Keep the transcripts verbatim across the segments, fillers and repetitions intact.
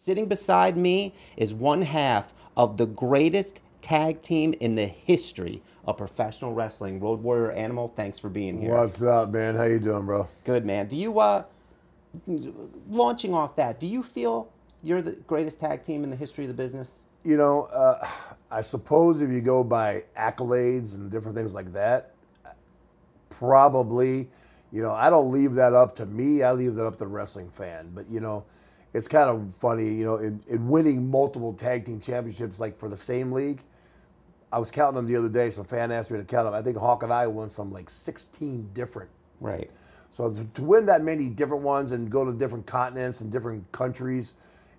Sitting beside me is one half of the greatest tag team in the history of professional wrestling. Road Warrior Animal, thanks for being here. What's up, man? How you doing, bro? Good, man. Do you, uh, launching off that, do you feel you're the greatest tag team in the history of the business? You know, uh, I suppose if you go by accolades and different things like that, probably. You know, I don't leave that up to me. I leave that up to the wrestling fan. But, you know, it's kind of funny, you know, in, in winning multiple tag team championships, like for the same league, I was counting them the other day. Some fan asked me to count them. I think Hawk and I won some like sixteen different. Right. So to, to win that many different ones and go to different continents and different countries,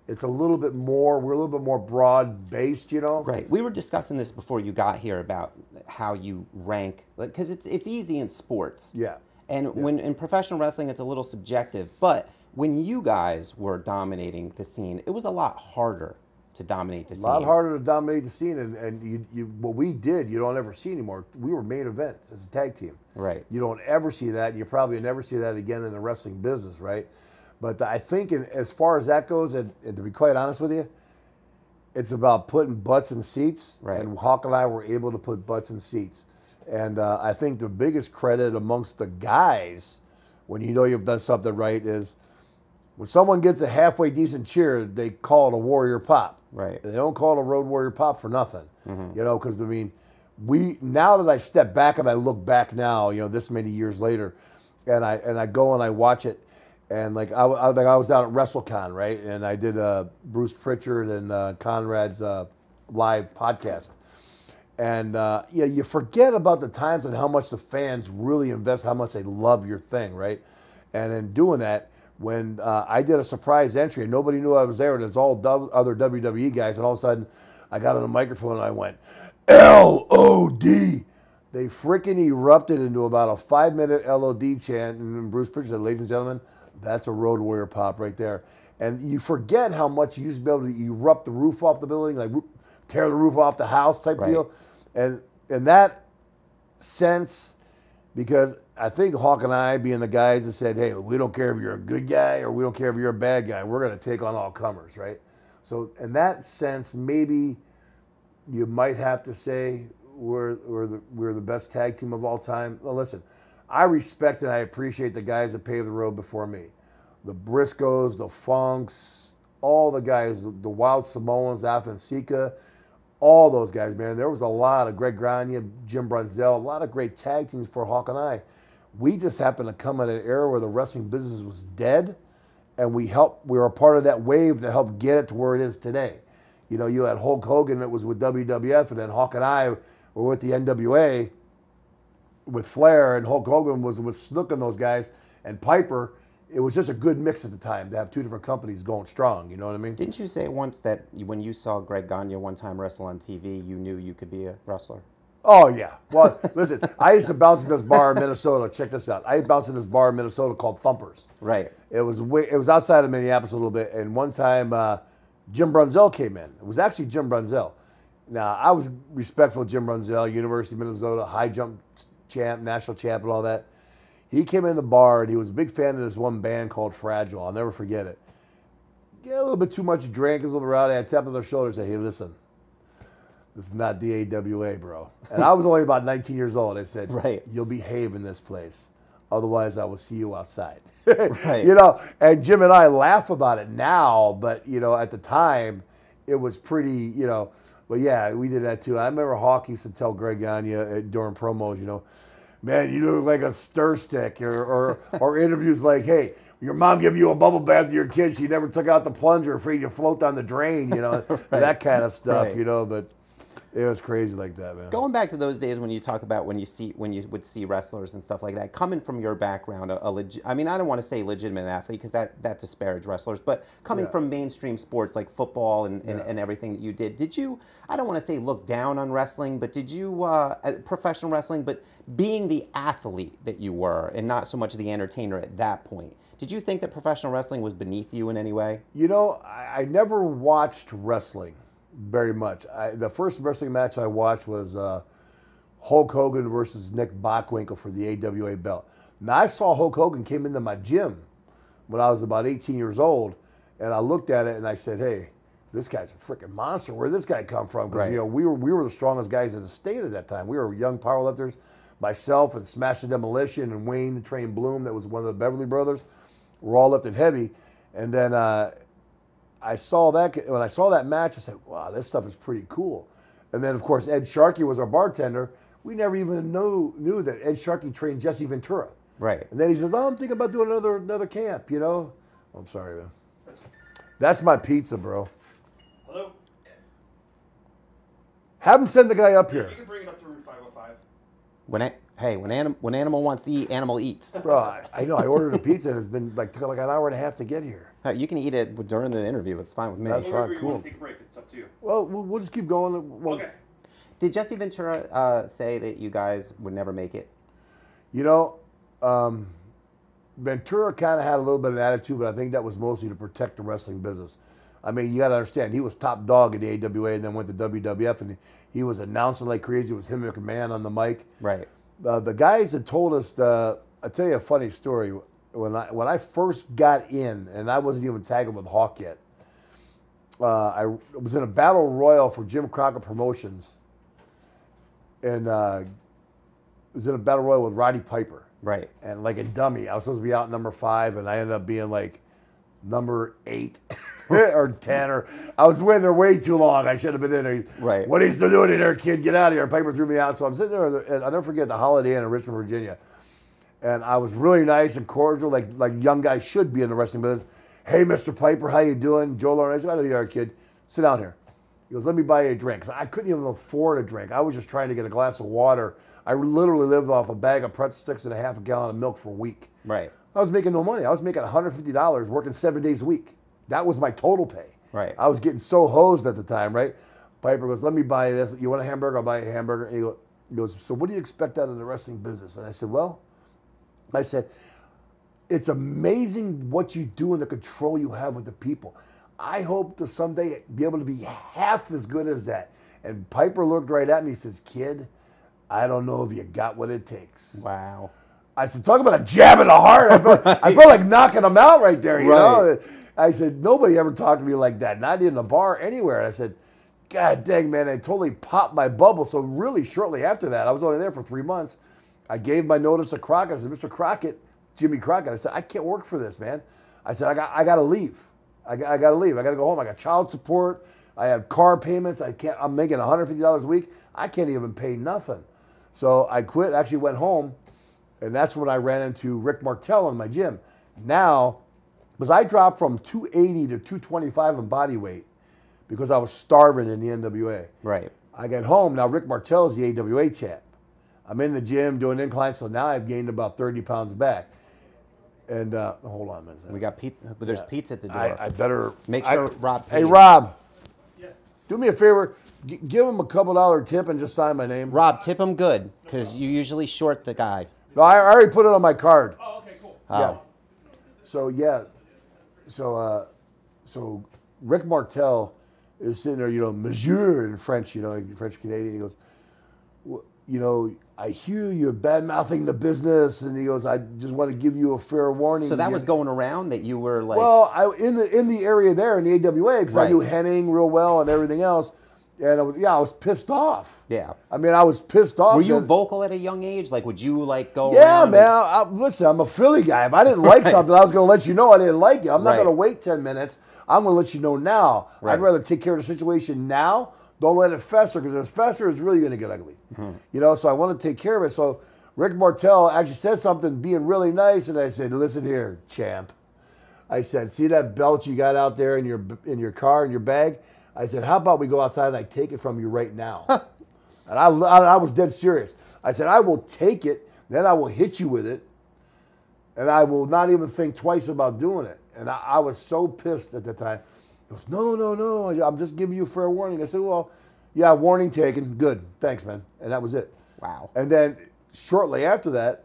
it's a little bit more, we're a little bit more broad-based, you know? Right. We were discussing this before you got here about how you rank, because like, it's, it's easy in sports. Yeah. And yeah. when in professional wrestling, it's a little subjective, but when you guys were dominating the scene, it was a lot harder to dominate the scene. A lot harder to dominate the scene, and, and you, you, what we did, you don't ever see anymore. We were main events as a tag team. Right. You don't ever see that, and you probably never see that again in the wrestling business, right? But I think in, as far as that goes, and, and to be quite honest with you, it's about putting butts in seats, right. and Hawk and I were able to put butts in seats. And uh, I think the biggest credit amongst the guys, when you know you've done something right, is when someone gets a halfway decent cheer, they call it a Warrior Pop. Right. They don't call it a Road Warrior Pop for nothing. Mm-hmm. You know, because, I mean, we now that I step back and I look back now, you know, this many years later, and I and I go and I watch it, and, like, I, I, like I was down at WrestleCon, right? And I did uh, Bruce Pritchard and uh, Conrad's uh, live podcast. And, uh, yeah, you forget about the times and how much the fans really invest, how much they love your thing, right? And in doing that, when uh, I did a surprise entry and nobody knew I was there, and it's all other W W E guys, and all of a sudden I got on the microphone and I went, L O D. They freaking erupted into about a five-minute L O D chant, and Bruce Pritchard said, ladies and gentlemen, that's a Road Warrior Pop right there. And you forget how much you used to be able to erupt the roof off the building, like tear the roof off the house type right. deal. And in that sense, because I think Hawk and I being the guys that said, hey, we don't care if you're a good guy or we don't care if you're a bad guy. We're going to take on all comers, right? So in that sense, maybe you might have to say we're, we're, the, we're the best tag team of all time. Well, listen, I respect and I appreciate the guys that paved the road before me. The Briscoes, the Funks, all the guys, the Wild Samoans, Alpha and Sika, all those guys, man. There was a lot of Greg Grania, Jim Brunzell, a lot of great tag teams for Hawk and I. We just happened to come at an era where the wrestling business was dead, and we helped. We were a part of that wave that helped get it to where it is today. You know, you had Hulk Hogan that was with W W F, and then Hawk and I were with the N W A with Flair, and Hulk Hogan was with Snook and those guys, and Piper. It was just a good mix at the time to have two different companies going strong. You know what I mean? Didn't you say once that when you saw Greg Gagne one time wrestle on T V, you knew you could be a wrestler? Oh, yeah. Well, listen, I used to bounce in this bar in Minnesota. Check this out. I bounced in this bar in Minnesota called Thumpers. Right. It was way, it was outside of Minneapolis a little bit, and one time uh, Jim Brunzell came in. It was actually Jim Brunzell. Now, I was respectful of Jim Brunzell, University of Minnesota, high jump champ, national champ, and all that. He came in the bar, and he was a big fan of this one band called Fragile. I'll never forget it. Get a little bit too much drink, a little bit rowdy. I tapped on their shoulders and said, hey, listen. This is not the A W A, bro. And I was only about nineteen years old. I said, right. You'll behave in this place. Otherwise, I will see you outside. Right. You know, and Jim and I laugh about it now, but, you know, at the time, it was pretty, you know, but yeah, we did that too. I remember Hawk used to tell Greg Gagne during promos, you know, man, you look like a stir stick, or, or, or interviews like, hey, your mom gave you a bubble bath to your kid. She never took out the plunger, afraid you float down the drain, you know, right. that kind of stuff, right. you know, but. It was crazy like that, man. Going back to those days when you talk about when you see when you would see wrestlers and stuff like that, coming from your background, a, a legit, I mean, I don't want to say legitimate athlete because that, that disparages wrestlers, but coming yeah. from mainstream sports like football and, and, yeah. and everything that you did, did you, I don't want to say look down on wrestling, but did you, uh, professional wrestling, but being the athlete that you were and not so much the entertainer at that point, did you think that professional wrestling was beneath you in any way? You know, I, I never watched wrestling. Very much. I, the first wrestling match I watched was uh, Hulk Hogan versus Nick Bockwinkel for the A W A belt. Now, I saw Hulk Hogan came into my gym when I was about eighteen years old, And I looked at it and I said, hey, this guy's a freaking monster. Where did this guy come from? Because, right. you know, we were, we were the strongest guys in the state at that time. We were young powerlifters, myself and Smash the Demolition and Wayne the Train Bloom, that was one of the Beverly brothers. We're all lifting heavy. And then uh, I saw that, when I saw that match, I said, wow, this stuff is pretty cool. And then, of course, Ed Sharkey was our bartender. We never even knew, knew that Ed Sharkey trained Jesse Ventura. Right. And then he says, oh, I'm thinking about doing another another camp, you know? I'm sorry, man. That's my pizza, bro. Hello? Have him send the guy up here. You can bring it up to room five oh five. When I, hey, when, anim, when animal wants to eat, animal eats. Bro, I, I know. I ordered a pizza and it's been like, took like an hour and a half to get here. No, you can eat it during the interview. It's fine with me. That's fine. Cool. Want to take a break. It's up to you. Well, we'll, we'll just keep going. We'll, okay. Did Jesse Ventura uh, say that you guys would never make it? You know, um, Ventura kind of had a little bit of attitude, but I think that was mostly to protect the wrestling business. I mean, you got to understand, he was top dog at the A W A and then went to W W F, and he was announcing like crazy. It was him and McMahon on the mic. Right. Uh, the guys had told us, uh, I'll tell you a funny story. When I, when I first got in, and I wasn't even tagging with Hawk yet, uh, I was in a battle royal for Jim Crockett Promotions, and uh, was in a battle royal with Roddy Piper. Right. And like a dummy, I was supposed to be out number five, and I ended up being like number eight or ten, or I was in there way too long. I should have been in there. Right. What are you still doing in there, kid? Get out of here. Piper threw me out. So I'm sitting there, and I'll never forget the Holiday Inn in Richmond, Virginia. And I was really nice and cordial, like like young guys should be in the wrestling business. Hey, Mister Piper, how you doing? Joe Lawrence, I know you are, kid. Sit down here. He goes, let me buy you a drink. I couldn't even afford a drink. I was just trying to get a glass of water. I literally lived off a bag of pretzel sticks and a half a gallon of milk for a week. Right. I was making no money. I was making a hundred fifty dollars working seven days a week. That was my total pay. Right. I was getting so hosed at the time, right? Piper goes, let me buy you this. You want a hamburger? I'll buy you a hamburger. And he goes, so what do you expect out of the wrestling business? And I said, well, I said, it's amazing what you do and the control you have with the people. I hope to someday be able to be half as good as that. And Piper looked right at me and says, kid, I don't know if you got what it takes. Wow. I said, talk about a jab in the heart. I felt, right. I felt like knocking him out right there, you right. know? I said, nobody ever talked to me like that, not in a bar, anywhere. And I said, God dang, man, I totally popped my bubble. So really shortly after that, I was only there for three months. I gave my notice to Crockett. I said, Mister Crockett, Jimmy Crockett, I said, I can't work for this, man. I said, I got, I got to leave. I got, I got to leave. I got to go home. I got child support. I have car payments. I can't, I'm making a hundred fifty dollars a week. I can't even pay nothing. So I quit, actually went home, and that's when I ran into Rick Martel in my gym. Now, because I dropped from two eighty to two twenty-five in body weight because I was starving in the N W A. Right. I got home. Now, Rick Martel is the A W A champ. I'm in the gym doing inclines, so now I've gained about thirty pounds back. And uh, hold on a minute. We got pizza, but there's yeah. pizza at the door. I, I better make sure I, Rob. Hey, Rob. Yes. Do me a favor. G give him a couple dollar tip and just sign my name. Rob, tip him good because you usually short the guy. No, I already put it on my card. Oh, okay, cool. Oh. Yeah. So yeah, so uh, so Rick Martel is sitting there, you know, Monsieur in French, you know, French Canadian. He goes, well, you know, I hear you're bad-mouthing the business, and he goes, I just want to give you a fair warning. So that was going around that you were like... Well, I, in, the, in the area there, in the A W A, because right. I knew Henning real well and everything else, and I was, yeah, I was pissed off. Yeah. I mean, I was pissed off. Were you vocal at a young age? Like, would you, like, go Yeah, man. And... I, listen, I'm a Philly guy. If I didn't like right. something, I was going to let you know I didn't like it. I'm not right. going to wait ten minutes. I'm going to let you know now. Right. I'd rather take care of the situation now. Don't let it fester, because if it festers, it's really going to get ugly. Mm-hmm. You know, so I want to take care of it. So Rick Martel actually said something, being really nice, and I said, listen here, champ. I said, see that belt you got out there in your in your car, in your bag? I said, how about we go outside and I take it from you right now? And I, I, I was dead serious. I said, I will take it, then I will hit you with it, and I will not even think twice about doing it. And I, I was so pissed at the time. He goes, no, no, no, I'm just giving you a fair warning. I said, well, yeah, warning taken. Good. Thanks, man. And that was it. Wow. And then shortly after that,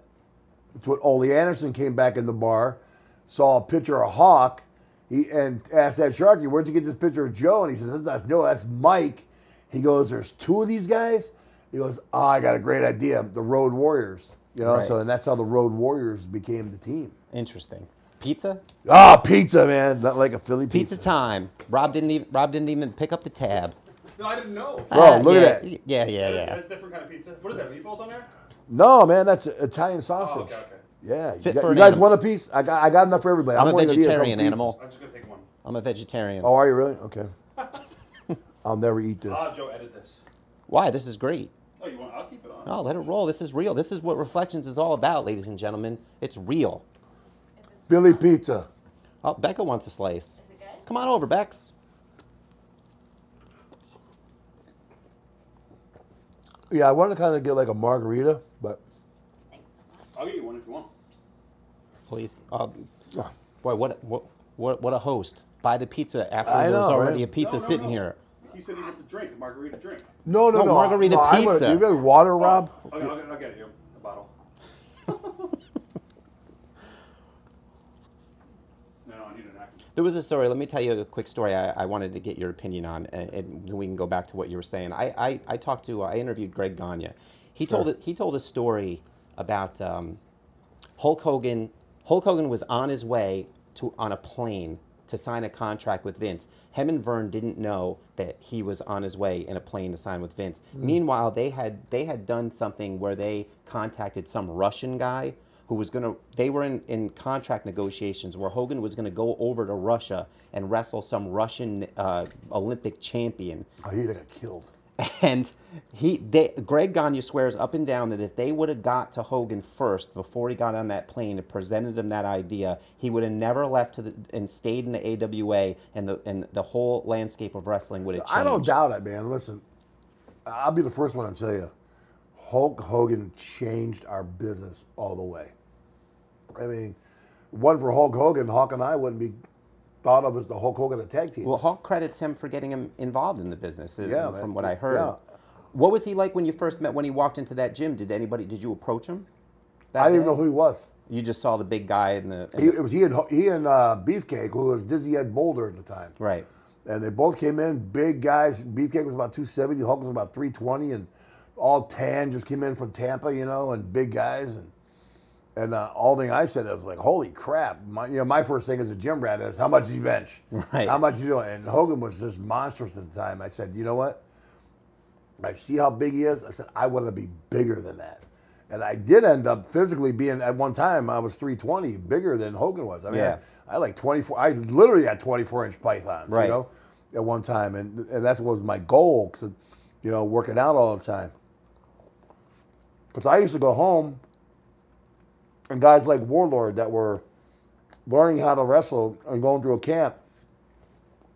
it's when Ole Anderson came back in the bar, saw a picture of Hawk, he, and asked Ed Sharkey, where'd you get this picture of Joe? And he says, that's, no, that's Mike. He goes, there's two of these guys? He goes, oh, I got a great idea. The Road Warriors. You know, right. so and that's how the Road Warriors became the team. Interesting. Pizza? Ah, oh, pizza, man. Not like a Philly pizza. Pizza time. Rob didn't even Rob didn't even pick up the tab. No, I didn't know. Bro, uh, look yeah, at that. Yeah, yeah, yeah. That's, that's a different kind of pizza. What is that? Meatballs on there? No, man, that's Italian sausage. Oh, okay, okay. Yeah. Fit you got, for you guys animal. Want a piece? I got I got enough for everybody. I'm, I'm a vegetarian animal. I'm just gonna take one. I'm a vegetarian. Oh, are you really? Okay. I'll never eat this. I'll have Joe edit this. Why? This is great. Oh, you want? I'll keep it on. No, let it roll. This is real. This is what Reflections is all about, ladies and gentlemen. It's real. Philly pizza. Oh, Becca wants a slice. Is it good? Come on over, Bex. Yeah, I want to kind of get like a margarita, but. Thanks. I'll get you one if you want. Please. Uh, boy, what, what, what, what a host. Buy the pizza after I there's know, already right? a pizza no, no, sitting no. here. He said he wants a drink, a margarita drink. No, no, no. no margarita no, pizza. You got water, Rob? Oh, okay, I'll get you a bottle. There was a story. Let me tell you a quick story I, I wanted to get your opinion on, and, and we can go back to what you were saying. I, I, I talked to, uh, I interviewed Greg Gagne. He sure. told he told a story about um, Hulk Hogan. Hulk Hogan was on his way to on a plane to sign a contract with Vince. Him and Vern didn't know that he was on his way in a plane to sign with Vince. Mm. Meanwhile, they had they had done something where they contacted some Russian guy who was going to, they were in, in contract negotiations where Hogan was going to go over to Russia and wrestle some Russian uh, Olympic champion. Oh, he got killed. And he, they, Greg Gagne swears up and down that if they would have got to Hogan first before he got on that plane and presented him that idea, he would have never left to the, and stayed in the A W A, and the, and the whole landscape of wrestling would have changed. I don't doubt it, man. Listen, I'll be the first one to tell you. Hulk Hogan changed our business all the way. I mean, one for Hulk Hogan, Hulk and I wouldn't be thought of as the Hulk Hogan of tag teams. Well, Hulk credits him for getting him involved in the business, yeah, from man. what I heard. Yeah. What was he like when you first met, when he walked into that gym? Did anybody, did you approach him that I didn't day? Even know who he was. You just saw the big guy in the... In he, the... It was he and, he and uh, Beefcake, who was Dizzy Ed Boulder at the time. Right. And they both came in, big guys. Beefcake was about two seventy, Hulk was about three twenty, and all tan, just came in from Tampa, you know, and big guys, and and uh, all thing I said, I was like, holy crap. My, you know, my first thing as a gym rat is, how much do you bench? Right. How much you doing? And Hogan was just monstrous at the time. I said, you know what? I see how big he is. I said, I want to be bigger than that. And I did end up physically being, at one time, I was three twenty, bigger than Hogan was. I mean, yeah. I, I like twenty-four, I literally had twenty-four inch pythons, right. you know, at one time. And, and that's what was my goal, because, you know, working out all the time. Because I used to go home, and guys like Warlord that were learning how to wrestle and going through a camp,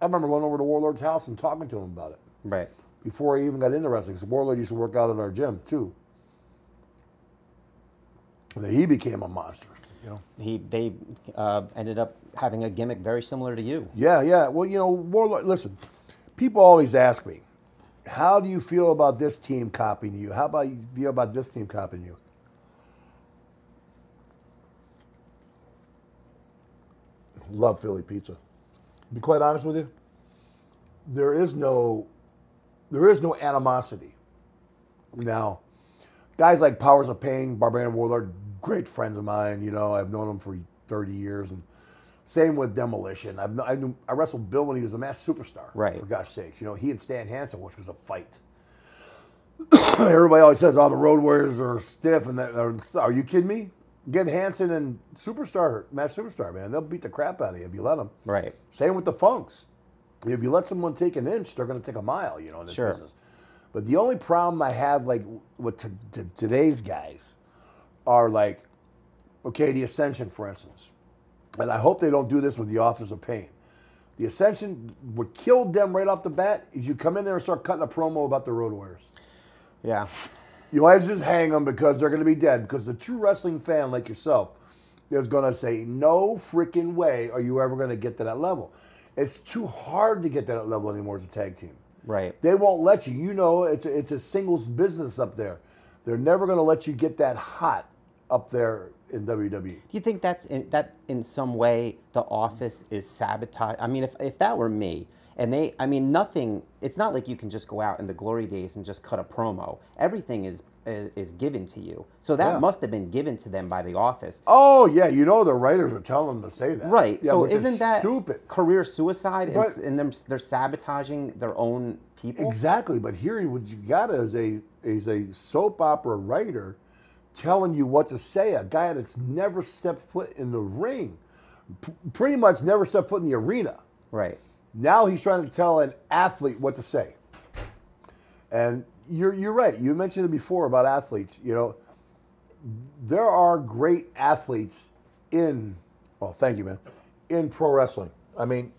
I remember going over to Warlord's house and talking to him about it. Right. Before I even got into wrestling, because Warlord used to work out at our gym, too. And then he became a monster, you know. He, they uh, ended up having a gimmick very similar to you. Yeah, yeah. Well, you know, Warlord, listen, people always ask me, how do you feel about this team copying you? How about you feel about this team copying you? Love Philly pizza. To be quite honest with you, there is no, there is no animosity. Now, guys like Powers of Pain, Barbarian Warlord, great friends of mine. You know, I've known them for thirty years, and same with Demolition. I've, I, knew, I wrestled Bill when he was a mass superstar. Right. For gosh sakes. You know, he and Stan Hansen, which was a fight. Everybody always says, oh, the Road Warriors are stiff. And that, are, are you kidding me? Get Hansen and superstar, mass superstar, man. They'll beat the crap out of you if you let them. Right. Same with the Funks. If you let someone take an inch, they're going to take a mile, you know, in this sure. business. But the only problem I have, like, with today's guys are, like, okay, the Ascension, for instance. And I hope they don't do this with the Authors of Pain. The Ascension, what killed them right off the bat is you come in there and start cutting a promo about the Road Warriors. Yeah. You always just hang them because they're going to be dead. Because the true wrestling fan like yourself is going to say, no freaking way are you ever going to get to that level. It's too hard to get to that level anymore as a tag team. Right. They won't let you. You know, it's a, it's a singles business up there. They're never going to let you get that hot up there in W W E. Do you think that's in, that in some way the office is sabotaged? I mean, if, if that were me, and they, I mean, nothing, it's not like you can just go out in the glory days and just cut a promo. Everything is is, is given to you. So that yeah. must have been given to them by the office. Oh, yeah, you know the writers are telling them to say that. Right, yeah, so isn't is that stupid. career suicide but, and, and them, they're sabotaging their own people? Exactly, but here what you got is a, is a soap opera writer telling you what to say, a guy that's never stepped foot in the ring, P pretty much never stepped foot in the arena. Right. Now he's trying to tell an athlete what to say. And you're, you're right. You mentioned it before about athletes. You know, there are great athletes in, well, thank you, man, in pro wrestling. I mean,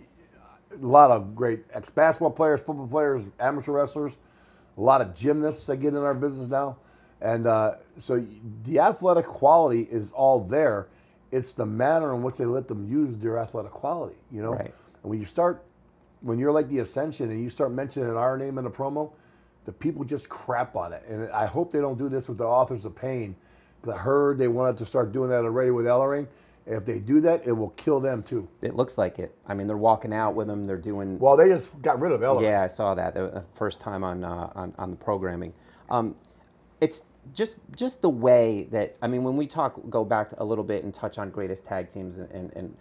a lot of great ex-basketball players, football players, amateur wrestlers, a lot of gymnasts that get in our business now. And uh, so the athletic quality is all there. It's the manner in which they let them use their athletic quality, you know? Right. And when you start, when you're like the Ascension and you start mentioning our name in a promo, the people just crap on it. And I hope they don't do this with the Authors of Pain. Because I heard they wanted to start doing that already with Ellering. If they do that, it will kill them too. It looks like it. I mean, they're walking out with them. They're doing... Well, they just got rid of Ellering. Yeah, I saw that. The first time on, uh, on, on the programming. Um, it's... Just, just the way that, I mean, when we talk, go back a little bit and touch on greatest tag teams, and, and, and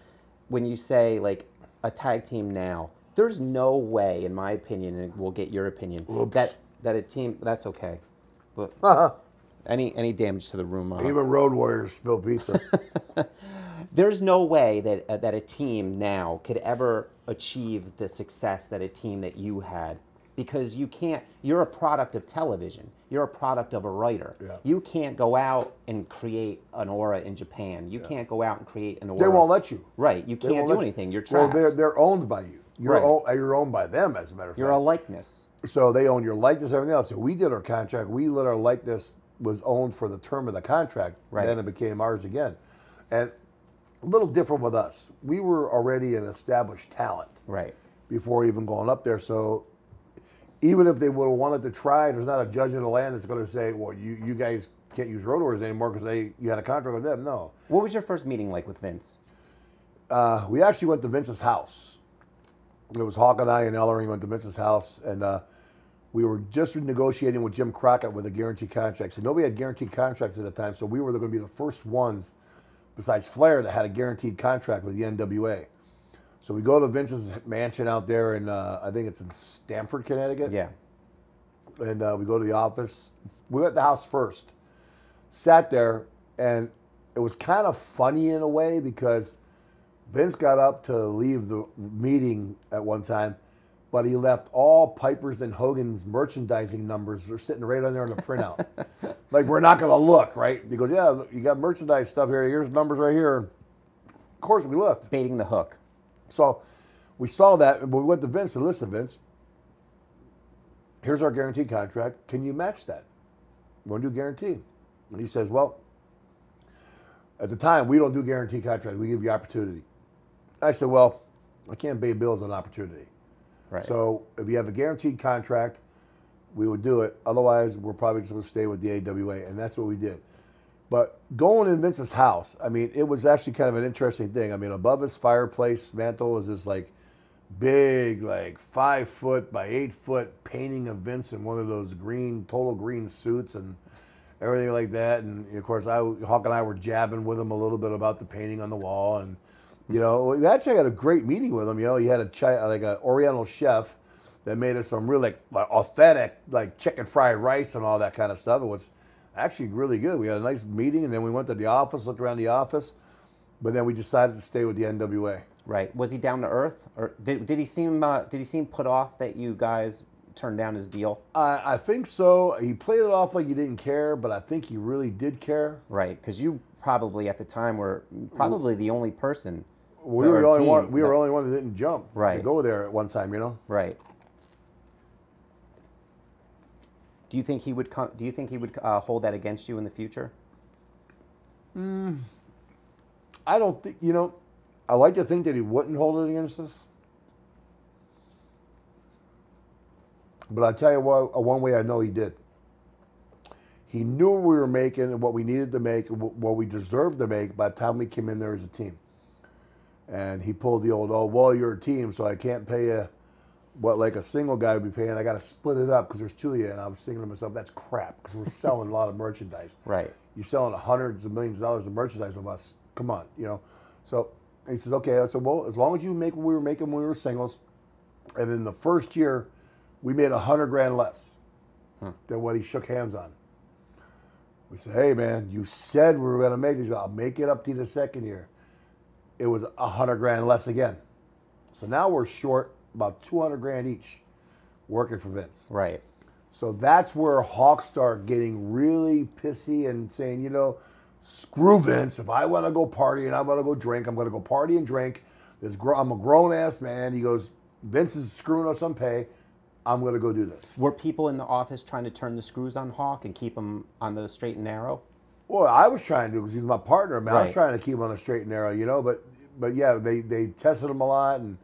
when you say, like, a tag team now, there's no way, in my opinion, and we'll get your opinion, Oops. that that a team, that's okay. But uh-huh. any, any damage to the room. Uh, Even Road Warriors spill pizza. There's no way that, uh, that a team now could ever achieve the success that a team that you had. Because you can't, you're a product of television. You're a product of a writer. Yeah. You can't go out and create an aura in Japan. You yeah. can't go out and create an aura. They won't let you. Right. You can't do anything. You. You're trapped. Well, they're, they're owned by you. You're, right. own, you're owned by them, as a matter of you're fact. You're a likeness. So they own your likeness, everything else. So we did our contract. We let our likeness was owned for the term of the contract. Right. Then it became ours again. And a little different with us. We were already an established talent. Right. Before even going up there. So... Even if they would have wanted to try, there's not a judge in the land that's going to say, well, you, you guys can't use Road Warriors anymore because they you had a contract with them. No. What was your first meeting like with Vince? Uh, we actually went to Vince's house. It was Hawk and I and Ellering went to Vince's house, and uh, we were just negotiating with Jim Crockett with a guaranteed contract. So nobody had guaranteed contracts at the time, so we were going to be the first ones, besides Flair, that had a guaranteed contract with the N W A. So we go to Vince's mansion out there in, uh, I think it's in Stamford, Connecticut. Yeah. And uh, we go to the office. We were at the house first. Sat there, and it was kind of funny in a way because Vince got up to leave the meeting at one time, but he left all Piper's and Hogan's merchandising numbers. They're sitting right on there on the printout. Like, we're not going to look, right? He goes, yeah, you got merchandise stuff here. Here's numbers right here. Of course we looked. Baiting the hook. So we saw that, but we went to Vince and listen, Vince, here's our guaranteed contract. Can you match that? We're going to do guarantee. And he says, well, at the time, we don't do guaranteed contract. We give you opportunity. I said, well, I can't pay bills on opportunity. Right. So if you have a guaranteed contract, we would do it. Otherwise, we're probably just going to stay with the A W A. And that's what we did. But going in Vince's house, I mean, it was actually kind of an interesting thing. I mean, above his fireplace mantle is this, like, big, like, five-foot by eight-foot painting of Vince in one of those green, total green suits and everything like that. And, of course, I, Hawk and I were jabbing with him a little bit about the painting on the wall. And, you know, we actually had a great meeting with him. You know, he had, a chi like, an Oriental chef that made us some really, like, authentic, like, chicken fried rice and all that kind of stuff. It was... Actually, really good. We had a nice meeting, and then we went to the office, looked around the office, but then we decided to stay with the N W A. Right. Was he down to earth, or did did he seem uh, did he seem put off that you guys turned down his deal? I, I think so. He played it off like he didn't care, but I think he really did care. Right, because you probably at the time were probably the only person. We were the only one. We were the only one that didn't jump. Right. To go there at one time, you know. Right. Do you think he would? Do you think he would uh, hold that against you in the future? Mm, I don't think. You know, I like to think that he wouldn't hold it against us. But I tell you what, one way I know he did. He knew what we were making and what we needed to make and what we deserved to make by the time we came in there as a team. And he pulled the old, oh, well, you're a team, so I can't pay you what like a single guy would be paying. I got to split it up because there's two of you. And I was thinking to myself, that's crap because we're selling a lot of merchandise. Right. You're selling hundreds of millions of dollars of merchandise of us. Come on, you know. So he says, okay. I said, well, as long as you make what we were making when we were singles, and then the first year we made a hundred grand less hmm. than what he shook hands on. We said, hey, man, you said we were going to make this. I'll make it up to you the second year. It was a hundred grand less again. So now we're short about two hundred grand each working for Vince. Right. So that's where Hawks start getting really pissy and saying, you know, screw Vince. If I want to go party and I want to go drink, I'm going to go party and drink. There's gro I'm a grown-ass man. He goes, Vince is screwing us on pay. I'm going to go do this. Were people in the office trying to turn the screws on Hawk and keep him on the straight and narrow? Well, I was trying to because he was my partner, man. Right. I was trying to keep him on the straight and narrow, you know. But, but yeah, they, they tested him a lot, and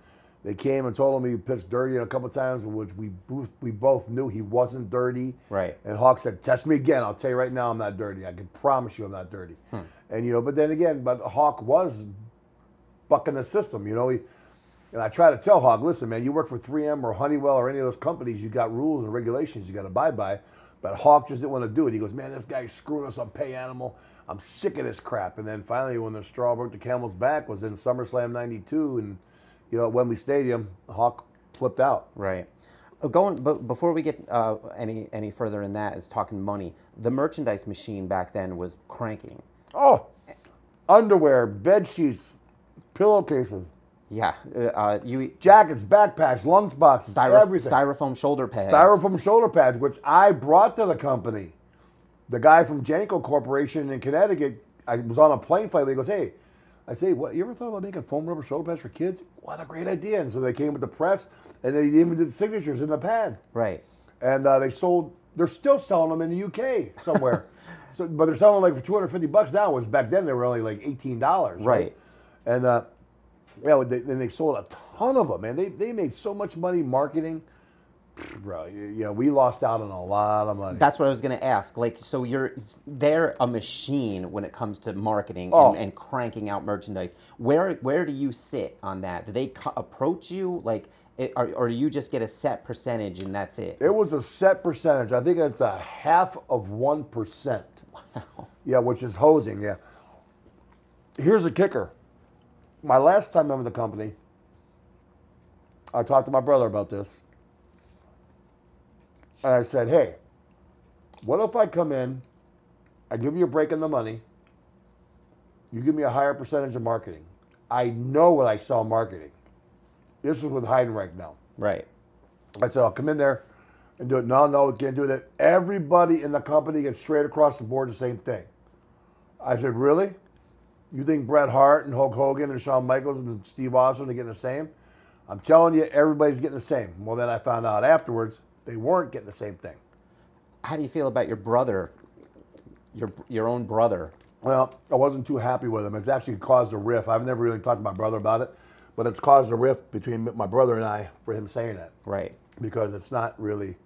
they came and told him he pissed dirty a couple of times, which we both, we both knew he wasn't dirty. Right. And Hawk said, test me again. I'll tell you right now I'm not dirty. I can promise you I'm not dirty. Hmm. And, you know, but then again, but Hawk was bucking the system, you know. He, and I try to tell Hawk, listen, man, you work for three M or Honeywell or any of those companies, you got rules and regulations you got to abide by. But Hawk just didn't want to do it. He goes, man, this guy's screwing us on pay animal. I'm sick of this crap. And then finally when the straw broke the camel's back was in SummerSlam ninety-two and, you know, at Wembley Stadium, Hawk flipped out. Right. Going, but before we get uh, any any further in that, is talking money. The merchandise machine back then was cranking. Oh, underwear, bed sheets, pillowcases. Yeah, uh, you jackets, backpacks, lunchboxes, styro everything. Styrofoam shoulder pads. Styrofoam shoulder pads, which I brought to the company. The guy from Janko Corporation in Connecticut, I was on a plane flight. He goes, "Hey." I say, what, you ever thought about making foam rubber shoulder pads for kids? What a great idea. And so they came with the press, and they even did signatures in the pad. Right. And uh, they sold, they're still selling them in the U K somewhere. So, but they're selling like for two hundred fifty bucks now, was back then they were only like eighteen dollars. Right. Right? And uh, yeah, they, then they sold a ton of them, man. They, they made so much money marketing. Bro, you know, we lost out on a lot of money. That's what I was going to ask. Like, so you're, they're a machine when it comes to marketing oh. and, and cranking out merchandise. Where, where do you sit on that? Do they approach you, like, it, or, or do you just get a set percentage and that's it? It was a set percentage. I think it's a half of one percent. Wow. Yeah, which is hosing. Yeah. Here's a kicker. My last time I'm with the company, I talked to my brother about this. And I said, hey, what if I come in, I give you a break in the money, you give me a higher percentage of marketing. I know what I sell marketing. This is with Heidenreich now. Right. I said, I'll come in there and do it. No, no, we can't do that. Everybody in the company gets straight across the board the same thing. I said, really? You think Bret Hart and Hulk Hogan and Shawn Michaels and Steve Austin are getting the same? I'm telling you, everybody's getting the same. Well, then I found out afterwards, they weren't getting the same thing. How do you feel about your brother, your your own brother? Well, I wasn't too happy with him. It's actually caused a rift. I've never really talked to my brother about it, but it's caused a rift between my brother and I for him saying that. Right. Because it's not really,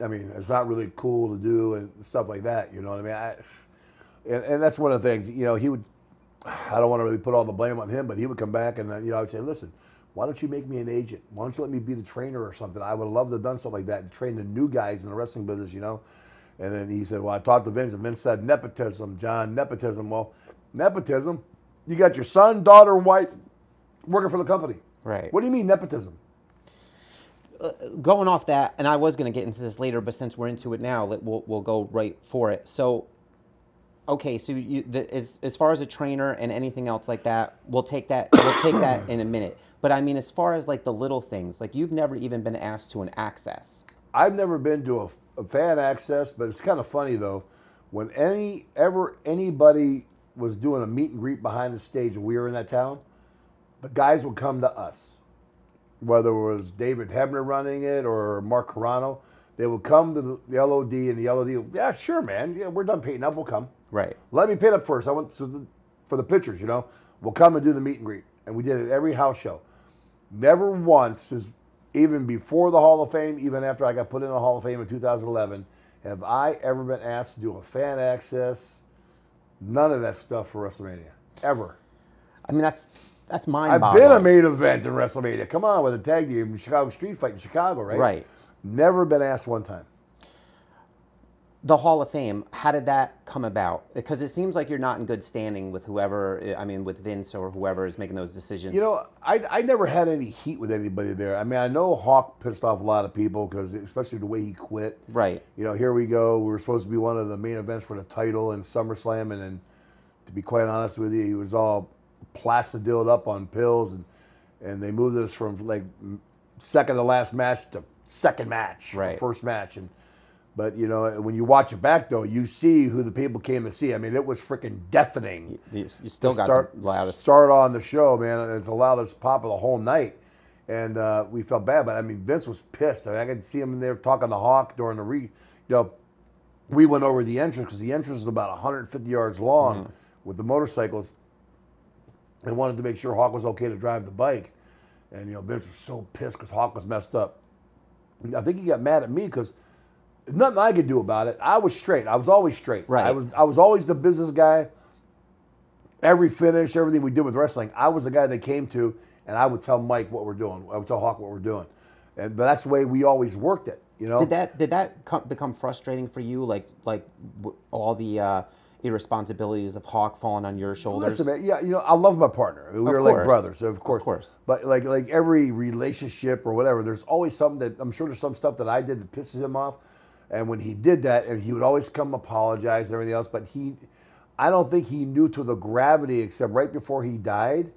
I mean, it's not really cool to do and stuff like that. You know what I mean? I, and, and that's one of the things, you know, he would, I don't want to really put all the blame on him, but he would come back and, you know, I would say, listen, why don't you make me an agent? Why don't you let me be the trainer or something? I would love to have done something like that and train the new guys in the wrestling business, you know? And then he said, well, I talked to Vince, and Vince said, nepotism, John, nepotism. Well, nepotism, you got your son, daughter, wife working for the company. Right. What do you mean nepotism? Uh, going off that, and I was going to get into this later, but since we're into it now, we'll, we'll go right for it. So, okay, so you, the, as, as far as a trainer and anything else like that, we'll take that, we'll take that in a minute. But I mean, as far as like the little things, like you've never even been asked to an access. I've never been to a, a fan access, but it's kind of funny though. When any ever anybody was doing a meet and greet behind the stage and we were in that town, the guys would come to us. Whether it was David Hebner running it or Mark Carano, they would come to the L O D and the L O D would, yeah, sure, man. Yeah, we're done painting up. We'll come. Right. Let me paint up first. I went to the, for the pictures, you know. We'll come and do the meet and greet. And we did it at every house show. Never once, even before the Hall of Fame, even after I got put in the Hall of Fame in two thousand eleven, Have I ever been asked to do a fan access? None of that stuff for WrestleMania. Ever. I mean, that's that's mind-boggling. I've been a main event in WrestleMania. Come on, with a tag team, Chicago Street Fight in Chicago, right? Right. Never been asked one time. The Hall of Fame, how did that come about? Because it seems like you're not in good standing with whoever, I mean, with Vince or whoever is making those decisions. You know, I, I never had any heat with anybody there. I mean, I know Hawk pissed off a lot of people, because especially the way he quit. Right. You know, here we go. We were supposed to be one of the main events for the title in SummerSlam, and then, to be quite honest with you, he was all placidilled up on pills, and, and they moved us from, like, second to last match to second match, right. first match, and... But, you know, when you watch it back, though, you see who the people came to see. I mean, it was freaking deafening. You, you still got start, the loudest. Start on the show, man. It's the loudest pop of the whole night. And uh, we felt bad. But, I mean, Vince was pissed. I mean, I could see him in there talking to Hawk during the re... You know, we went over the entrance, because the entrance is about one hundred fifty yards long mm-hmm. with the motorcycles. And wanted to make sure Hawk was okay to drive the bike. And, you know, Vince was so pissed because Hawk was messed up. I think he got mad at me because... Nothing I could do about it. I was straight. I was always straight. Right. I was I was always the business guy. Every finish, everything we did with wrestling, I was the guy they came to, and I would tell Mike what we're doing. I would tell Hawk what we're doing. And but that's the way we always worked it, you know? Did that did that come, become frustrating for you, like like w all the uh, irresponsibilities of Hawk falling on your shoulders? Listen, man, yeah, you know, I love my partner. We were like brothers, of course. Of course. But like like every relationship or whatever, there's always something that I'm sure there's some stuff that I did that pisses him off. And when he did that, and he would always come apologize and everything else, but he, I don't think he knew to the gravity, except right before he died,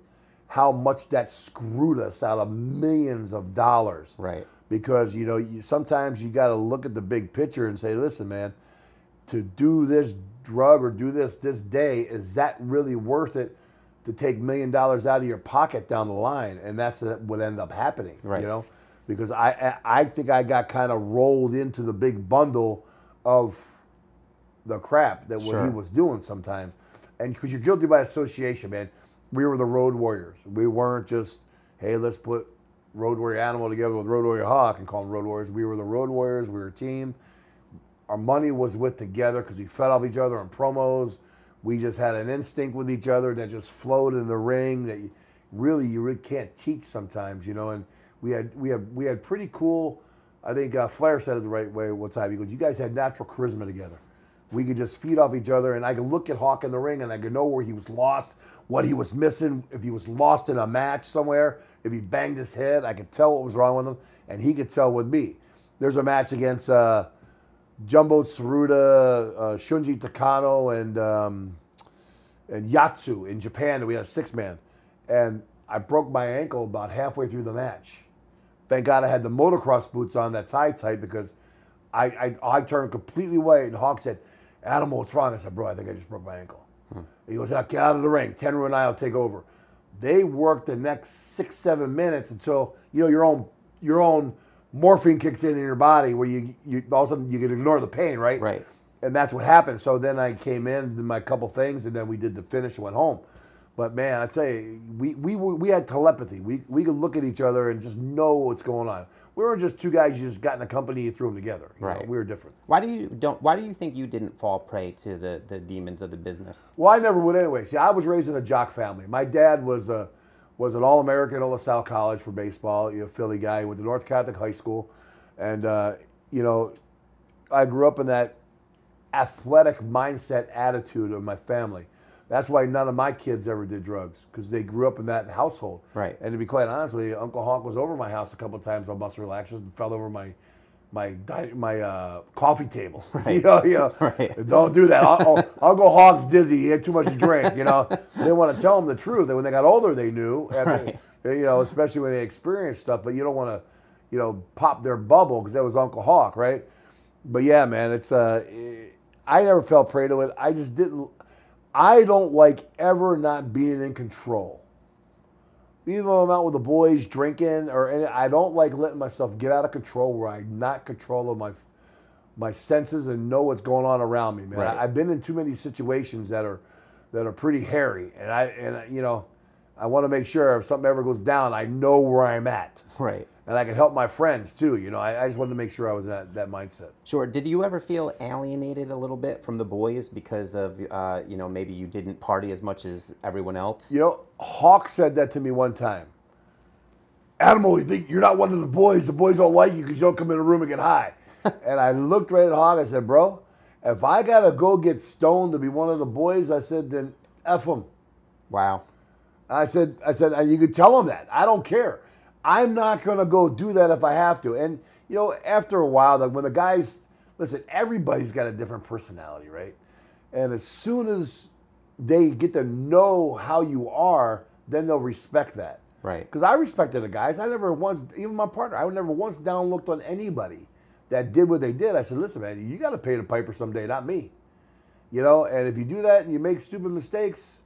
how much that screwed us out of millions of dollars. Right. Because, you know, you, sometimes you got to look at the big picture and say, listen, man, to do this drug or do this this day, is that really worth it to take million dollars out of your pocket down the line? And that's what ended up happening, right. you know? Because I I think I got kind of rolled into the big bundle of the crap that sure. what he was doing sometimes. And because you're guilty by association, man. We were the Road Warriors. We weren't just, hey, let's put Road Warrior Animal together with Road Warrior Hawk and call them Road Warriors. We were the Road Warriors. We were a team. Our money was with together because we fed off each other on promos. We just had an instinct with each other that just flowed in the ring that you, really you really can't teach sometimes, you know, and We had we had we had pretty cool. I think uh, Flair said it the right way one time. He goes, "You guys had natural charisma together. We could just feed off each other, and I could look at Hawk in the ring, and I could know where he was lost, what he was missing. If he was lost in a match somewhere, if he banged his head, I could tell what was wrong with him, and he could tell with me." There's a match against uh, Jumbo Tsuruta, uh, Shunji Takano, and um, and Yatsu in Japan. And we had a six man, and I broke my ankle about halfway through the match. Thank God I had the motocross boots on, that tie tight, because I, I I turned completely away, and Hawk said, "Animal, what's wrong?" I said, "Bro, I think I just broke my ankle." Hmm. He goes, "Now get out of the ring. Tenru and I will take over." They worked the next six, seven minutes until, you know, your own your own morphine kicks in in your body where you, you all of a sudden you can ignore the pain, right? Right. And that's what happened. So then I came in, did my couple things, and then we did the finish and went home. But, man, I tell you, we, we, we had telepathy. We, we could look at each other and just know what's going on. We were just two guys you just got in a company and you threw them together. You right. know, we were different. Why do you don't? Why do you think you didn't fall prey to the, the demons of the business? Well, I never would anyway. See, I was raised in a jock family. My dad was a, was an All-American at LaSalle College for baseball, you know, Philly guy. He went to North Catholic High School. And, uh, you know, I grew up in that athletic mindset attitude of my family. That's why none of my kids ever did drugs, because they grew up in that household. Right. And to be quite honest with you, Uncle Hawk was over my house a couple of times on muscle relaxers and fell over my my di my uh, coffee table. Right. You know, you know, right. Don't do that. I'll, I'll, Uncle Hawk's dizzy. He had too much to drink. You know, they didn't want to tell them the truth. And when they got older, they knew. After, right. You know, especially when they experienced stuff. But you don't want to, you know, pop their bubble, because that was Uncle Hawk, right? But yeah, man, it's uh, it, I never fell prey to it. I just didn't. I don't like ever not being in control. Even though I'm out with the boys drinking or any, I don't like letting myself get out of control where I'm not control of my my senses and know what's going on around me, man. Right. I, I've been in too many situations that are that are pretty hairy, and I and I, you know, I want to make sure if something ever goes down, I know where I'm at. Right. and I could help my friends too. You know, I, I just wanted to make sure I was in that, that mindset. Sure. Did you ever feel alienated a little bit from the boys because of, uh, you know, maybe you didn't party as much as everyone else? You know, Hawk said that to me one time. Animal, you think you're not one of the boys. The boys don't like you because you don't come in the room and get high. And I looked right at Hawk. I said, bro, if I got to go get stoned to be one of the boys, I said, then F them. Wow. I said, I said, and you could tell them that. I don't care. I'm not going to go do that if I have to. And, you know, after a while, like when the guys, listen, everybody's got a different personality, right? And as soon as they get to know how you are, then they'll respect that. Right. Because I respected the guys. I never once, even my partner, I never once downlooked on anybody that did what they did. I said, listen, man, you got to pay the piper someday, not me. You know, and if you do that and you make stupid mistakes,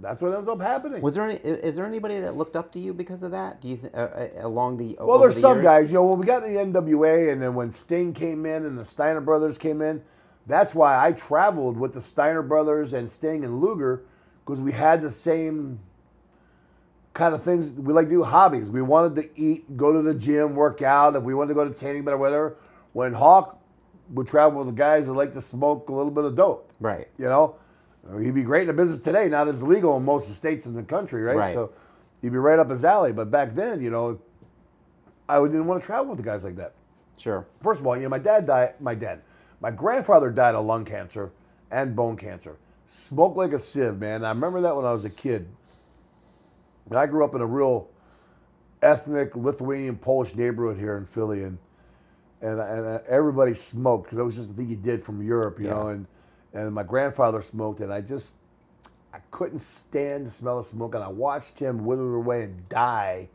that's what ends up happening. Was there any, is there anybody that looked up to you because of that? Do you th uh, along the well, there's the some years? guys. You know, when we got in the N W A, and then when Sting came in and the Steiner brothers came in, that's why I traveled with the Steiner brothers and Sting and Luger, because we had the same kind of things we like to do, hobbies. We wanted to eat, go to the gym, work out. If we wanted to go to tanning bed or whatever, when Hawk would travel with the guys that like to smoke a little bit of dope, right? You know. He'd be great in the business today. Now that it's legal in most of the states in the country, right? right? So he'd be right up his alley. But back then, you know, I didn't want to travel with the guys like that. Sure. First of all, you know, my dad died. My dad, my grandfather died of lung cancer and bone cancer. Smoked like a sieve, man. I remember that when I was a kid. I grew up in a real ethnic Lithuanian Polish neighborhood here in Philly, and and and everybody smoked because that was just the thing you did from Europe, you yeah. know, and. And my grandfather smoked, and I just, I couldn't stand the smell of smoke. And I watched him wither away and die.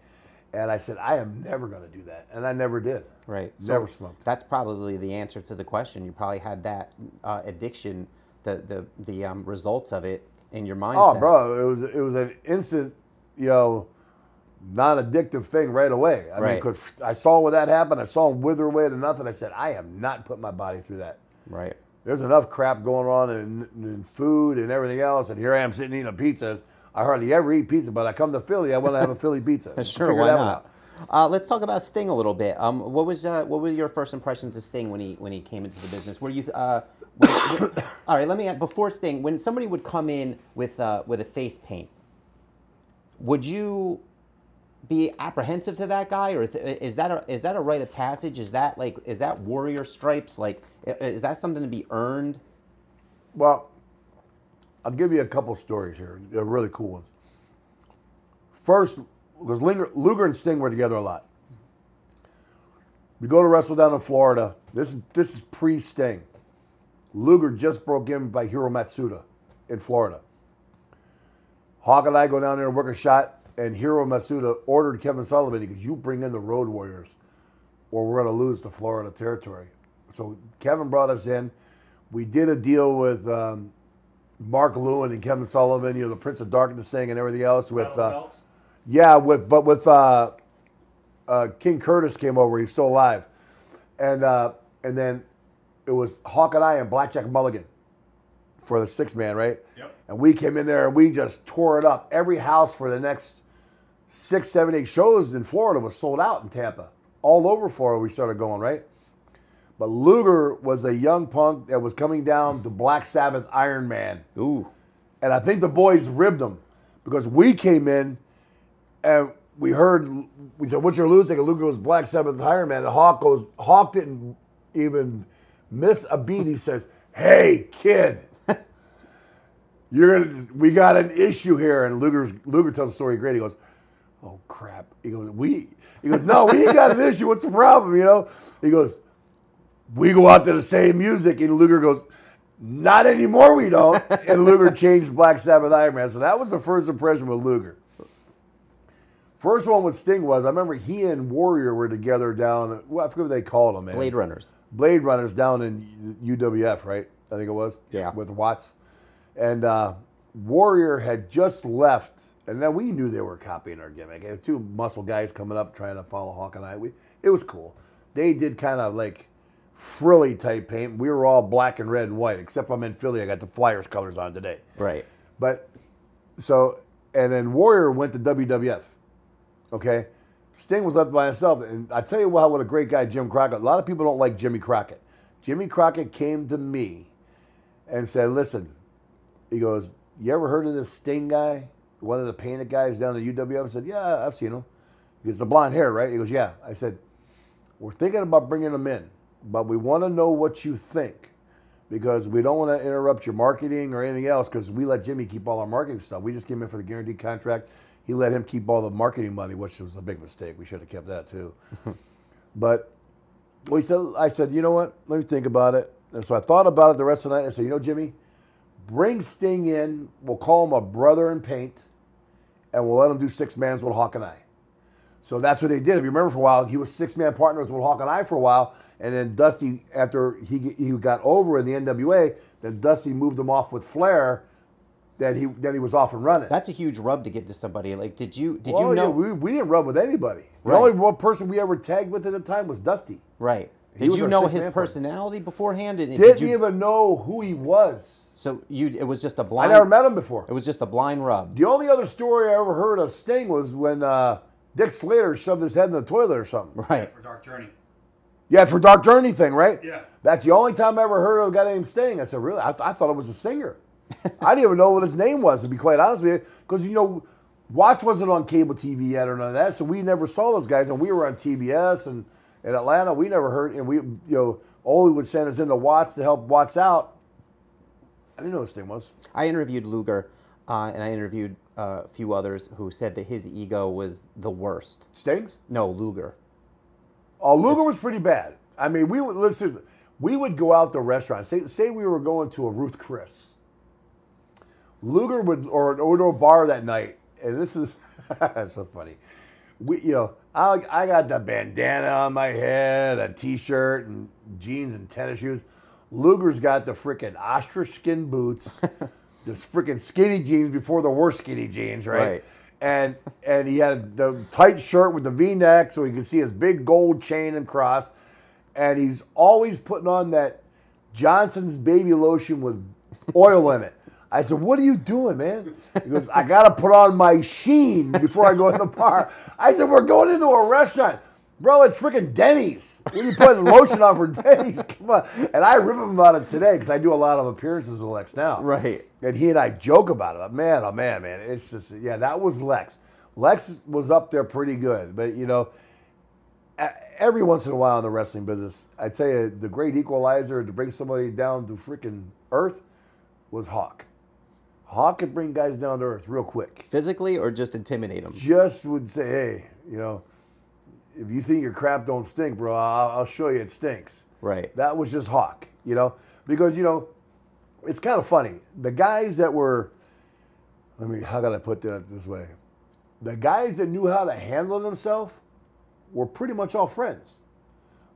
And I said, I am never going to do that. And I never did. Right. Never so smoked. That's probably the answer to the question. You probably had that uh, addiction, the the, the um, results of it in your mindset. Oh, bro, it was, it was an instant, you know, non-addictive thing right away. I right. mean, 'cause I saw what that happened. I saw him wither away to nothing. I said, I am not putting my body through that. Right. There's enough crap going on in, in food and everything else, and here I am sitting eating a pizza. I hardly ever eat pizza, but I come to Philly, I want to have a Philly pizza. Sure, Figure why that not? One out. Uh, let's talk about Sting a little bit. Um, what was uh, what were your first impressions of Sting when he when he came into the business? Were you uh, when, when, all right? Let me ask, before Sting, when somebody would come in with uh, with a face paint, would you be apprehensive to that guy, or is that a, is that a rite of passage? Is that like is that warrior stripes? Like, is that something to be earned? Well, I'll give you a couple stories here. They're really cool ones. First, because Luger and Sting were together a lot. We go to wrestle down in Florida. This is this is pre-Sting. Luger just broke in by Hiro Matsuda in Florida. Hawk and I go down there and work a shot. And Hiro Matsuda ordered Kevin Sullivan, because you bring in the Road Warriors or we're going to lose to Florida territory. So Kevin brought us in. We did a deal with um, Mark Lewin and Kevin Sullivan, you know, the Prince of Darkness thing and everything else. With uh, yeah, with but with uh, uh, King Curtis came over. He's still alive. And, uh, and then it was Hawk and I and Blackjack Mulligan for the six-man, right? Yep. And we came in there and we just tore it up. Every house for the next six, seven, eight shows in Florida was sold out in Tampa. All over Florida we started going, right? But Luger was a young punk that was coming down to Black Sabbath Iron Man. Ooh. And I think the boys ribbed him because we came in and we heard, we said, what's your lose? They go, Luger goes Black Sabbath Iron Man. And Hawk goes, Hawk didn't even miss a beat. He says, hey, kid. You're gonna. We got an issue here, and Luger's, Luger tells the story great. He goes, "Oh crap!" He goes, "We." He goes, "No, we ain't got an issue. What's the problem?" You know. He goes, "We go out to the same music," and Luger goes, "Not anymore. We don't." And Luger changed Black Sabbath Iron Man. So that was the first impression with Luger. First one with Sting was I remember he and Warrior were together down. Well, I forget what they called them. Man. Blade Runners. Blade Runners down in U W F, right? I think it was. Yeah. With Watts. And uh, Warrior had just left, and then we knew they were copying our gimmick. And two muscle guys coming up trying to follow Hawk and I. We, it was cool. They did kind of like frilly type paint. We were all black and red and white, except I'm in Philly. I got the Flyers colors on today. Right. But so, and then Warrior went to W W F. Okay. Sting was left by himself. And I tell you what, what a great guy Jim Crockett. A lot of people don't like Jimmy Crockett. Jimmy Crockett came to me and said, listen, he goes, you ever heard of this Sting guy? One of the painted guys down at U W F? I said, yeah, I've seen him. He goes, the blonde hair, right? He goes, yeah. I said, we're thinking about bringing him in, but we want to know what you think because we don't want to interrupt your marketing or anything else because we let Jimmy keep all our marketing stuff. We just came in for the guaranteed contract. He let him keep all the marketing money, which was a big mistake. We should have kept that too. But we said, I said, you know what? Let me think about it. And so I thought about it the rest of the night. I said, you know, Jimmy, bring Sting in. We'll call him a brother in paint, and we'll let him do six mans with Hawk and I. So that's what they did. If you remember for a while, he was six-man partner with Hawk and I for a while, and then Dusty, after he he got over in the N W A, then Dusty moved him off with Flair. That he that he was off and running. That's a huge rub to give to somebody. Like, did you did well, you know yeah, we, we didn't rub with anybody. Right. The only one person we ever tagged with at the time was Dusty. Right. He did you know his personality player. beforehand? And, Didn't did you... even know who he was. So you it was just a blind. I never met him before. It was just a blind rub. The only other story I ever heard of Sting was when uh, Dick Slater shoved his head in the toilet or something. Right. Yeah, for Dark Journey. Yeah, for Dark Journey thing, right? Yeah. That's the only time I ever heard of a guy named Sting. I said, really? I, th I thought it was a singer. I didn't even know what his name was, to be quite honest with you, because, you know, Watch wasn't on cable T V yet or none of that, so we never saw those guys, and we were on T B S and in Atlanta. We never heard, and we, you know, Ole would send us into Watts to help Watts out. I didn't know what his name was. I interviewed Luger, uh, and I interviewed uh, a few others who said that his ego was the worst. Stings? No, Luger. Oh, Luger it's was pretty bad. I mean, we would, listen, we would go out to restaurants. Say, say we were going to a Ruth Chris. Luger would, or an Odo bar that night, and this is so funny. We, you know, I, I got the bandana on my head, a t-shirt, and jeans and tennis shoes. Luger's got the freaking ostrich skin boots, this freaking skinny jeans before there were skinny jeans, right? right? And and he had the tight shirt with the V-neck, so you could see his big gold chain and cross. And he's always putting on that Johnson's baby lotion with oil in it. I said, what are you doing, man? He goes, I got to put on my sheen before I go in the bar. I said, we're going into a restaurant. Bro, it's freaking Denny's. What are you putting lotion on for Denny's? Come on. And I rip him about it today because I do a lot of appearances with Lex now. Right. And he and I joke about it. Man, oh, man, man. It's just, yeah, that was Lex. Lex was up there pretty good. But, you know, every once in a while in the wrestling business, I tell you, the great equalizer to bring somebody down to freaking earth was Hawk. Hawk could bring guys down to earth real quick. Physically or just intimidate them? Just would say, hey, you know, if you think your crap don't stink, bro, I'll, I'll show you it stinks. Right. That was just Hawk, you know, because, you know, it's kind of funny. The guys that were, I mean, how can I put that this way? The guys that knew how to handle themselves were pretty much all friends.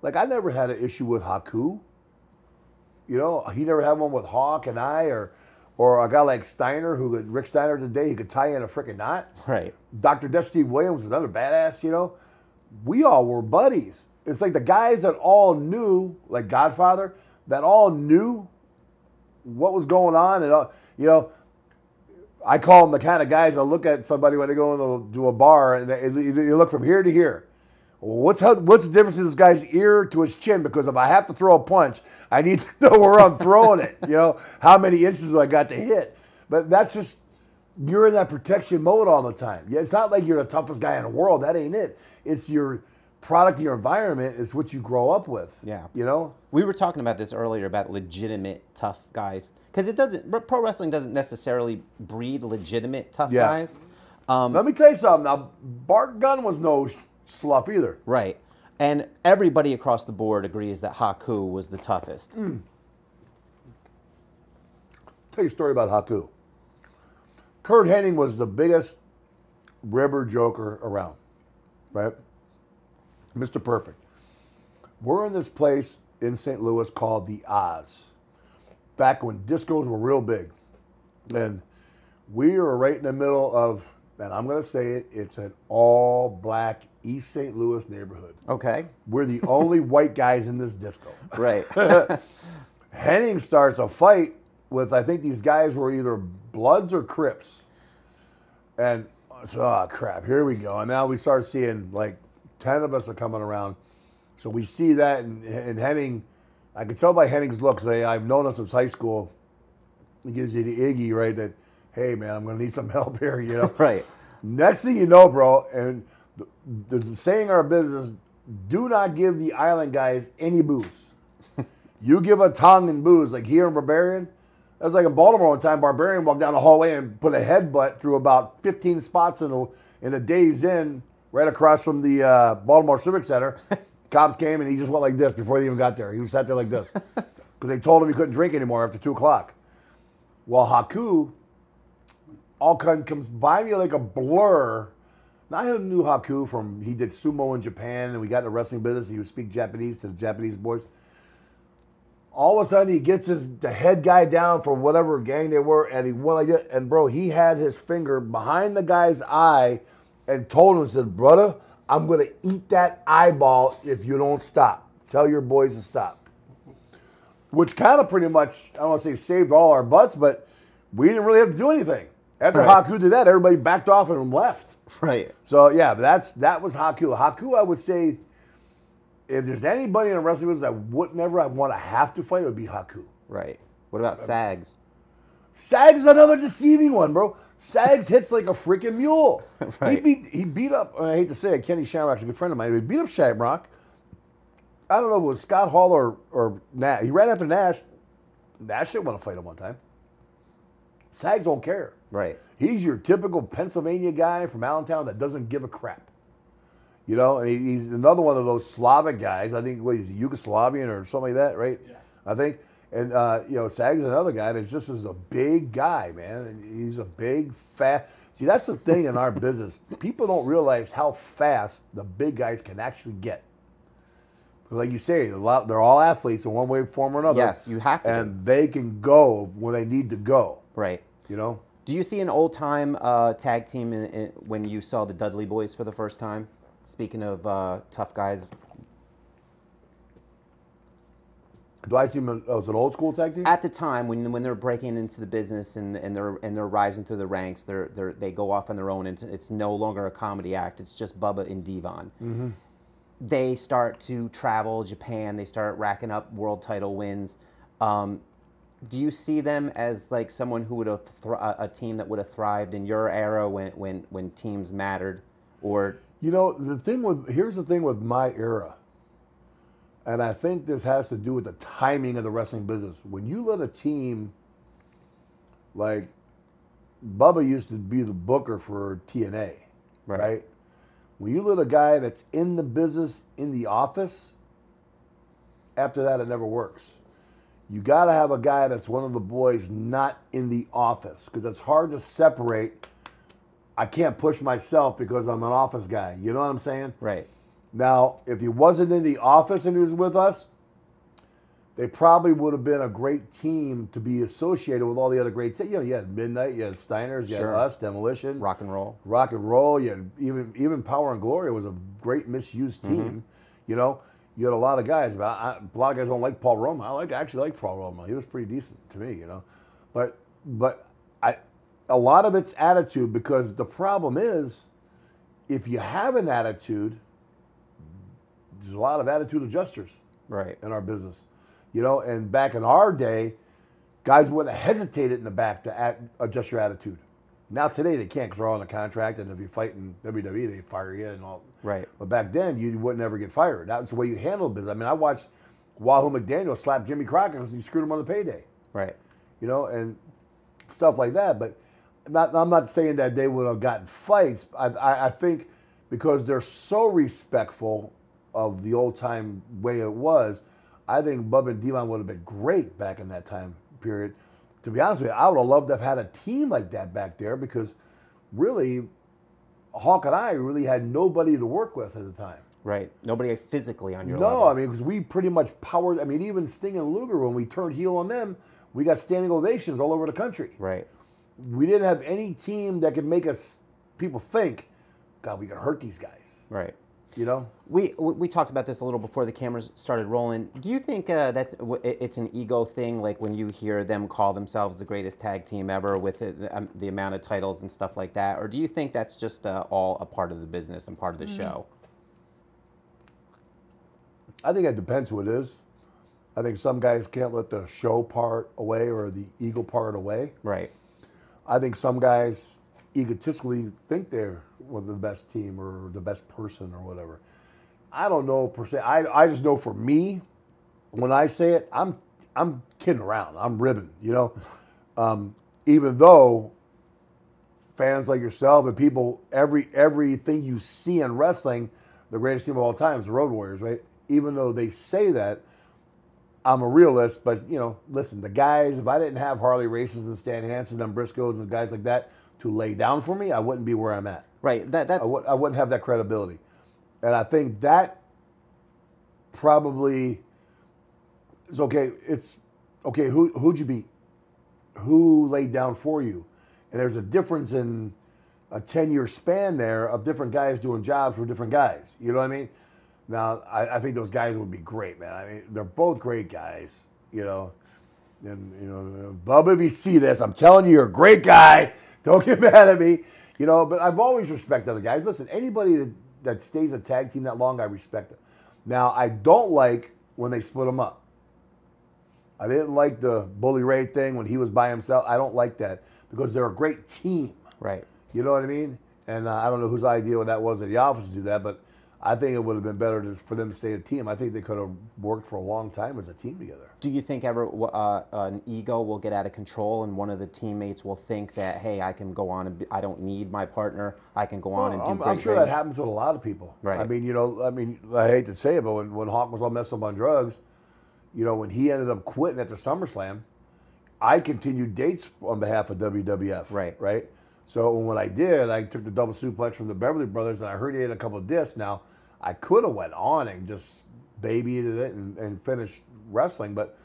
Like, I never had an issue with Haku. You know, he never had one with Hawk and I or... Or a guy like Steiner, who could, Rick Steiner today, he could tie in a freaking knot. Right. Doctor Death Steve Williams was another badass, you know. We all were buddies. It's like the guys that all knew, like Godfather, that all knew what was going on. And, all, you know, I call them the kind of guys that look at somebody when they go into to a bar and they, they look from here to here. What's how, what's the difference in this guy's ear to his chin? Because if I have to throw a punch, I need to know where I'm throwing it. You know, how many inches do I got to hit? But that's just, you're in that protection mode all the time. Yeah, it's not like you're the toughest guy in the world. That ain't it. It's your product of your environment. It's what you grow up with. Yeah. You know? We were talking about this earlier about legitimate tough guys. Because it doesn't, pro wrestling doesn't necessarily breed legitimate tough yeah. guys. Um, Let me tell you something. Now, Bart Gunn was no... slough either. Right. And everybody across the board agrees that Haku was the toughest. Mm. Tell you a story about Haku. Kurt Hennig was the biggest ribber joker around. Right? Mister Perfect. We're in this place in Saint Louis called the Oz. Back when discos were real big. And we were right in the middle of, and I'm going to say it, it's an all-black East Saint Louis neighborhood. Okay. We're the only white guys in this disco. Right. Henning starts a fight with, I think these guys were either Bloods or Crips. And, oh, crap, here we go. And now we start seeing, like, ten of us are coming around. So we see that, and, and Henning, I could tell by Henning's looks, they, I've known him since high school. He gives you the Iggy, right, that, hey, man, I'm going to need some help here, you know? Right. Next thing you know, bro, and the, the saying in our business, do not give the island guys any booze. You give a tongue and booze, like here in Barbarian. I was like in Baltimore one time, Barbarian walked down the hallway and put a headbutt through about fifteen spots in a, in a Days Inn right across from the uh, Baltimore Civic Center. Cops came and he just went like this before they even got there. He was sat there like this because they told him he couldn't drink anymore after two o'clock. Well, Haku all comes by me like a blur. Now, I knew Haku from, he did sumo in Japan, and we got in the wrestling business, and he would speak Japanese to the Japanese boys. All of a sudden, he gets his, the head guy down from whatever gang they were, and he went like that. And, bro, he had his finger behind the guy's eye and told him, said, brother, I'm going to eat that eyeball if you don't stop. Tell your boys to stop. Which kind of pretty much, I don't want to say saved all our butts, but we didn't really have to do anything. After right. Haku did that, everybody backed off and left. Right. So, yeah, that's that was Haku. Haku, I would say... if there's anybody in the wrestling business I would never I want to have to fight, it would be Haku. Right. What about Sags? Sags is another deceiving one, bro. Sags hits like a freaking mule. Right. He beat he beat up, I hate to say it, Kenny Shamrock's a good friend of mine. He beat up Shamrock. I don't know if it was Scott Hall or, or Nash. He ran after Nash. Nash didn't want to fight him one time. Sags don't care. Right. He's your typical Pennsylvania guy from Allentown that doesn't give a crap. You know, and he's another one of those Slavic guys. I think, what, he's a Yugoslavian or something like that, right? Yeah. I think. And, uh, you know, Sags is another guy that's just is a big guy, man. And he's a big, fat. See, that's the thing in our business. People don't realize how fast the big guys can actually get. Because like you say, a lot, they're all athletes in one way, form, or another. Yes, you have to. And they can go when they need to go. Right. You know? Do you see an old-time uh, tag team in, in, when you saw the Dudley Boys for the first time? Speaking of uh, tough guys. Do I see them oh, as an old school tag team? At the time, when when they're breaking into the business and, and they're and they're rising through the ranks, they're they they go off on their own, and it's no longer a comedy act. It's just Bubba and Devon. Mm-hmm. They start to travel Japan. They start racking up world title wins. Um, do you see them as like someone who would have a team that would have thrived in your era when when when teams mattered, or? You know, the thing with, here's the thing with my era, and I think this has to do with the timing of the wrestling business. When you let a team, like, Bubba used to be the booker for T N A, right? right? When you let a guy that's in the business, in the office, after that it never works. You got to have a guy that's one of the boys not in the office, because it's hard to separate. I can't push myself because I'm an office guy. You know what I'm saying? Right. Now, if he wasn't in the office and he was with us, they probably would have been a great team to be associated with all the other great teams. You know, you had Midnight, you had Steiners, you sure. had us, Demolition. Rock and Roll. Rock and Roll. You had even, even Power and Glory was a great misused team. Mm-hmm. You know, you had a lot of guys. But I, a lot of guys don't like Paul Roma. I, like, I actually like Paul Roma. He was pretty decent to me, you know. But, but I... a lot of it's attitude, because the problem is, if you have an attitude, there's a lot of attitude adjusters right. in our business. You know, and back in our day, guys wouldn't have hesitated in the back to act, adjust your attitude. Now today they can't because they're all on a contract, and if you fight in W W E, they fire you and all. Right. But back then, you wouldn't ever get fired. That's the way you handled business. I mean, I watched Wahoo McDaniel slap Jimmy Crockett because he screwed him on the payday. Right. You know, and stuff like that, but... Not, I'm not saying that they would have gotten fights. I, I, I think because they're so respectful of the old-time way it was, I think Bubba and Devon would have been great back in that time period. To be honest with you, I would have loved to have had a team like that back there, because really, Hawk and I really had nobody to work with at the time. Right. Nobody physically on your level. No, I mean, because we pretty much powered. I mean, even Sting and Luger, when we turned heel on them, we got standing ovations all over the country. Right. We didn't have any team that could make us people think, God, we could hurt these guys. Right. You know? We we talked about this a little before the cameras started rolling. Do you think uh, that it's an ego thing, like when you hear them call themselves the greatest tag team ever with the, um, the amount of titles and stuff like that? Or do you think that's just uh, all a part of the business and part of the mm-hmm. show? I think it depends who it is. I think some guys can't let the show part away or the ego part away. Right. I think some guys egotistically think they're one of the best team or the best person or whatever. I don't know per se. I, I just know for me, when I say it, I'm I'm kidding around. I'm ribbing, you know. Um, even though fans like yourself and people, every everything you see in wrestling, the greatest team of all time is the Road Warriors, right? Even though they say that, I'm a realist, but, you know, listen, the guys, if I didn't have Harley Races and Stan Hansen and Briscoes and guys like that to lay down for me, I wouldn't be where I'm at. Right. That, that's... I, w I wouldn't have that credibility. And I think that probably is okay. It's, okay, who, who'd you beat? Who laid down for you? And there's a difference in a ten-year span there of different guys doing jobs for different guys. You know what I mean? Now, I, I think those guys would be great, man. I mean, they're both great guys, you know. And, you know, Bubba, if you see this, I'm telling you, you're a great guy. Don't get mad at me. You know, but I've always respected other guys. Listen, anybody that, that stays a tag team that long, I respect them. Now, I don't like when they split them up. I didn't like the Bully Ray thing when he was by himself. I don't like that because they're a great team. Right. You know what I mean? And uh, I don't know whose idea that was at the office to do that, but I think it would have been better to, for them to stay a team. I think they could have worked for a long time as a team together. Do you think ever uh, an ego will get out of control and one of the teammates will think that, hey, I can go on and be, I don't need my partner. I can go well, on and do I'm, great I'm sure things. That happens with a lot of people. Right. I mean, you know, I mean, I hate to say it, but when, when Hawk was all messed up on drugs, you know, when he ended up quitting at the SummerSlam, I continued dates on behalf of W W F. Right. Right. So when I did, I took the double suplex from the Beverly Brothers, and I heard he had a couple of discs. Now, I could have went on and just babied it and, and finished wrestling, but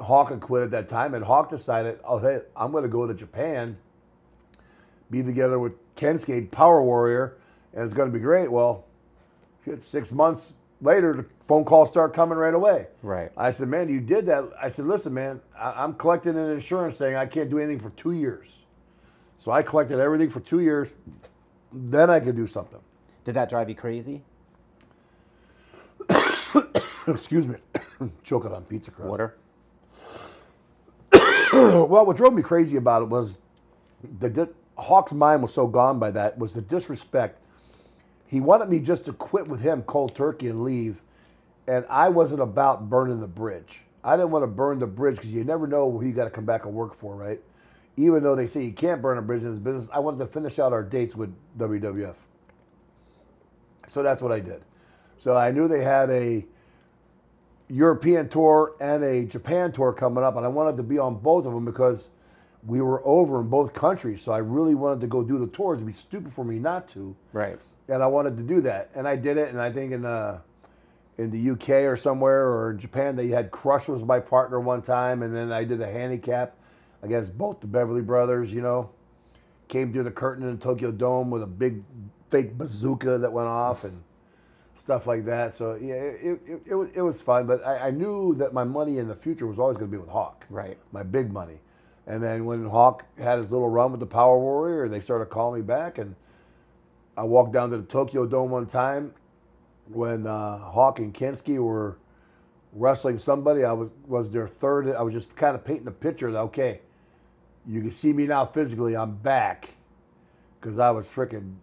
Hawk had quit at that time, and Hawk decided, oh, hey, I'm going to go to Japan, be together with Kensuke Power Warrior, and it's going to be great. Well, shit, six months later, the phone calls start coming right away. Right. I said, man, you did that. I said, listen, man, I I'm collecting an insurance thing. I can't do anything for two years. So I collected everything for two years. Then I could do something. Did that drive you crazy? Excuse me. Choking on pizza crust. Water. Well, what drove me crazy about it was the Hawk's mind was so gone by that was the disrespect. He wanted me just to quit with him cold turkey and leave. And I wasn't about burning the bridge. I didn't want to burn the bridge because you never know who you got to come back and work for, right? Even though they say you can't burn a bridge in this business, I wanted to finish out our dates with W W F. So that's what I did. So I knew they had a European tour and a Japan tour coming up, and I wanted to be on both of them because we were over in both countries, so I really wanted to go do the tours. It would be stupid for me not to. Right. And I wanted to do that, and I did it, and I think in the, in the U K or somewhere or in Japan, they had Crush was my partner one time, and then I did a handicap against both the Beverly Brothers, you know. Came through the curtain in the Tokyo Dome with a big fake bazooka that went off and stuff like that. So, yeah, it, it, it, was, it was fun. But I, I knew that my money in the future was always going to be with Hawk. Right. My big money. And then when Hawk had his little run with the Power Warrior, they started calling me back. And I walked down to the Tokyo Dome one time when uh, Hawk and Kensuke were wrestling somebody. I was, was their third. I was just kind of painting the picture that, okay, you can see me now physically. I'm back because I was freaking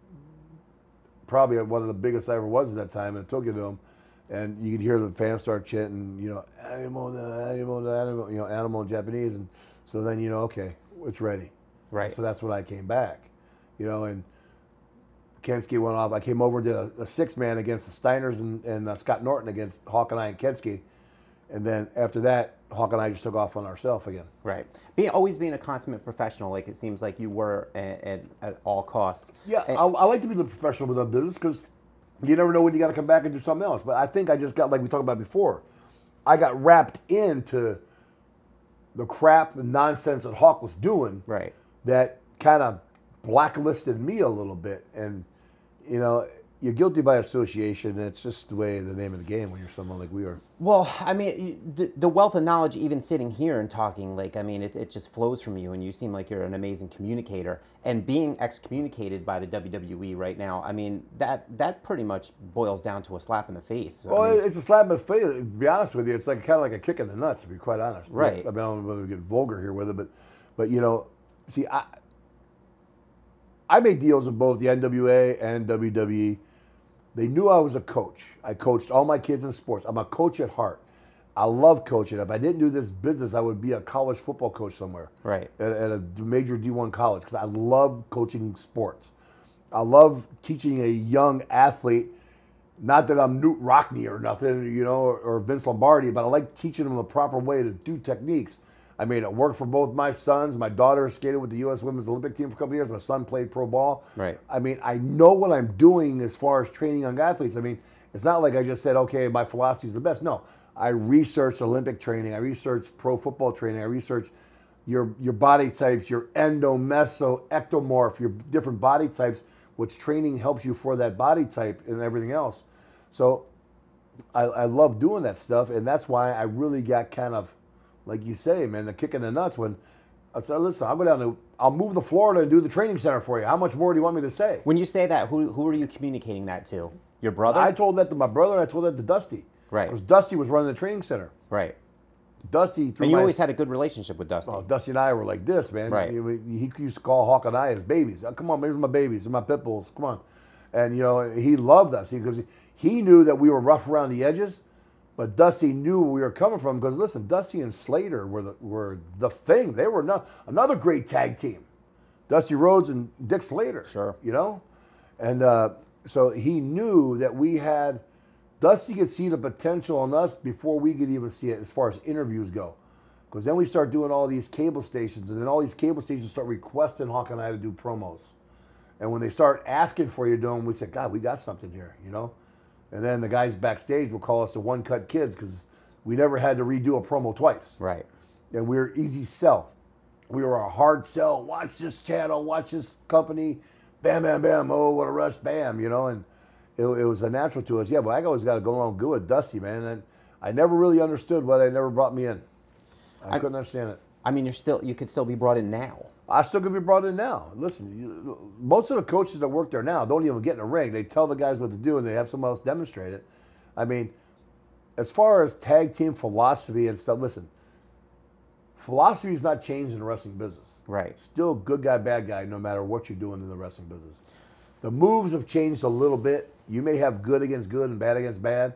probably one of the biggest I ever was at that time in the Tokyo Dome, and you could hear the fans start chanting, you know, animal, animal, animal, you know, animal in Japanese, and so then you know, okay, it's ready, right? So that's when I came back, you know, and Kensuke went off. I came over to a, a six man against the Steiners and, and uh, Scott Norton against Hawk and I and Kensuke. And then after that, Hawk and I just took off on ourselves again. Right. Being, always being a consummate professional, like it seems like you were at, at, at all costs. Yeah, and, I, I like to be the professional with the business because you never know when you got to come back and do something else. But I think I just got, like we talked about before, I got wrapped into the crap and nonsense that Hawk was doing. Right. That kind of blacklisted me a little bit. And, you know, you're guilty by association, and it's just the way, the name of the game when you're someone like we are. Well, I mean, the, the wealth of knowledge, even sitting here and talking, like, I mean, it, it just flows from you, and you seem like you're an amazing communicator. And being excommunicated by the W W E right now, I mean, that that pretty much boils down to a slap in the face. Well, I mean, it's, it's a slap in the face, to be honest with you. It's like kind of like a kick in the nuts, to be quite honest. Right. I mean, I don't want to get vulgar here with it, but, but you know, see, I, I made deals with both the N W A and W W E. They knew I was a coach. I coached all my kids in sports. I'm a coach at heart. I love coaching. If I didn't do this business, I would be a college football coach somewhere. Right. At, at a major D one college, because I love coaching sports. I love teaching a young athlete. Not that I'm Newt Rockne or nothing, you know, or, or Vince Lombardi, but I like teaching them the proper way to do techniques. I made it work for both my sons. My daughter skated with the U S Women's Olympic team for a couple of years. My son played pro ball. Right. I mean, I know what I'm doing as far as training young athletes. I mean, it's not like I just said, okay, my philosophy is the best. No, I researched Olympic training. I researched pro football training. I researched your, your body types, your endo, meso, ectomorph, your different body types, which training helps you for that body type and everything else. So I, I love doing that stuff, and that's why I really got kind of, like you say, man, the kick in the nuts when I said, listen, I'll go down to, I'll move to Florida and do the training center for you. How much more do you want me to say? When you say that, who, who are you communicating that to? Your brother? I told that to my brother, and I told that to Dusty. Right. Because Dusty was running the training center. Right. Dusty. And you my, always had a good relationship with Dusty. Oh, Dusty and I were like this, man. Right. He, he used to call Hawk and I his babies. Oh, come on, these are my babies. These are my pit bulls. Come on. And, you know, he loved us because he, he knew that we were rough around the edges. But Dusty knew where we were coming from because, listen, Dusty and Slater were the, were the thing. They were no, another great tag team. Dusty Rhodes and Dick Slater. Sure. You know? And uh, so he knew that we had – Dusty could see the potential in us before we could even see it as far as interviews go. Because then we start doing all these cable stations, and then all these cable stations start requesting Hawk and I to do promos. And when they start asking for you to do them, we say, God, we got something here, you know? And then the guys backstage will call us the one-cut kids because we never had to redo a promo twice. Right. And we were easy sell. We were a hard sell. Watch this channel. Watch this company. Bam, bam, bam. Oh, what a rush. Bam, you know. And it, it was a natural to us. Yeah, but I always got to go along good with Dusty, man. And I never really understood why they never brought me in. I, I couldn't understand it. I mean, you're still, you could still be brought in now. I still could be brought in now. Listen, you, most of the coaches that work there now don't even get in the ring. They tell the guys what to do, and they have someone else demonstrate it. I mean, as far as tag team philosophy and stuff, listen, philosophy is not changed in the wrestling business. Right. Still good guy, bad guy, no matter what you're doing in the wrestling business. The moves have changed a little bit. You may have good against good and bad against bad,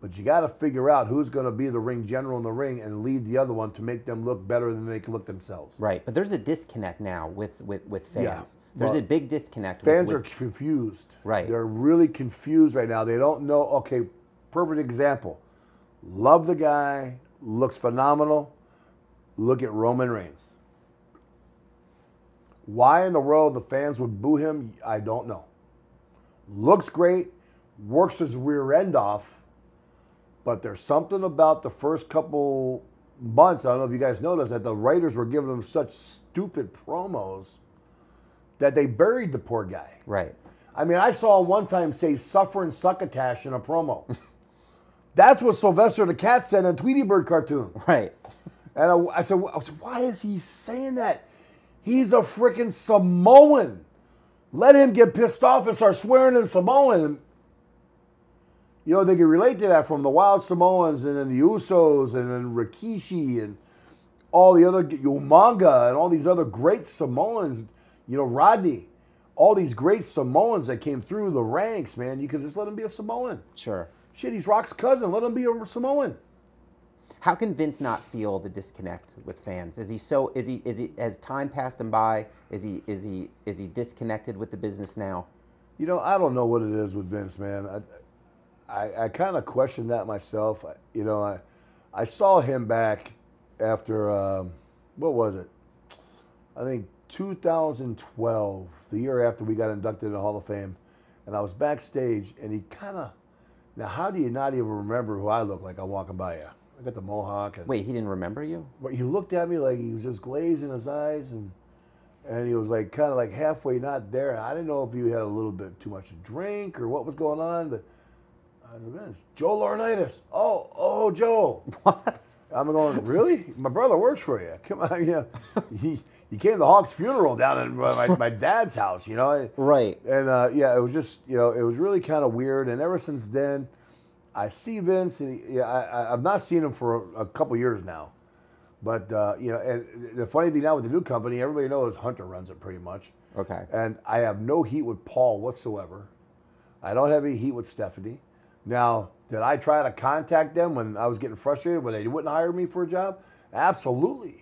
but you got to figure out who's going to be the ring general in the ring and lead the other one to make them look better than they can look themselves. Right, but there's a disconnect now with, with, with fans. Yeah, there's well, a big disconnect. Fans with, with... are confused. Right. They're really confused right now. They don't know, okay, perfect example. Love the guy, looks phenomenal. Look at Roman Reigns. Why in the world the fans would boo him, I don't know. Looks great, works his rear end off. But there's something about the first couple months, I don't know if you guys noticed, that the writers were giving him such stupid promos that they buried the poor guy. Right. I mean, I saw one time say, suffer and succotash in a promo. That's what Sylvester the Cat said in a Tweety Bird cartoon. Right. And I, I, said, I said, why is he saying that? He's a freaking Samoan. Let him get pissed off and start swearing in Samoan. You know, they can relate to that from the Wild Samoans and then the Usos and then Rikishi and all the other, Umaga and all these other great Samoans, you know, Rodney, all these great Samoans that came through the ranks, man. You could just let him be a Samoan. Sure. Shit, he's Rock's cousin. Let him be a Samoan. How can Vince not feel the disconnect with fans? Is he so, is he, is he, has time passed him by? Is he, is he, is he disconnected with the business now? You know, I don't know what it is with Vince, man. I, I, I kind of questioned that myself. I, you know, I, I saw him back after, um, what was it? I think two thousand twelve, the year after we got inducted in the Hall of Fame. And I was backstage, and he kind of, now how do you not even remember who I look like I'm walking by you? I got the mohawk. And, wait, he didn't remember you? He looked at me like he was just glazing his eyes, and and he was like kind of like halfway not there. And I didn't know if you had a little bit too much to drink or what was going on, but I was Joe Laurinaitis. Oh, oh, Joe. What? I'm going, really? My brother works for you. Come on, yeah. He he came to the Hawks' funeral down at my, my dad's house, you know. Right. And uh, yeah, it was just, you know, it was really kind of weird. And ever since then, I see Vince, and he, yeah, I, I've not seen him for a, a couple years now. But, uh, you know, and the funny thing now with the new company, everybody knows Hunter runs it pretty much. Okay. And I have no heat with Paul whatsoever. I don't have any heat with Stephanie. Now, did I try to contact them when I was getting frustrated when they wouldn't hire me for a job? Absolutely.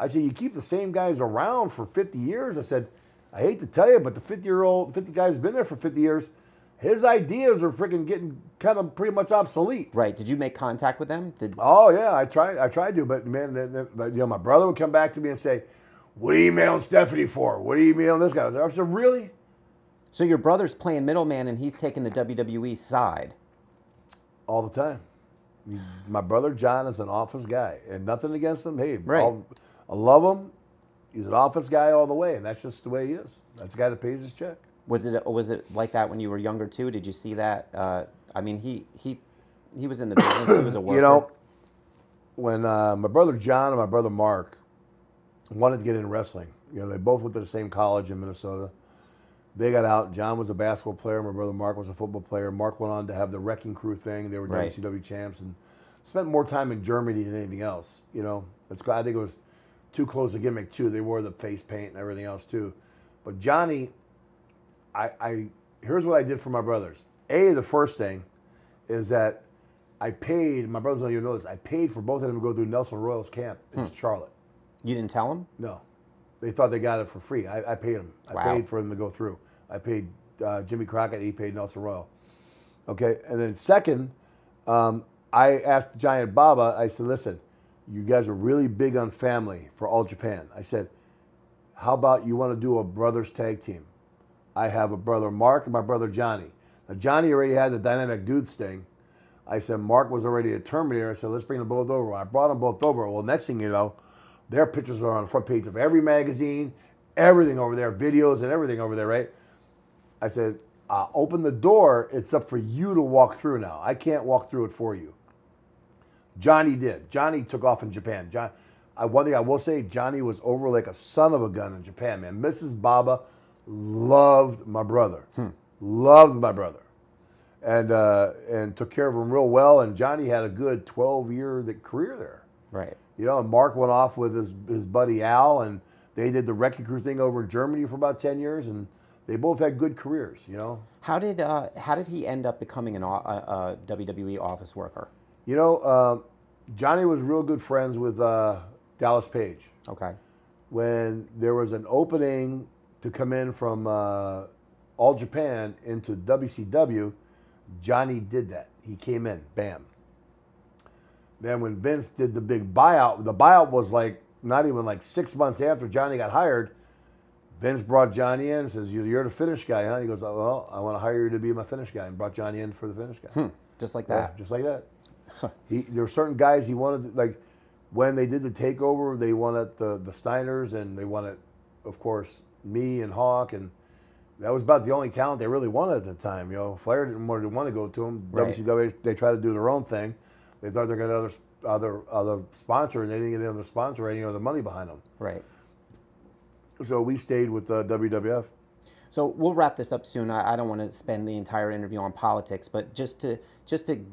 I said, you keep the same guys around for fifty years. I said, I hate to tell you, but the fifty-year-old, fifty guys has been there for fifty years. His ideas are freaking getting kind of pretty much obsolete. Right. Did you make contact with them? Did oh, yeah. I tried I tried to, but, man, the, the, but, you know, my brother would come back to me and say, what are you emailing Stephanie for? What are you emailing this guy? I said, really? So your brother's playing middleman, and he's taking the W W E side. All the time. He, my brother John is an office guy, and nothing against him. Hey, right. I'll, I love him. He's an office guy all the way, and that's just the way he is. That's the guy that pays his check. Was it was it like that when you were younger too? Did you see that? Uh, I mean, he he he was in the business. He was a worker. You know, when uh, my brother John and my brother Mark wanted to get into wrestling, you know, they both went to the same college in Minnesota. They got out. John was a basketball player. My brother Mark was a football player. Mark went on to have the Wrecking Crew thing. They were right. W C W champs and spent more time in Germany than anything else. You know, it's, I think it was too close a gimmick, too. They wore the face paint and everything else, too. But Johnny, I, I here's what I did for my brothers. A, the first thing is that I paid, my brothers don't even know this, I paid for both of them to go through Nelson Royal's camp in hmm. Charlotte. You didn't tell them? No. They thought they got it for free. I, I paid them. I wow. paid for them to go through. I paid uh, Jimmy Crockett. He paid Nelson Royal. Okay. And then second, um, I asked Giant Baba, I said, listen, you guys are really big on family for All Japan. I said, how about you want to do a brothers tag team? I have a brother Mark and my brother Johnny. Now, Johnny already had the Dynamic Dudes thing. I said, Mark was already a Terminator. I said, let's bring them both over. I brought them both over. Well, next thing you know, their pictures are on the front page of every magazine, everything over there, videos and everything over there, right? I said, uh, open the door. It's up for you to walk through now. I can't walk through it for you. Johnny did. Johnny took off in Japan. John, I, one thing I will say, Johnny was over like a son of a gun in Japan, man. Missus Baba loved my brother. Hmm. Loved my brother. And, uh, and took care of him real well. And Johnny had a good twelve-year career there. Right. You know, and Mark went off with his, his buddy Al, and they did the Wrecking Crew thing over in Germany for about ten years, and they both had good careers, you know. How did uh, how did he end up becoming an, a, a W W E office worker? You know, uh, Johnny was real good friends with uh, Dallas Page. Okay. When there was an opening to come in from uh, All Japan into W C W, Johnny did that. He came in, bam. Then when Vince did the big buyout, the buyout was like not even like six months after Johnny got hired. Vince brought Johnny in and says, you're the finish guy, huh? He goes, oh, well, I want to hire you to be my finish guy, and brought Johnny in for the finish guy. Hmm. Just like that. Yeah, just like that. Huh. He, there were certain guys he wanted, to, like when they did the takeover, they wanted the, the Steiners, and they wanted, of course, me and Hawk, and that was about the only talent they really wanted at the time. You know, Flair didn't want to go to him. Right. W C W, they tried to do their own thing. They thought they got another other other sponsor, and they didn't get another sponsor or any other money behind them. Right. So we stayed with uh, W W F. So we'll wrap this up soon. I, I don't want to spend the entire interview on politics, but just to just to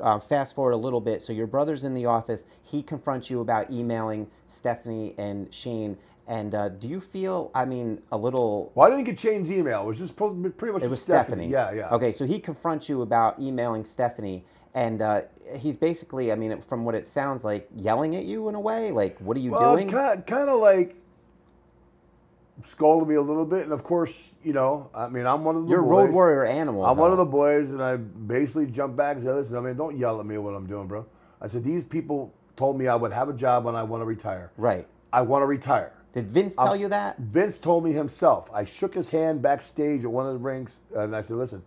uh, fast forward a little bit. So your brother's in the office. He confronts you about emailing Stephanie and Shane. And uh, do you feel, I mean, a little... Well, I didn't get Shane's email. It was just pretty much it was Stephanie. Stephanie. Yeah, yeah. Okay, so he confronts you about emailing Stephanie. And uh, he's basically, I mean, from what it sounds like, yelling at you in a way. Like, what are you well, doing? Well, kind of like scolding me a little bit. And, of course, you know, I mean, I'm one of the You're boys. You're a road warrior animal. I'm though. one of the boys, and I basically jump back and say, listen, I mean, don't yell at me what I'm doing, bro. I said, these people told me I would have a job when I want to retire. Right. I want to retire. Did Vince tell um, you that? Vince told me himself. I shook his hand backstage at one of the rings, and I said, listen,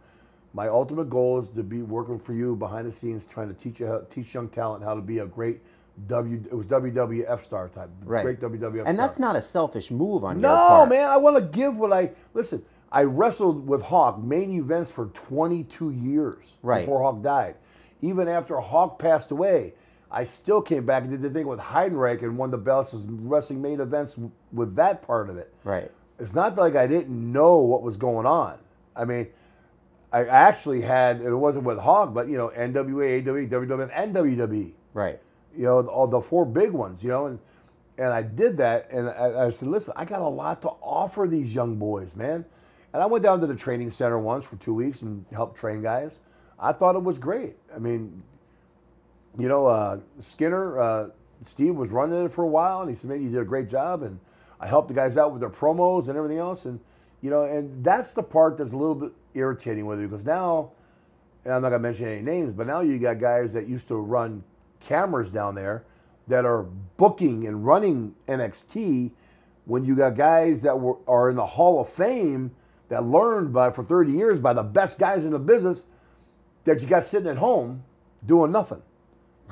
my ultimate goal is to be working for you behind the scenes, trying to teach you how, teach young talent how to be a great W, it was W W F star type, right. Great W W F star. And that's not a selfish move on no, your part. No, man, I want to give what I, listen, I wrestled with Hawk main events for twenty-two years right. before Hawk died. Even after Hawk passed away, I still came back and did the thing with Heidenreich and won the belts and wrestling main events with that part of it. Right. It's not like I didn't know what was going on. I mean, I actually had, it wasn't with Hawk, but, you know, N W A, A W E, W W F, and W W E. Right. You know, all the four big ones, you know, and and I did that, and I, I said, listen, I got a lot to offer these young boys, man. And I went down to the training center once for two weeks and helped train guys. I thought it was great. I mean, you know, uh, Skinner, uh, Steve was running it for a while, and he said, man, you did a great job, and I helped the guys out with their promos and everything else, and, you know, and that's the part that's a little bit irritating with you, because now, and I'm not going to mention any names, but now you got guys that used to run cameras down there that are booking and running N X T when you got guys that were are in the Hall of Fame that learned by for thirty years by the best guys in the business that you got sitting at home doing nothing.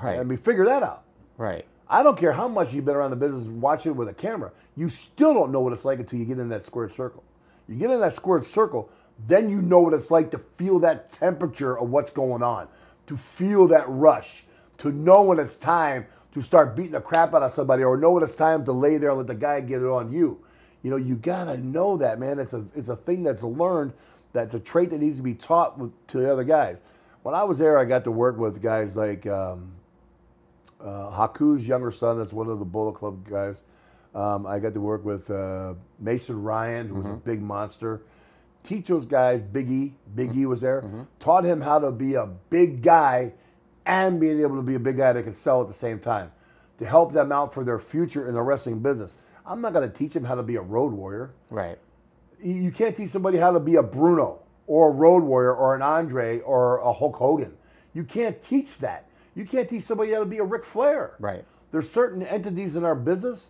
Right. I mean, figure that out. Right. I don't care how much you've been around the business watching with a camera. You still don't know what it's like until you get in that squared circle. You get in that squared circle, then you know what it's like to feel that temperature of what's going on, to feel that rush, to know when it's time to start beating the crap out of somebody, or know when it's time to lay there and let the guy get it on you. You know, you gotta know that, man. It's a it's a thing that's learned, that's a trait that needs to be taught with, to the other guys. When I was there, I got to work with guys like um, uh, Haku's younger son, that's one of the Bullet Club guys. Um, I got to work with uh, Mason Ryan, who was mm-hmm. a big monster. Teach those guys, Big E. Big E was there. Mm-hmm. Taught him how to be a big guy and being able to be a big guy that can sell at the same time, to help them out for their future in the wrestling business. I'm not going to teach them how to be a road warrior. Right. You can't teach somebody how to be a Bruno or a road warrior or an Andre or a Hulk Hogan. You can't teach that. You can't teach somebody how to be a Ric Flair. Right. There's certain entities in our business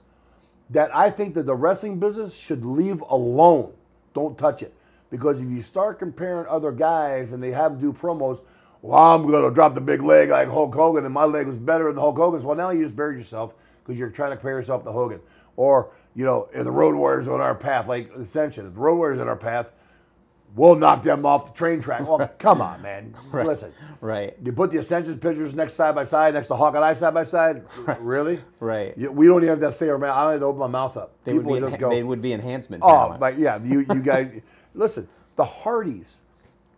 that I think that the wrestling business should leave alone. Don't touch it. Because if you start comparing other guys and they have do promos, well, I'm going to drop the big leg like Hulk Hogan, and my leg was better than Hulk Hogan's. Well, now you just buried yourself because you're trying to compare yourself to Hogan. Or, you know, if the Road Warriors on our path, like Ascension, if the Road Warriors on our path, we'll knock them off the train track. Well, come on, man. Right. Listen. Right. You put the Ascension's pictures next side by side, next to Hawk and I side by side? Right. Really? Right. You, we don't even have that say, man, I don't have to open my mouth up. They, People would, be just go, they would be enhancement. Oh, but yeah, you, you guys, listen, the Hardys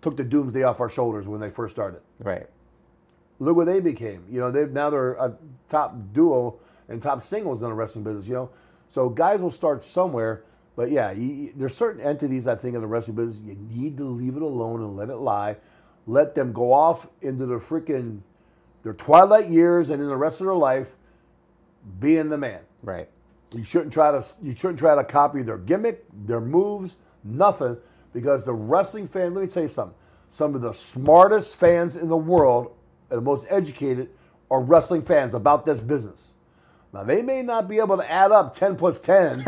took the doomsday off our shoulders when they first started. Right. Look what they became. You know, they've now they're a top duo and top singles in the wrestling business, you know. So guys will start somewhere, but yeah, you, there's certain entities, I think, in the wrestling business, you need to leave it alone and let it lie. Let them go off into their freaking, their twilight years and in the rest of their life, being the man. Right. You shouldn't try to, you shouldn't try to copy their gimmick, their moves, nothing. Because the wrestling fan, let me tell you something, some of the smartest fans in the world, and the most educated, are wrestling fans about this business. Now, they may not be able to add up ten plus ten,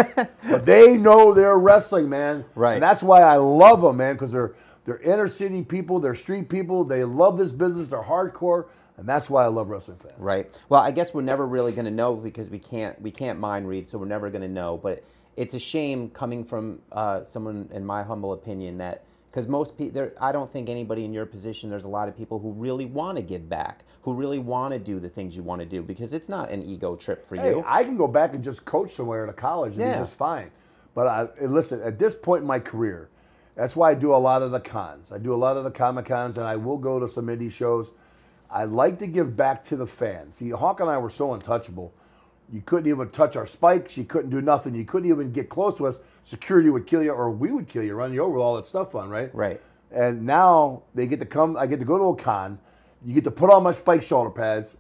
but they know they're wrestling, man. Right. And that's why I love them, man, because they're, they're inner city people, they're street people, they love this business, they're hardcore, and that's why I love wrestling fans. Right. Well, I guess we're never really going to know because we can't, we can't mind read, so we're never going to know, but it's a shame coming from uh, someone, in my humble opinion, that because most people, I don't think anybody in your position, there's a lot of people who really want to give back, who really want to do the things you want to do, because it's not an ego trip for hey, you. I can go back and just coach somewhere at a college and yeah. be just fine. But I, listen, at this point in my career, that's why I do a lot of the cons. I do a lot of the Comic-Cons, and I will go to some indie shows. I like to give back to the fans. See, Hawk and I were so untouchable. You couldn't even touch our spikes. You couldn't do nothing. You couldn't even get close to us. Security would kill you, or we would kill you, run you over with all that stuff on, right? Right. And now they get to come. I get to go to a con. You get to put on my spike shoulder pads.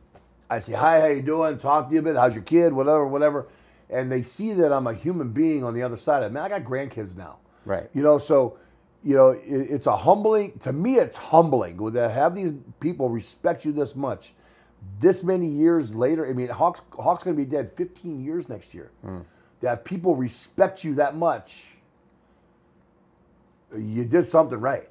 I say, hi, how you doing? Talk to you a bit. How's your kid? Whatever, whatever. And they see that I'm a human being on the other side of it. Man, I got grandkids now. Right. You know, so, you know, it, it's a humbling. To me, it's humbling. To have these people respect you this much. This many years later, I mean, Hawk's, Hawk's going to be dead fifteen years next year. Mm. That people respect you that much, you did something right.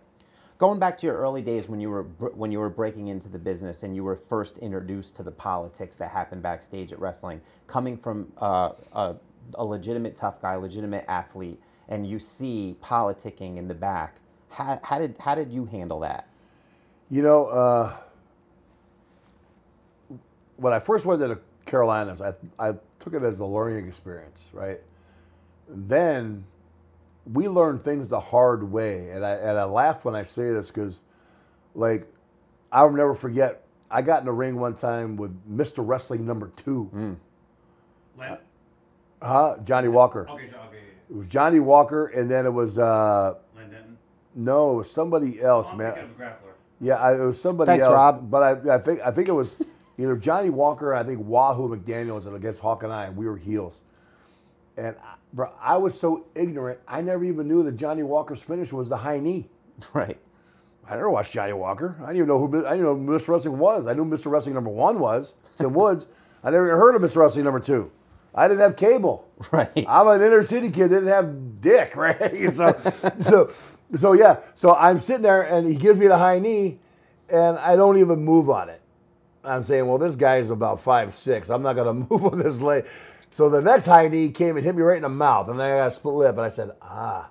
Going back to your early days when you were when you were breaking into the business and you were first introduced to the politics that happened backstage at wrestling, coming from uh, a, a legitimate tough guy, legitimate athlete, and you see politicking in the back, how, how did how did you handle that? You know, uh, when I first went to the Carolinas, I I took it as a learning experience, right? Then we learn things the hard way, and I and I laugh when I say this because, like, I'll never forget. I got in the ring one time with Mister Wrestling Number Two, mm. uh, huh? Johnny Walker. Okay, okay. It was Johnny Walker, and then it was uh, Len Denton. No, it was somebody else, oh, man. I'm thinking of a grappler. Yeah, I, it was somebody Thanks, else. Rob. But I, I think I think it was either Johnny Walker. I think Wahoo McDaniels against Hawk and I, and we were heels. And, I, bro, I was so ignorant, I never even knew that Johnny Walker's finish was the high knee. Right. I never watched Johnny Walker. I didn't even know who, I didn't know who Mister Wrestling was. I knew Mister Wrestling Number One was, Tim Woods. I never even heard of Mister Wrestling Number Two. I didn't have cable. Right. I'm an inner city kid, didn't have dick, right? So, so, so, yeah. So I'm sitting there, and he gives me the high knee, and I don't even move on it. I'm saying, well, this guy is about five six. I'm not going to move on this leg. So the next high knee came and hit me right in the mouth, and then I got a split lip, and I said, ah,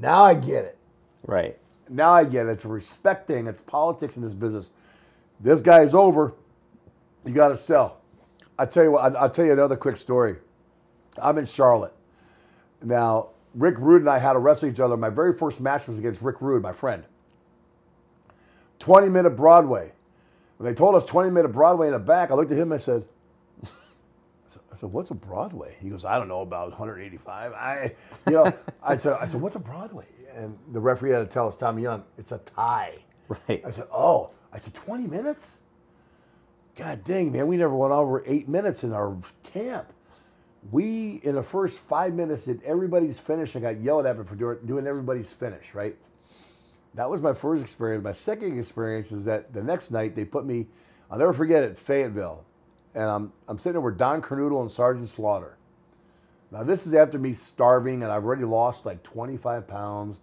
now I get it. Right. Now I get it. It's respecting. It's politics in this business. This guy is over. You got to sell. I tell you what, I'll tell you another quick story. I'm in Charlotte. Now, Rick Rude and I had to wrestle each other. My very first match was against Rick Rude, my friend. twenty-minute Broadway. When they told us twenty-minute Broadway in the back, I looked at him and I said, I said, what's a Broadway? He goes, I don't know, about one eighty-five. I, you know, I said, I said, what's a Broadway? And the referee had to tell us, Tommy Young, it's a tie. Right. I said, oh. I said, twenty minutes? God dang, man, we never went over eight minutes in our camp. We, in the first five minutes, did everybody's finish. I got yelled at me for doing everybody's finish, right? That was my first experience. My second experience is that the next night they put me, I'll never forget it, Fayetteville. And I'm, I'm sitting there with Don Cornuto and Sergeant Slaughter. Now, this is after me starving, and I've already lost like twenty-five pounds.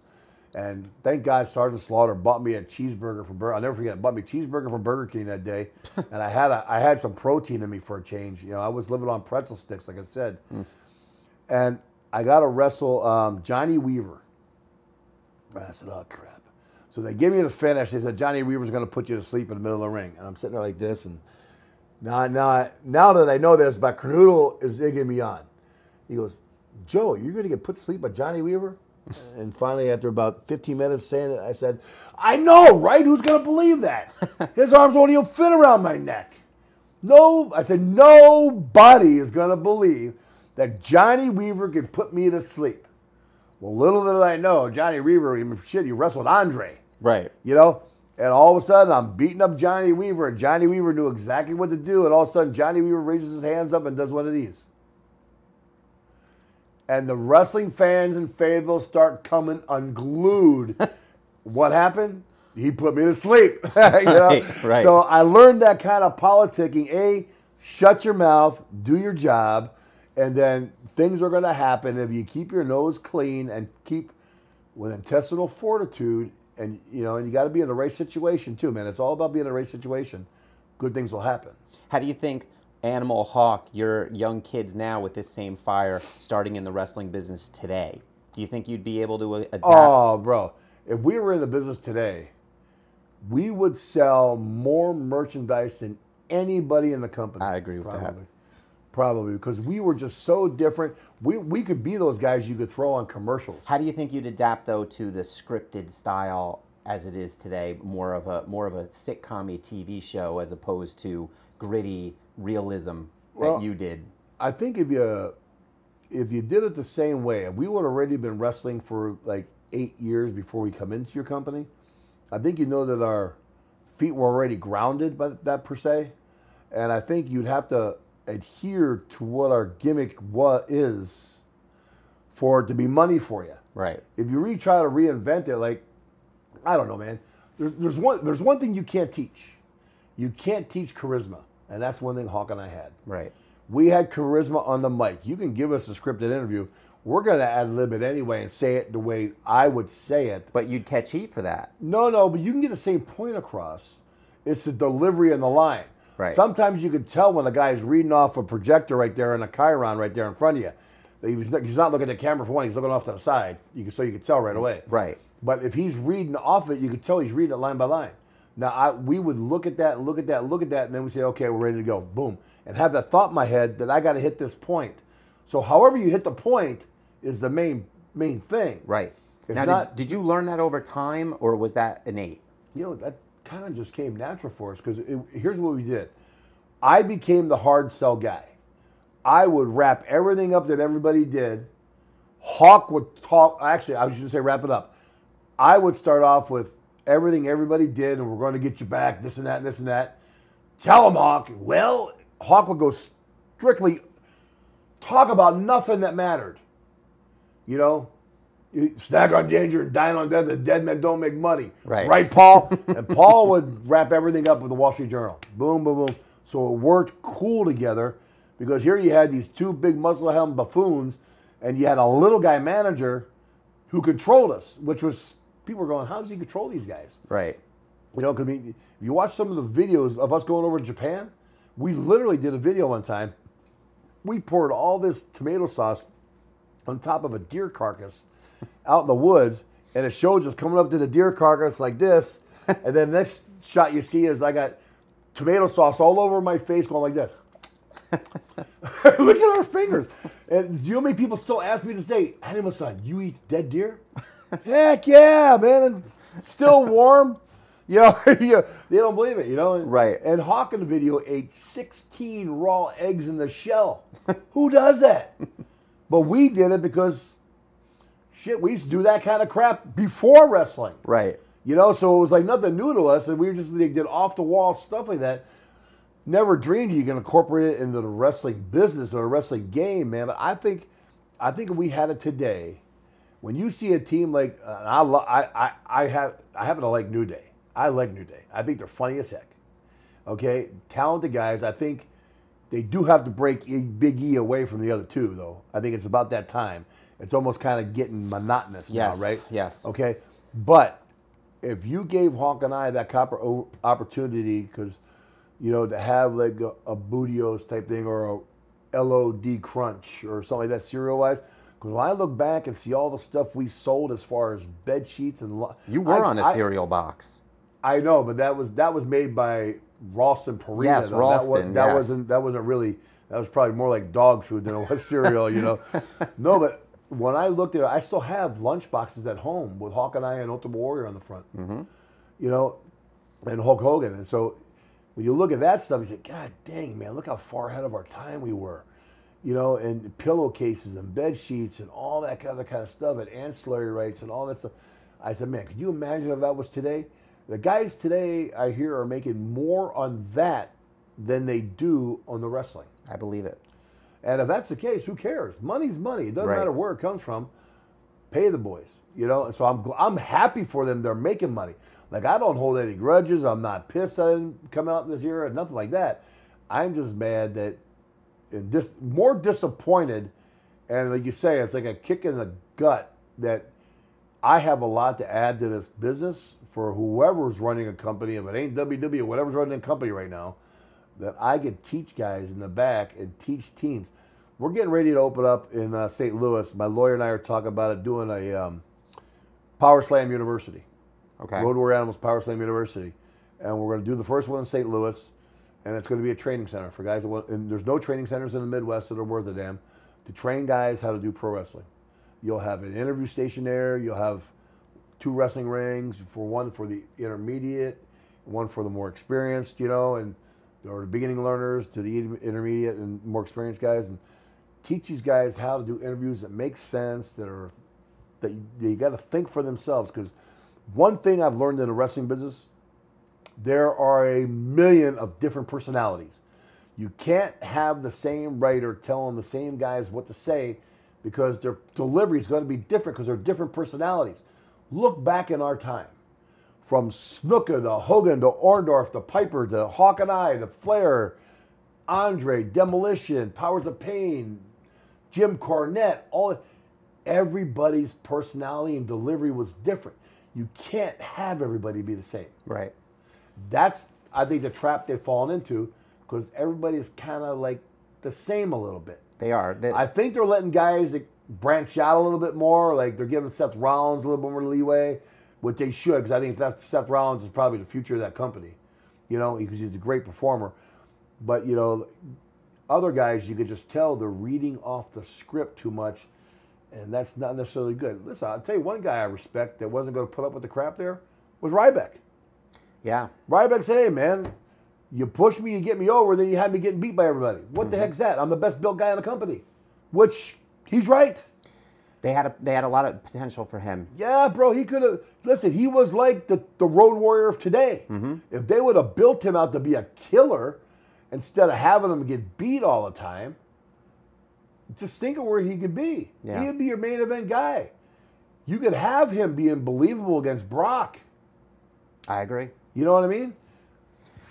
And thank God Sergeant Slaughter bought me a cheeseburger from Burger King. I'll never forget, bought me a cheeseburger from Burger King that day. And I had, a, I had some protein in me for a change. You know, I was living on pretzel sticks, like I said. Mm. And I got to wrestle um, Johnny Weaver. And I said, oh, crap. So they gave me the finish. They said, Johnny Weaver's going to put you to sleep in the middle of the ring. And I'm sitting there like this, and... Now, now, now that I know this, but Cornuto is egging me on. He goes, Joe, you're going to get put to sleep by Johnny Weaver? And finally, after about fifteen minutes saying it, I said, I know, right? Who's going to believe that? His arms won't even fit around my neck. No, I said, nobody is going to believe that Johnny Weaver could put me to sleep. Well, little did I know, Johnny Weaver, I mean, shit, he wrestled Andre. Right. You know? And all of a sudden, I'm beating up Johnny Weaver, and Johnny Weaver knew exactly what to do. And all of a sudden, Johnny Weaver raises his hands up and does one of these. And the wrestling fans in Fayetteville start coming unglued. What happened? He put me to sleep. You know? Right, right. So I learned that kind of politicking. A, shut your mouth, do your job, and then things are going to happen if you keep your nose clean and keep with intestinal fortitude. And, you know, and you got to be in the right situation, too, man. It's all about being in the right situation. Good things will happen. How do you think Animal Hawk, your young kids now with this same fire, starting in the wrestling business today, do you think you'd be able to adapt? Oh, bro. If we were in the business today, we would sell more merchandise than anybody in the company. I agree with that. Probably, because we were just so different. We, we could be those guys you could throw on commercials. How do you think you'd adapt, though, to the scripted style as it is today, more of a more of a sitcom-y T V show as opposed to gritty realism well, that you did? I think if you if you did it the same way, if we would have already been wrestling for like eight years before we come into your company, I think you know that our feet were already grounded by that per se, and I think you'd have to adhere to what our gimmick was is for it to be money for you. Right. If you really try to reinvent it, like, I don't know, man. There's, there's one there's one thing you can't teach. You can't teach charisma, and that's one thing Hawk and I had. Right. We had charisma on the mic. You can give us a scripted interview. we're going to ad-lib it anyway and say it the way I would say it. But you'd catch heat for that. No, no, but you can get the same point across. It's the delivery and the line. Right. Sometimes you can tell when the guy is reading off a projector right there and a Chiron right there in front of you. He was, he's not looking at the camera for one. He's looking off to the side, you can, so you can tell right away. Right. But if he's reading off it, you can tell he's reading it line by line. Now, I, we would look at that, look at that, look at that, and then we say, okay, we're ready to go. Boom. And have that thought in my head that I got to hit this point. So however you hit the point is the main main thing. Right. If now, not, did, did you learn that over time, or was that innate? You know, that kind of just came natural for us, because here's what we did. I became the hard sell guy. I would wrap everything up that everybody did. Hawk would talk. Actually, I was just going to say wrap it up. I would start off with everything everybody did, and we're going to get you back, this and that, and this and that. Tell them, Hawk. Well, Hawk would go strictly talk about nothing that mattered. You know, you snag on danger and dine on death. The dead men don't make money. Right, right, Paul? And Paul would wrap everything up with the Wall Street Journal. Boom, boom, boom. So it worked cool together. Because here you had these two big muscle-helmed buffoons, and you had a little guy manager who controlled us, which was, people were going, how does he control these guys? Right. You know, because I mean, if you watch some of the videos of us going over to Japan, we literally did a video one time. We poured all this tomato sauce on top of a deer carcass out in the woods, and it shows us coming up to the deer carcass like this, and then the next shot you see is I got tomato sauce all over my face going like this. Look at our fingers. And you know how many people still ask me to say, Animal Son, you eat dead deer? Heck yeah, man. And still warm. You know, they don't believe it, you know? Right. And Hawk in the video ate sixteen raw eggs in the shell. Who does that? But we did it because, shit, we used to do that kind of crap before wrestling. Right. You know, so it was like nothing new to us, and we just they did off-the-wall stuff like that. Never dreamed you can incorporate it into the wrestling business or a wrestling game, man. But I think, I think if we had it today, when you see a team like, uh, I, I, I, have, I happen to like New Day. I like New Day. I think they're funny as heck. Okay, talented guys. I think they do have to break Big E away from the other two, though. I think it's about that time. It's almost kind of getting monotonous yes. now, right? Yes. Okay, but if you gave Hawk and I that copper opportunity, because you know, to have like a, a Budios type thing or a L O D Crunch or something like that cereal-wise. Because when I look back and see all the stuff we sold as far as bed sheets and... You were I, on a cereal I, box. I know, but that was that was made by Ralston Purina. Yes, though. Ralston, that, was, that yes. wasn't That wasn't really... That was probably more like dog food than it was cereal, you know? No, but when I looked at it, I still have lunch boxes at home with Hawk and I and Ultimate Warrior on the front. Mm-hmm. You know, and Hulk Hogan. And so... when you look at that stuff, you say, God dang, man, look how far ahead of our time we were. You know, and pillowcases and bed sheets and all that other kind of stuff and ancillary rights and all that stuff. I said, man, could you imagine if that was today? The guys today, I hear, are making more on that than they do on the wrestling. I believe it. And if that's the case, who cares? Money's money. It doesn't right. matter where it comes from. Pay the boys, you know? And so I'm, I'm happy for them. They're making money. Like, I don't hold any grudges. I'm not pissed I didn't come out this year or nothing like that. I'm just mad that, and just more disappointed. And like you say, it's like a kick in the gut that I have a lot to add to this business for whoever's running a company. If it ain't W W E or whatever's running a company right now, that I can teach guys in the back and teach teams. We're getting ready to open up in uh, Saint Louis. My lawyer and I are talking about it, doing a um, Power Slam University. Okay. Road Warrior Animals Power Slam University. And we're going to do the first one in Saint Louis. And it's going to be a training center for guys that want, and there's no training centers in the Midwest that are worth a damn, to train guys how to do pro wrestling. You'll have an interview station there. You'll have two wrestling rings, for one for the intermediate, one for the more experienced, you know, and or the beginning learners to the intermediate and more experienced guys. And teach these guys how to do interviews that make sense, that are, that you, you got to think for themselves. Because one thing I've learned in the wrestling business, there are a million of different personalities. You can't have the same writer telling the same guys what to say, because their delivery is going to be different because they're different personalities. Look back in our time. From Snuka to Hogan to Orndorff to Piper to Hawk and I to Flair, Andre, Demolition, Powers of Pain, Jim Cornette, all everybody's personality and delivery was different. You can't have everybody be the same. Right. That's, I think, the trap they've fallen into, because everybody is kind of like the same a little bit. They are. They, I think they're letting guys that branch out a little bit more. Like they're giving Seth Rollins a little bit more leeway, which they should, because I think that's, Seth Rollins is probably the future of that company. You know, because he's a great performer. But, you know, other guys, you could just tell they're reading off the script too much, and that's not necessarily good. Listen, I'll tell you one guy I respect that wasn't going to put up with the crap there was Ryback. Yeah. Ryback said, hey, man, you push me, you get me over, then you have me getting beat by everybody. What mm-hmm. the heck's that? I'm the best built guy in the company, which he's right. They had a, they had a lot of potential for him. Yeah, bro, he could have. Listen, he was like the, the Road Warrior of today. Mm-hmm. If they would have built him out to be a killer instead of having him get beat all the time, just think of where he could be. Yeah. He'd be your main event guy. You could have him being believable against Brock. I agree. You know what I mean?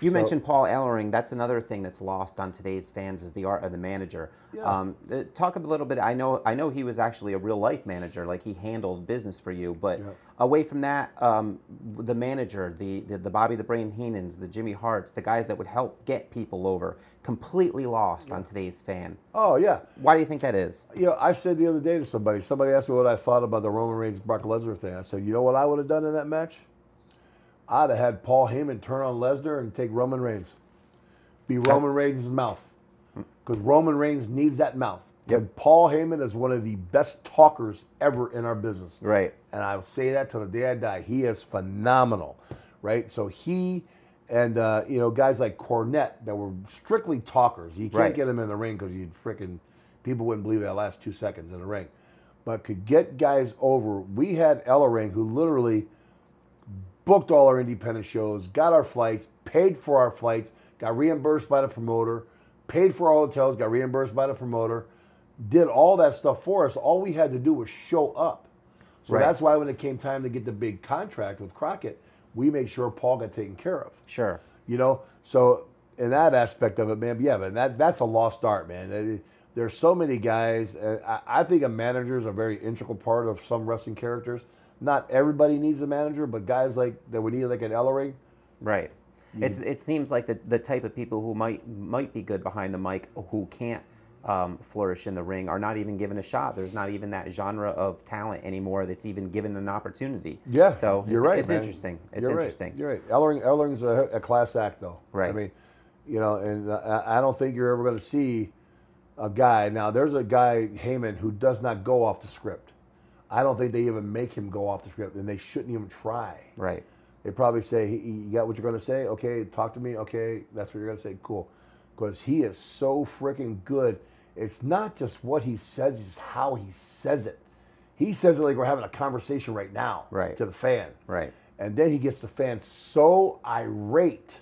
You so, mentioned Paul Ellering. That's another thing that's lost on today's fans, is the art of the manager. Yeah. Um, talk a little bit. I know I know he was actually a real-life manager. Like, he handled business for you. But yeah. away from that, um, the manager, the, the, the Bobby the Brain Heenans, the Jimmy Harts, the guys that would help get people over, completely lost yeah. on today's fan. Oh, yeah. Why do you think that is? You know, I said the other day to somebody, somebody asked me what I thought about the Roman Reigns-Brock Lesnar thing. I said, you know what I would have done in that match? I'd have had Paul Heyman turn on Lesnar and take Roman Reigns. Be Roman Reigns' mouth. Because Roman Reigns needs that mouth. Yep. And Paul Heyman is one of the best talkers ever in our business. Right. And I'll say that till the day I die. He is phenomenal. Right? So he and, uh, you know, guys like Cornette that were strictly talkers. You can't right. get them in the ring because you'd freaking, people wouldn't believe that last two seconds in the ring. But could get guys over. We had Ellering, who literally booked all our independent shows, got our flights, paid for our flights, got reimbursed by the promoter, paid for our hotels, got reimbursed by the promoter, did all that stuff for us. All we had to do was show up. So right. that's why when it came time to get the big contract with Crockett, we made sure Paul got taken care of. Sure. You know, so in that aspect of it, man, yeah, but that, that's a lost art, man. There's so many guys. I, I think a manager is a very integral part of some wrestling characters. Not everybody needs a manager, but guys like that would need like an Ellering. Right. It's, it seems like the, the type of people who might might be good behind the mic who can't um, flourish in the ring are not even given a shot. There's not even that genre of talent anymore that's even given an opportunity. Yeah, so you're it's, right, it's man. interesting. It's you're interesting. Right. You're right. Ellering, Ellering's a, a class act, though. Right. I mean, you know, and uh, I don't think you're ever going to see a guy. Now, there's a guy, Heyman, who does not go off the script. I don't think they even make him go off the script, and they shouldn't even try. Right. They probably say, hey, you got what you're going to say? Okay, talk to me. Okay, that's what you're going to say. Cool. Because he is so freaking good. It's not just what he says, it's how he says it. He says it like we're having a conversation right now right. to the fan. Right. And then he gets the fan so irate.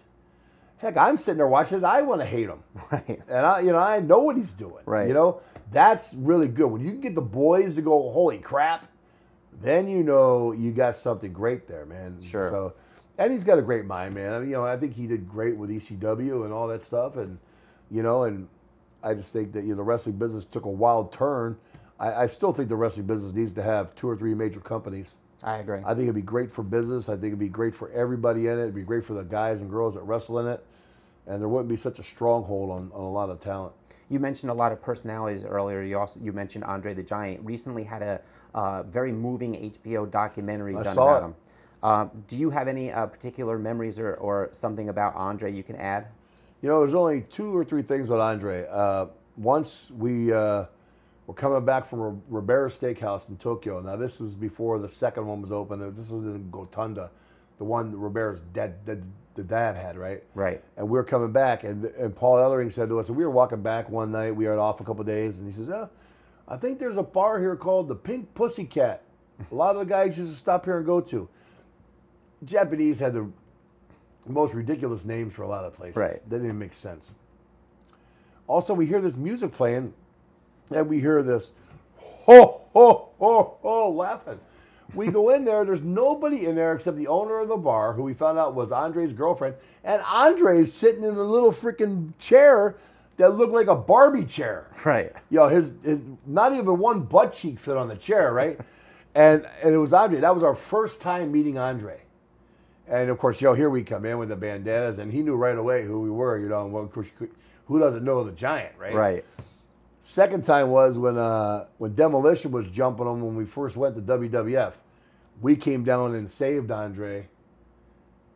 Heck, I'm sitting there watching it. I want to hate him. Right. And I, you know, I know what he's doing. Right. You know, that's really good. When you can get the boys to go, holy crap, then you know you got something great there, man. Sure. So, and he's got a great mind, man. I mean, you know, I think he did great with E C W and all that stuff, and you know, and I just think that you know the wrestling business took a wild turn. I, I still think the wrestling business needs to have two or three major companies. I agree. I think it'd be great for business. I think it'd be great for everybody in it. It'd be great for the guys and girls that wrestle in it. And there wouldn't be such a stronghold on, on a lot of talent. You mentioned a lot of personalities earlier. You also you mentioned Andre the Giant. Recently had a uh, very moving H B O documentary I done saw about it. him. Uh, do you have any uh, particular memories or, or something about Andre you can add? You know, there's only two or three things with Andre. Uh, once we... Uh, We're coming back from Ribera's Steakhouse in Tokyo. Now, this was before the second one was open. This was in Gotanda, the one that Ribera's dad, dad, the dad had, right? Right. And we were coming back, and, and Paul Ellering said to us, and we were walking back one night. We were off a couple of days, and he says, oh, I think there's a bar here called the Pink Pussycat. A lot of the guys used to stop here and go to. Japanese had the most ridiculous names for a lot of places. Right. That didn't even make sense. Also, we hear this music playing, and we hear this, ho, ho, ho, ho, laughing. We go in there. There's nobody in there except the owner of the bar, who we found out was Andre's girlfriend. And Andre's sitting in a little freaking chair that looked like a Barbie chair. Right. Yo, his, his not even one butt cheek fit on the chair, right? and and it was Andre. That was our first time meeting Andre. And, of course, yo, here we come in with the bandanas, and he knew right away who we were, you know. And well, of course, who doesn't know the Giant, right? Right. Second time was when uh, when Demolition was jumping him when we first went to W W F. We came down and saved Andre,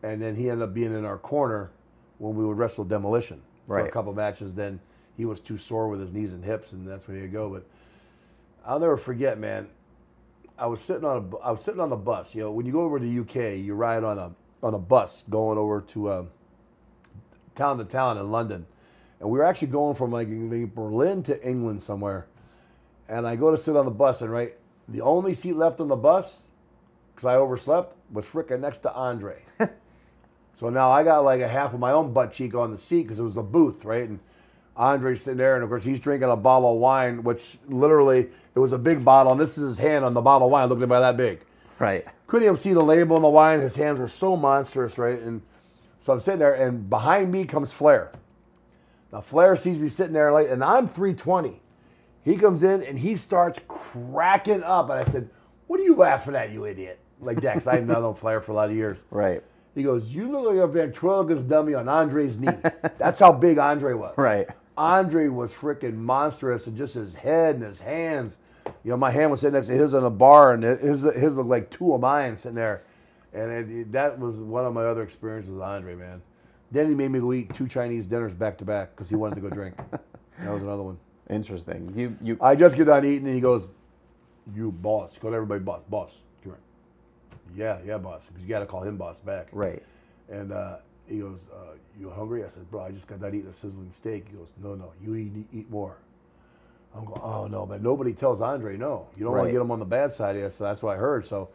and then he ended up being in our corner when we would wrestle Demolition for right. a couple matches. Then he was too sore with his knees and hips, and that's when he'd go. But I'll never forget, man. I was sitting on a I was sitting on the bus. You know, when you go over to the U K, you ride on a on a bus going over to um, town to town in London. And we were actually going from like Berlin to England somewhere. And I go to sit on the bus, and right, the only seat left on the bus, because I overslept, was frickin' next to Andre. So now I got like a half of my own butt cheek on the seat because it was the booth, right? And Andre's sitting there, and of course he's drinking a bottle of wine, which literally, it was a big bottle, and this is his hand on the bottle of wine, looking about that big. Right. Couldn't even see the label on the wine. His hands were so monstrous, right? And so I'm sitting there, and behind me comes Flair. Now, Flair sees me sitting there late, and I'm three twenty. He comes in, and he starts cracking up. And I said, what are you laughing at, you idiot? Like that, because I've known Flair for a lot of years. Right. He goes, you look like a ventriloquist dummy on Andre's knee. That's how big Andre was. Right. Andre was freaking monstrous, and just his head and his hands. You know, my hand was sitting next to his on the bar, and his, his looked like two of mine sitting there. And it, that was one of my other experiences with Andre, man. Then he made me go eat two Chinese dinners back to back because he wanted to go drink. That was another one. Interesting. You, you. I just get done eating, and he goes, you boss. He called everybody boss. Boss. Come here. Yeah, yeah, boss. Because you got to call him boss back. Right. And uh, he goes, uh, you hungry? I said, bro, I just got done eating a sizzling steak. He goes, no, no, you eat, eat more. I'm going, oh, no, man. Nobody tells Andre no. You don't right. want to get him on the bad side. I said, that's what I heard. So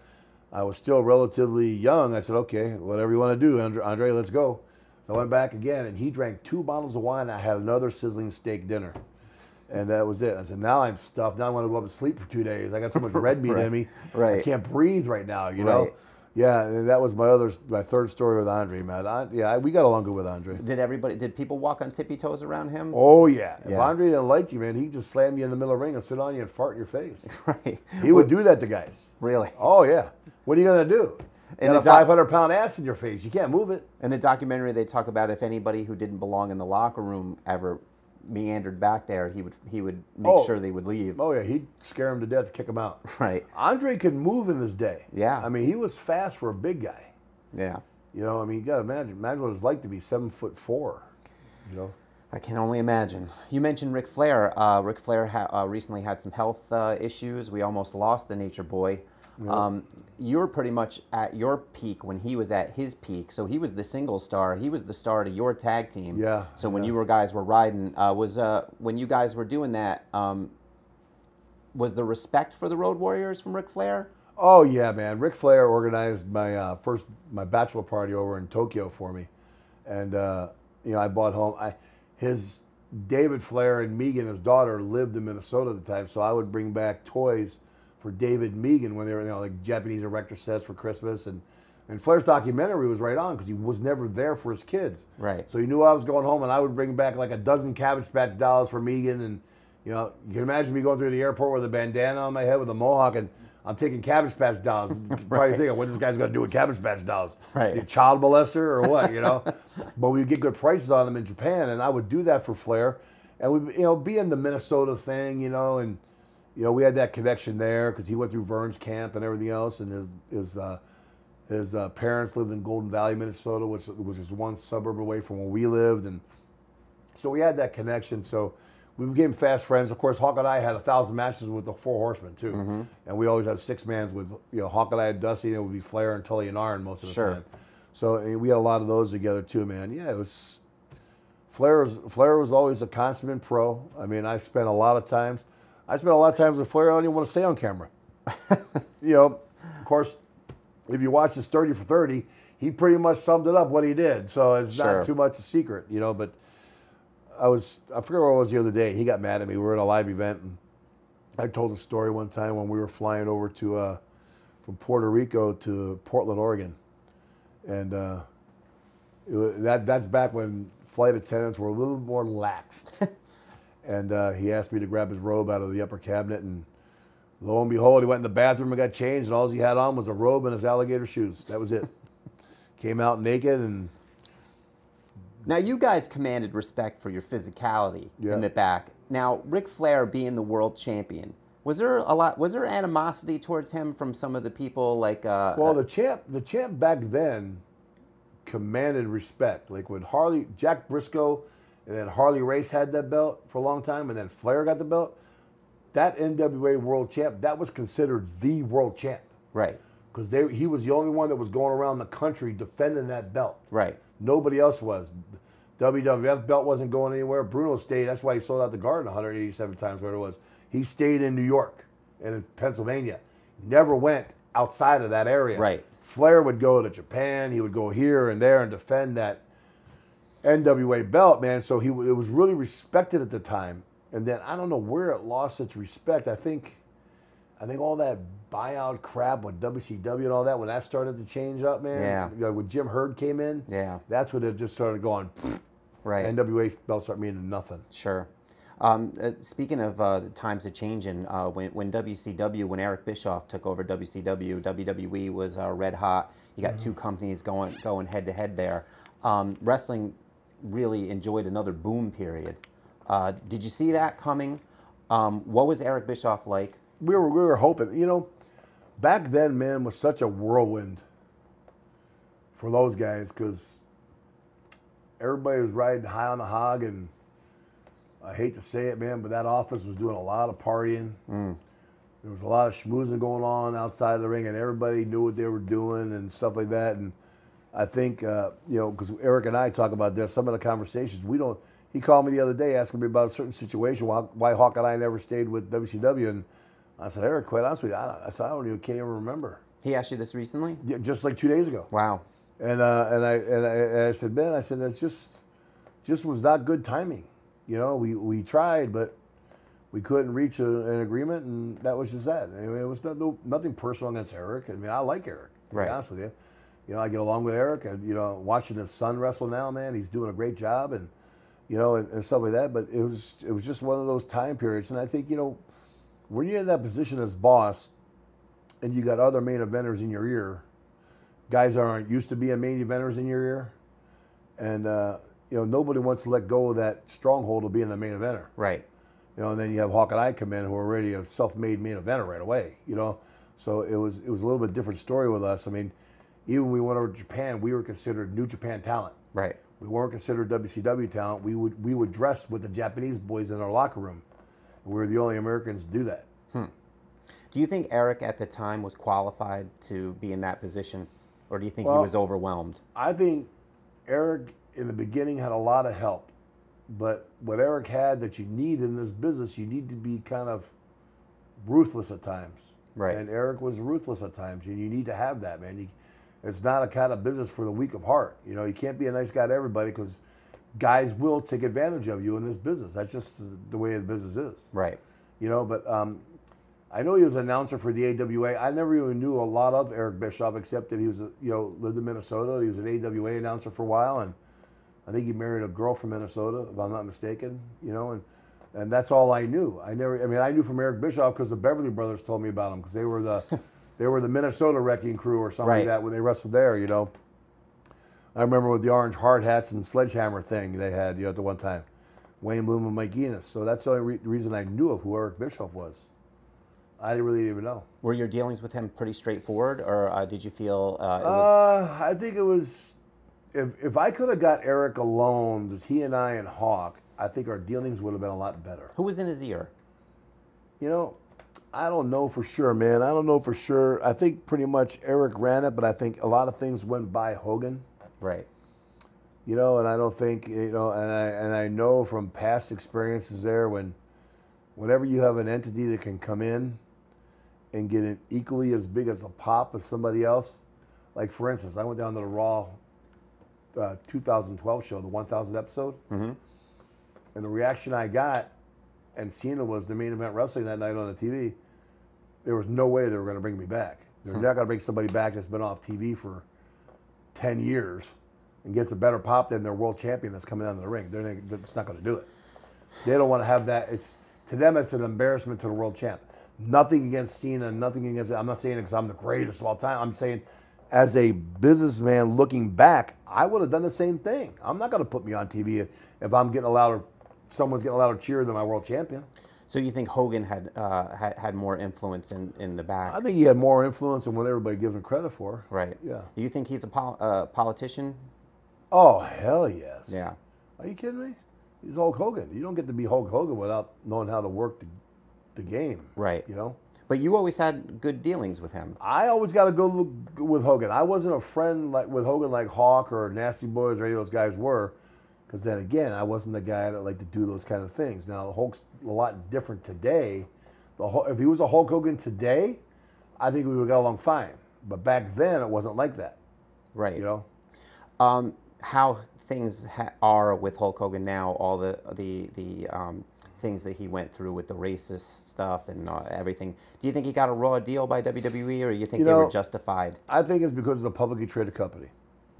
I was still relatively young. I said, okay, whatever you want to do, Andre, Andre, let's go. So I went back again, and he drank two bottles of wine. I had another sizzling steak dinner, and that was it. I said, now I'm stuffed. Now I want to go up and sleep for two days. I got so much red meat right. in me. Right. I can't breathe right now, you right. know? Yeah, and that was my other, my third story with Andre, man. I, yeah, we got along good with Andre. Did everybody, did people walk on tippy toes around him? Oh, yeah. yeah. If Andre didn't like you, man, he'd just slam you in the middle of the ring and sit on you and fart in your face. Right. He would do that to guys. Really? Oh, yeah. What are you going to do? And a five hundred pound ass in your face. You can't move it. In the documentary, they talk about if anybody who didn't belong in the locker room ever meandered back there, he would he would make oh. sure they would leave. Oh, yeah. He'd scare them to death, kick them out. Right. Andre could move in his day. Yeah. I mean, he was fast for a big guy. Yeah. You know, I mean, you got to imagine. Imagine what it's like to be seven foot four, you know. I can only imagine. You mentioned Ric Flair. Uh, Ric Flair ha uh, recently had some health uh, issues. We almost lost the Nature Boy. Yep. Um, you were pretty much at your peak when he was at his peak. So he was the single star. He was the star to your tag team. Yeah. So when yeah. you were guys were riding, uh, was uh, when you guys were doing that, um, was the respect for the Road Warriors from Ric Flair? Oh yeah, man. Ric Flair organized my uh, first my bachelor party over in Tokyo for me, and uh, you know I bought home I. His David Flair and Megan, his daughter, lived in Minnesota at the time, so I would bring back toys for David and Megan when they were, you know, like Japanese erector sets for Christmas. And, and Flair's documentary was right on because he was never there for his kids. Right. So he knew I was going home, and I would bring back like a dozen Cabbage Patch dolls for Megan. And, you know, you can imagine me going through the airport with a bandana on my head with a mohawk, and I'm taking Cabbage Patch dolls. You right. probably thinking, what this guy's going to do with Cabbage Patch dolls? Right. Is he a child molester or what, you know? But we would get good prices on them in Japan, and I would do that for Flair. And we'd, you know, be in the Minnesota thing, you know, and, you know, we had that connection there because he went through Vern's camp and everything else, and his his, uh, his uh, parents lived in Golden Valley, Minnesota, which, which was one suburb away from where we lived. And so we had that connection, so... We became fast friends. Of course, Hawk and I had a thousand matches with the Four Horsemen, too. Mm-hmm. And we always have six mans with, you know, Hawk and I had Dusty, and it would be Flair and Tully and Arn most of the sure. time. So we had a lot of those together, too, man. Yeah, it was Flair, was... Flair was always a consummate pro. I mean, I spent a lot of times... I spent a lot of times with Flair I don't even want to stay on camera. You know, of course, if you watch this thirty for thirty, he pretty much summed it up what he did. So it's sure. not too much a secret, you know, but... I was, I forget where I was the other day. He got mad at me. We were at a live event, and I told a story one time when we were flying over to, uh, from Puerto Rico to Portland, Oregon. And, uh, that that's back when flight attendants were a little more laxed. And uh, he asked me to grab his robe out of the upper cabinet, and lo and behold, he went in the bathroom and got changed, and all he had on was a robe and his alligator shoes. That was it. Came out naked. And now you guys commanded respect for your physicality, yeah, in the back. Now Ric Flair being the world champion, was there a lot? Was there animosity towards him from some of the people? Like uh, well, the champ, the champ back then commanded respect. Like when Harley, Jack Briscoe, and then Harley Race had that belt for a long time, and then Flair got the belt. That N W A world champ, that was considered the world champ, right? Because they he was the only one that was going around the country defending that belt, right? Nobody else was. W W F belt wasn't going anywhere. Bruno stayed. That's why he sold out the Garden one hundred eighty-seven times, where it was. He stayed in New York and in Pennsylvania. Never went outside of that area. Right. Flair would go to Japan. He would go here and there and defend that N W A belt, man. So he it was really respected at the time. And then I don't know where it lost its respect. I think, I think all that buyout crap with W C W and all that, when that started to change up, man. Yeah. You know, when Jim Herd came in. Yeah. That's when it just started going. Right. N W A belts start meaning nothing. Sure. Um, uh, speaking of uh, the times of changing, uh, when, when W C W, when Eric Bischoff took over W C W, W W E was uh, red hot. You got mm-hmm. two companies going going head to head there. Um, wrestling really enjoyed another boom period. Uh, did you see that coming? Um, what was Eric Bischoff like? We were we were hoping, you know, back then, man, was such a whirlwind for those guys because everybody was riding high on the hog, and I hate to say it, man, but that office was doing a lot of partying. Mm. There was a lot of schmoozing going on outside of the ring, and everybody knew what they were doing and stuff like that. And I think, uh, you know, because Eric and I talk about this, some of the conversations we don't. He called me the other day asking me about a certain situation, why, why Hawk and I never stayed with W C W, and I said, Eric, quite honestly, I, I said, I don't even, can't even remember. He asked you this recently? Yeah, just like two days ago. Wow. And uh, and I and I, and I said, Ben, I said, that's just just was not good timing. You know, we we tried, but we couldn't reach a, an agreement, and that was just that. Anyway, it was no, no, nothing personal against Eric. I mean, I like Eric. To right. be honest with you, you know, I get along with Eric. And, you know, watching his son wrestle now, man, he's doing a great job, and you know, and, and stuff like that. But it was it was just one of those time periods, and I think you know. When you're in that position as boss and you got other main eventers in your ear, guys that aren't used to being main eventers in your ear, and uh, you know nobody wants to let go of that stronghold of being the main eventer. Right. You know, and then you have Hawk and I come in who are already a self-made main eventer right away, you know. So it was it was a little bit different story with us. I mean, even when we went over to Japan, we were considered New Japan talent. Right. We weren't considered W C W talent. We would we would dress with the Japanese boys in our locker room. We're the only Americans to do that. Hmm. Do you think Eric at the time was qualified to be in that position, or do you think well, he was overwhelmed? I think Eric in the beginning had a lot of help, but what Eric had that you need in this business, you need to be kind of ruthless at times. Right. And Eric was ruthless at times, and you need to have that, man. You, it's not a kind of business for the weak of heart. You know, you can't be a nice guy to everybody because guys will take advantage of you in this business. That's just the way the business is. Right. You know, but um, I know he was an announcer for the A W A. I never even knew a lot of Eric Bischoff except that he was, a, you know, lived in Minnesota. He was an A W A announcer for a while, and I think he married a girl from Minnesota, if I'm not mistaken. You know, and and that's all I knew. I never, I mean, I knew from Eric Bischoff because the Beverly Brothers told me about him because they were the they were the Minnesota Wrecking Crew or something right. like that when they wrestled there. You know. I remember with the orange hard hats and sledgehammer thing they had, you know, at the one time. Wayne Bloom and Mike Enos. So that's the only re reason I knew of who Eric Bischoff was. I really didn't even know. Were your dealings with him pretty straightforward, or uh, did you feel uh, it was... Uh, I think it was... If, if I could have got Eric alone, just he and I and Hawk, I think our dealings would have been a lot better. Who was in his ear? You know, I don't know for sure, man. I don't know for sure. I think pretty much Eric ran it, but I think a lot of things went by Hogan. Right. You know, and I don't think, you know, and I and I know from past experiences there when whenever you have an entity that can come in and get an equally as big as a pop as somebody else, like for instance, I went down to the Raw uh, two thousand twelve show, the one thousandth episode, mm-hmm. and the reaction I got, and Cena was the main event wrestling that night on the T V, there was no way they were going to bring me back. They're hmm. not going to bring somebody back that's been off T V for ten years and gets a better pop than their world champion that's coming down to the ring, they're, they're just not going to do it. They don't want to have that. It's to them, it's an embarrassment to the world champ. Nothing against Cena, nothing against it. I'm not saying it because I'm the greatest of all time. I'm saying as a businessman looking back, I would have done the same thing. I'm not going to put me on T V if I'm getting a louder, someone's getting a louder cheer than my world champion. So you think Hogan had uh, had, had more influence in, in the back? I think he had more influence than what everybody gives him credit for. Right. Yeah. Do you think he's a pol uh, politician? Oh, hell yes. Yeah. Are you kidding me? He's Hulk Hogan. You don't get to be Hulk Hogan without knowing how to work the, the game. Right. You know? But you always had good dealings with him. I always got to go look with Hogan. I wasn't a friend like with Hogan like Hawk or Nasty Boys or any of those guys were. Because then again, I wasn't the guy that liked to do those kind of things. Now, Hulk's a lot different today. The if he was a Hulk Hogan today, I think we would have got along fine. But back then, it wasn't like that. Right. You know? Um, how things ha are with Hulk Hogan now, all the, the, the um, things that he went through with the racist stuff and uh, everything. Do you think he got a raw deal by W W E, or you think you know, they were justified? I think it's because it's a publicly traded company.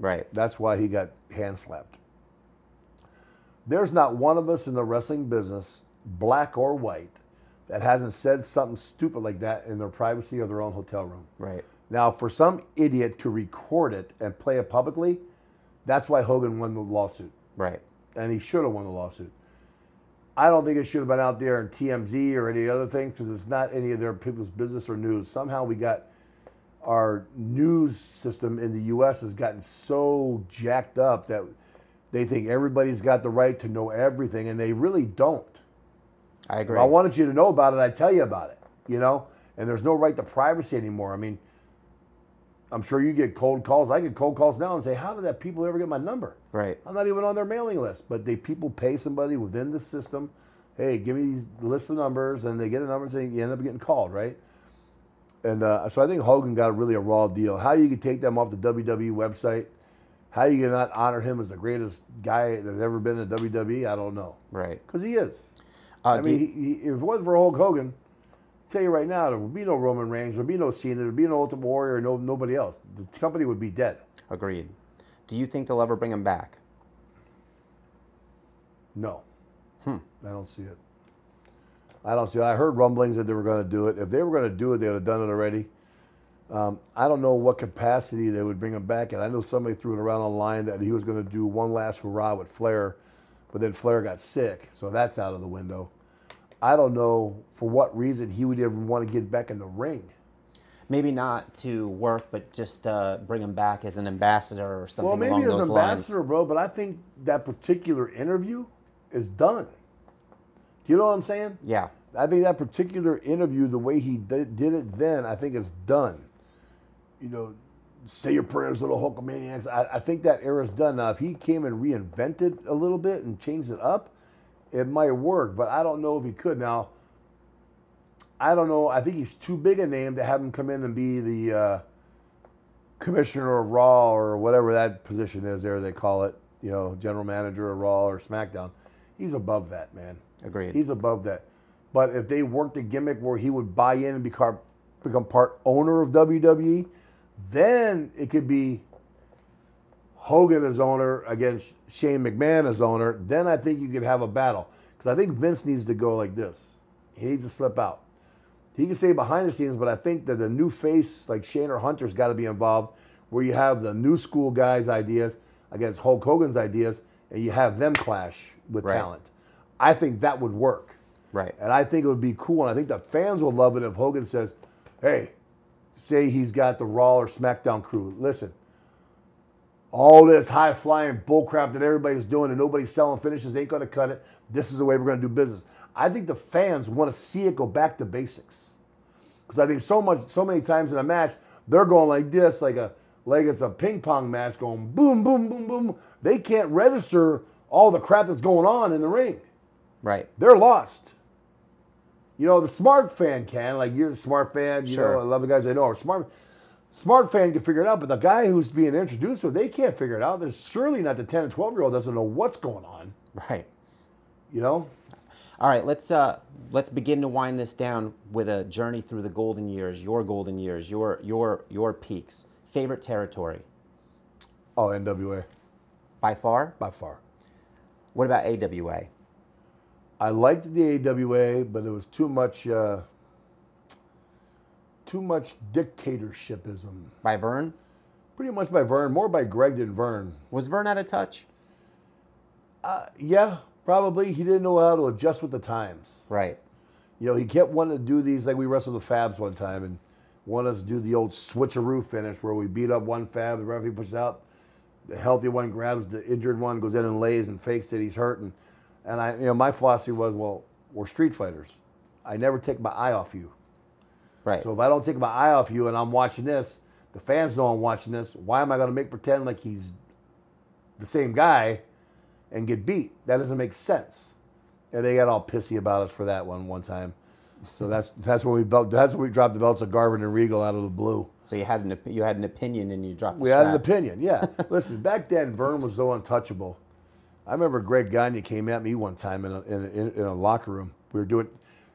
Right. That's why he got hand-slapped. There's not one of us in the wrestling business, black or white, that hasn't said something stupid like that in their privacy of their own hotel room. Right. Now, for some idiot to record it and play it publicly, that's why Hogan won the lawsuit. Right. And he should have won the lawsuit. I don't think it should have been out there in T M Z or any other things because it's not any of their people's business or news. Somehow we got our news system in the U S has gotten so jacked up that they think everybody's got the right to know everything, and they really don't. I agree. If I wanted you to know about it, I'd tell you about it, you know? And there's no right to privacy anymore. I mean, I'm sure you get cold calls. I get cold calls now and say, how did that people ever get my number? Right. I'm not even on their mailing list. But they people pay somebody within the system, hey, give me the list of numbers, and they get the numbers, and you end up getting called, right? And uh, so I think Hogan got really a raw deal. How you could take them off the W W E website, how you can not honor him as the greatest guy that's ever been in W W E, I don't know. Right. Because he is. Uh, I mean, he, he, if it wasn't for Hulk Hogan, I'll tell you right now, there would be no Roman Reigns, there would be no Cena, there would be no Ultimate Warrior, no nobody else. The company would be dead. Agreed. Do you think they'll ever bring him back? No. Hmm. I don't see it. I don't see it. I heard rumblings that they were going to do it. If they were going to do it, they would have done it already. Um, I don't know what capacity they would bring him back in. I know somebody threw it around online that he was going to do one last hurrah with Flair, but then Flair got sick, so that's out of the window. I don't know for what reason he would even want to get back in the ring. Maybe not to work, but just uh, bring him back as an ambassador or something along those lines. Well, maybe as ambassador, bro, but I think that particular interview is done. Do you know what I'm saying? Yeah. I think that particular interview, the way he did it then, I think is done. You know, say your prayers, little Hulkamaniacs. I, I think that era's done. Now, if he came and reinvented a little bit and changed it up, it might work, but I don't know if he could. Now, I don't know. I think he's too big a name to have him come in and be the uh, commissioner of Raw or whatever that position is there they call it, you know, general manager of Raw or SmackDown. He's above that, man. Agreed. He's above that. But if they worked a gimmick where he would buy in and become, become part owner of W W E, then it could be Hogan as owner against Shane McMahon as owner. Then I think you could have a battle. Because I think Vince needs to go like this. He needs to slip out. He can stay behind the scenes, but I think that the new face, like Shane or Hunter's got to be involved, where you have the new school guys' ideas against Hulk Hogan's ideas, and you have them clash with right. talent. I think that would work. Right. And I think it would be cool, and I think the fans would love it if Hogan says, hey, say he's got the Raw or SmackDown crew. Listen, all this high-flying bullcrap that everybody's doing and nobody's selling finishes ain't going to cut it. This is the way we're going to do business. I think the fans want to see it go back to basics. Because I think so much, so many times in a match, they're going like this, like a like it's a ping-pong match going boom, boom, boom, boom. They can't register all the crap that's going on in the ring. Right. They're lost. You know, the smart fan can, like you're a smart fan, you sure. know, a lot of the guys I know are smart. Smart fan can figure it out, but the guy who's being introduced to it, they can't figure it out. There's surely not the ten and twelve-year-old doesn't know what's going on. Right. You know? All right, let's, uh, let's begin to wind this down with a journey through the golden years, your golden years, your, your, your peaks. Favorite territory? Oh, N W A. By far? By far. What about A W A? I liked the A W A, but it was too much, uh, too much dictatorshipism. By Vern? Pretty much by Vern, more by Greg than Vern. Was Vern out of touch? Uh, yeah, probably. He didn't know how to adjust with the times. Right. You know, he kept wanting to do these, like we wrestled the Fabs one time and wanted us to do the old switcheroo finish where we beat up one Fab, the referee pushes out, the healthy one grabs the injured one, goes in and lays and fakes that he's hurt. And, and I, you know, my philosophy was, well, we're street fighters. I never take my eye off you. Right. So if I don't take my eye off you and I'm watching this, the fans know I'm watching this, why am I going to make pretend like he's the same guy and get beat? That doesn't make sense. And they got all pissy about us for that one one time. So that's that's when we belt that's when we dropped the belts of Garvin and Regal out of the blue. So you had an you had an opinion and you dropped the We snap. had an opinion, yeah. Listen, back then Vern was so untouchable. I remember Greg Gagne came at me one time in a, in a, in a locker room. We were doing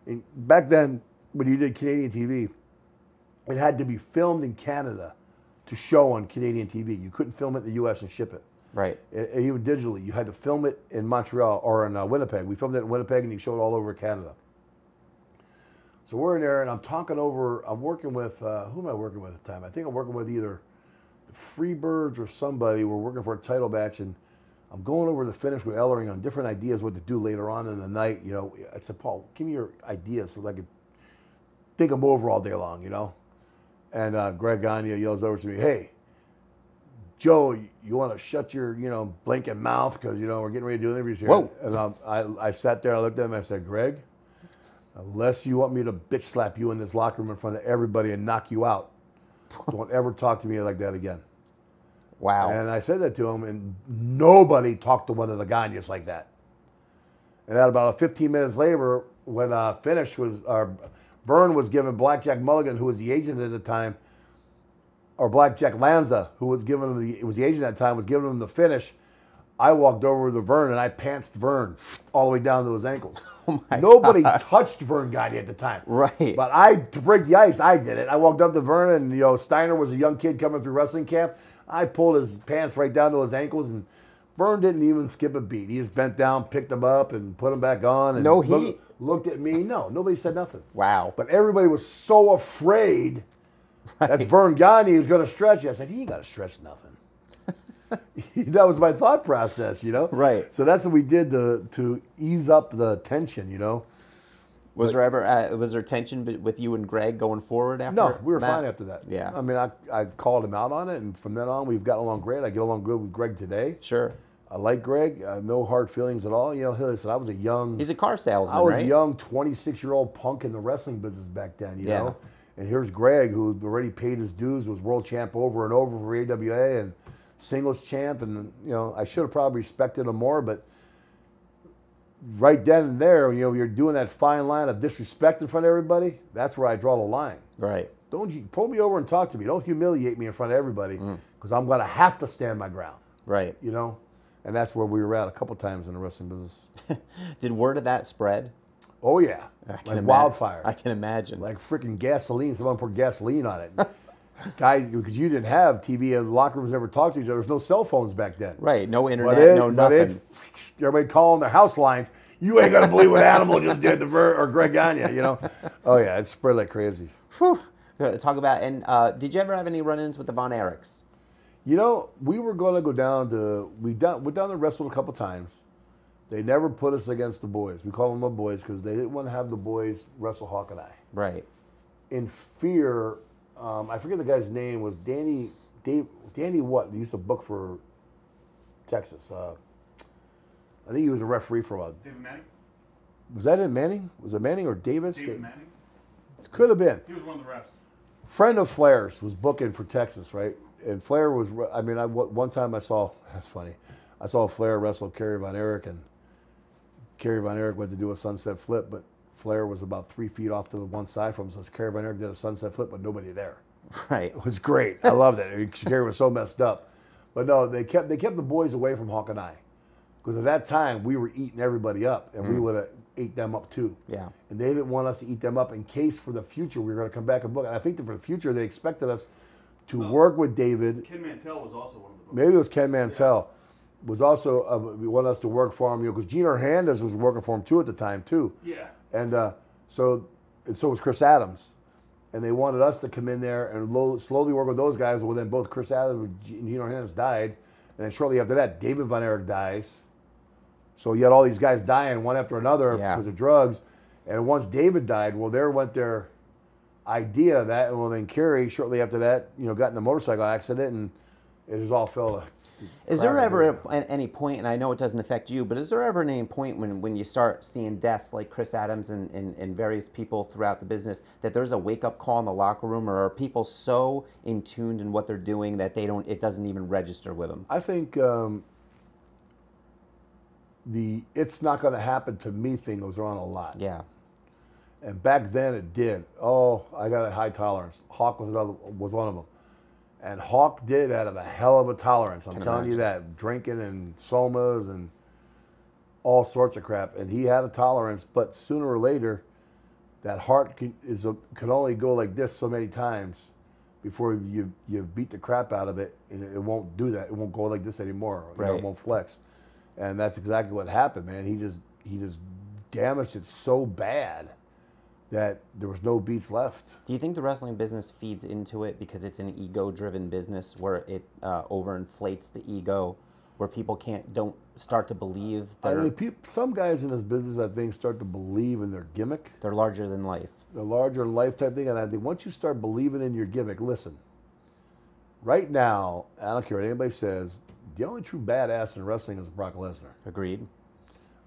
and back then when you did Canadian T V, it had to be filmed in Canada to show on Canadian T V. You couldn't film it in the U S and ship it. Right. And even digitally, you had to film it in Montreal or in uh, Winnipeg. We filmed it in Winnipeg and you showed it all over Canada. So we're in there and I'm talking over, I'm working with, uh, who am I working with at the time? I think I'm working with either the Freebirds or somebody. We're working for a title match and I'm going over the finish with Ellering on different ideas what to do later on in the night. You know, I said, Paul, give me your ideas so that I could think them over all day long, you know? And uh, Greg Gagne yells over to me, hey, Joe, you want to shut your, you know, blinking mouth because, you know, we're getting ready to do interviews here. Whoa. And I'm, I, I sat there, I looked at him, and I said, Greg, unless you want me to bitch slap you in this locker room in front of everybody and knock you out, don't ever talk to me like that again. Wow. And I said that to him, and nobody talked to one of the Gagnes like that. And at about fifteen minutes later, when uh, Finish was, uh, Vern was giving Blackjack Mulligan, who was the agent at the time, or Blackjack Lanza, who was giving him the, it was the agent at that time, was giving him the finish. I walked over to Vern and I pantsed Vern all the way down to his ankles. Oh my Nobody God. touched Vern Gagne at the time. Right. But I, to break the ice, I did it. I walked up to Vern and, you know, Steiner was a young kid coming through wrestling camp. I pulled his pants right down to his ankles and Vern didn't even skip a beat. He just bent down, picked them up and put them back on. And no heat. Looked, looked at me. No, nobody said nothing. Wow. But everybody was so afraid. Right. That's Vern Gagne who's going to stretch. I said, he ain't got to stretch nothing. That was my thought process, you know? Right. So that's what we did to, to ease up the tension, you know? Was but, there ever uh, was there tension with you and Greg going forward after that? No, we were Matt? fine after that. Yeah. I mean, I, I called him out on it, and from then on, we've gotten along great. I get along good with Greg today. Sure. I like Greg. Uh, no hard feelings at all. You know, listen, I was a young... He's a car salesman, I was right? a young twenty-six-year-old punk in the wrestling business back then, you yeah. know? And here's Greg, who already paid his dues, was world champ over and over for A W A and singles champ. And, you know, I should have probably respected him more, but right then and there, you know, you're doing that fine line of disrespect in front of everybody. That's where I draw the line. Right. Don't you pull me over and talk to me. Don't humiliate me in front of everybody because mm. I'm going to have to stand my ground. Right. You know, and that's where we were at a couple times in the wrestling business. Did word of that spread? Oh, yeah. Like imagine. wildfire. I can imagine. Like freaking gasoline. Someone poured gasoline on it. Guys, because you didn't have T V and locker rooms never talked to each other. There was no cell phones back then. Right. No internet, it, no nothing. It, everybody calling their house lines. You ain't going to believe what Animal just did to Ver or Greg Gagne, you know? Oh, yeah. It spread like crazy. Whew. Talk about, and uh, did you ever have any run-ins with the Von Erichs? You know, we were going to go down to, we down, went down to wrestle a couple times. They never put us against the boys. We call them the boys because they didn't want to have the boys wrestle Hawk and I. Right. In fear, um, I forget the guy's name, was Danny, Dave, Danny what? He used to book for Texas. Uh, I think he was a referee for a while. David Manning? Was that it, Manning? Was it Manning or Davis? David Manning? It could have been. He was one of the refs. Friend of Flair's was booking for Texas, right? And Flair was, I mean, I, one time I saw, that's funny, I saw Flair wrestle Kerry Von Erich and Kerry Von Erich went to do a sunset flip, but Flair was about three feet off to the one side from him, so Kerry Von Erich did a sunset flip, but nobody there. Right. It was great. I loved it. Kerry was so messed up. But no, they kept they kept the boys away from Hawk and I. Because at that time, we were eating everybody up, and mm. we would have ate them up too. Yeah. And they didn't want us to eat them up in case for the future we were going to come back and book. And I think that for the future, they expected us to um, work with David. Ken Mantell was also one of the books. Maybe it was Ken Mantell. Yeah. was also uh, wanted us to work for him, you know, because Gene Hernandez was working for him too at the time too. Yeah. And uh, so, and so was Chris Adams, and they wanted us to come in there and low, slowly work with those guys. Well, then both Chris Adams and Gene Hernandez died, and then shortly after that, David Von Erich dies. So you had all these guys dying one after another yeah. because of drugs, and once David died, well, there went their idea of that, and well, then Kerry shortly after that, you know, got in a motorcycle accident, and it was all fell. Is there ever a, any point, and I know it doesn't affect you, but is there ever any point when, when you start seeing deaths like Chris Adams and, and, and various people throughout the business that there's a wake-up call in the locker room, or are people so in tuned in what they're doing that they don't, it doesn't even register with them? I think um, the it's not going to happen to me thing goes on a lot. Yeah. And back then it did. Oh, I got a high tolerance. Hawk was, another, was one of them. And Hawk did out of a hell of a tolerance. I'm Can telling imagine. you that. Drinking and somas and all sorts of crap. And he had a tolerance, but sooner or later, that heart can, is a, can only go like this so many times before you, you beat the crap out of it. And it won't do that. It won't go like this anymore. Right. You know, it won't flex. And that's exactly what happened, man. He just, he just damaged it so bad that there was no beats left. Do you think the wrestling business feeds into it because it's an ego-driven business where it uh, overinflates the ego, where people can't don't start to believe? I mean, people, some guys in this business, I think, start to believe in their gimmick. They're larger than life. They're larger than life type thing, and I think once you start believing in your gimmick, listen. Right now, I don't care what anybody says. The only true badass in wrestling is Brock Lesnar. Agreed.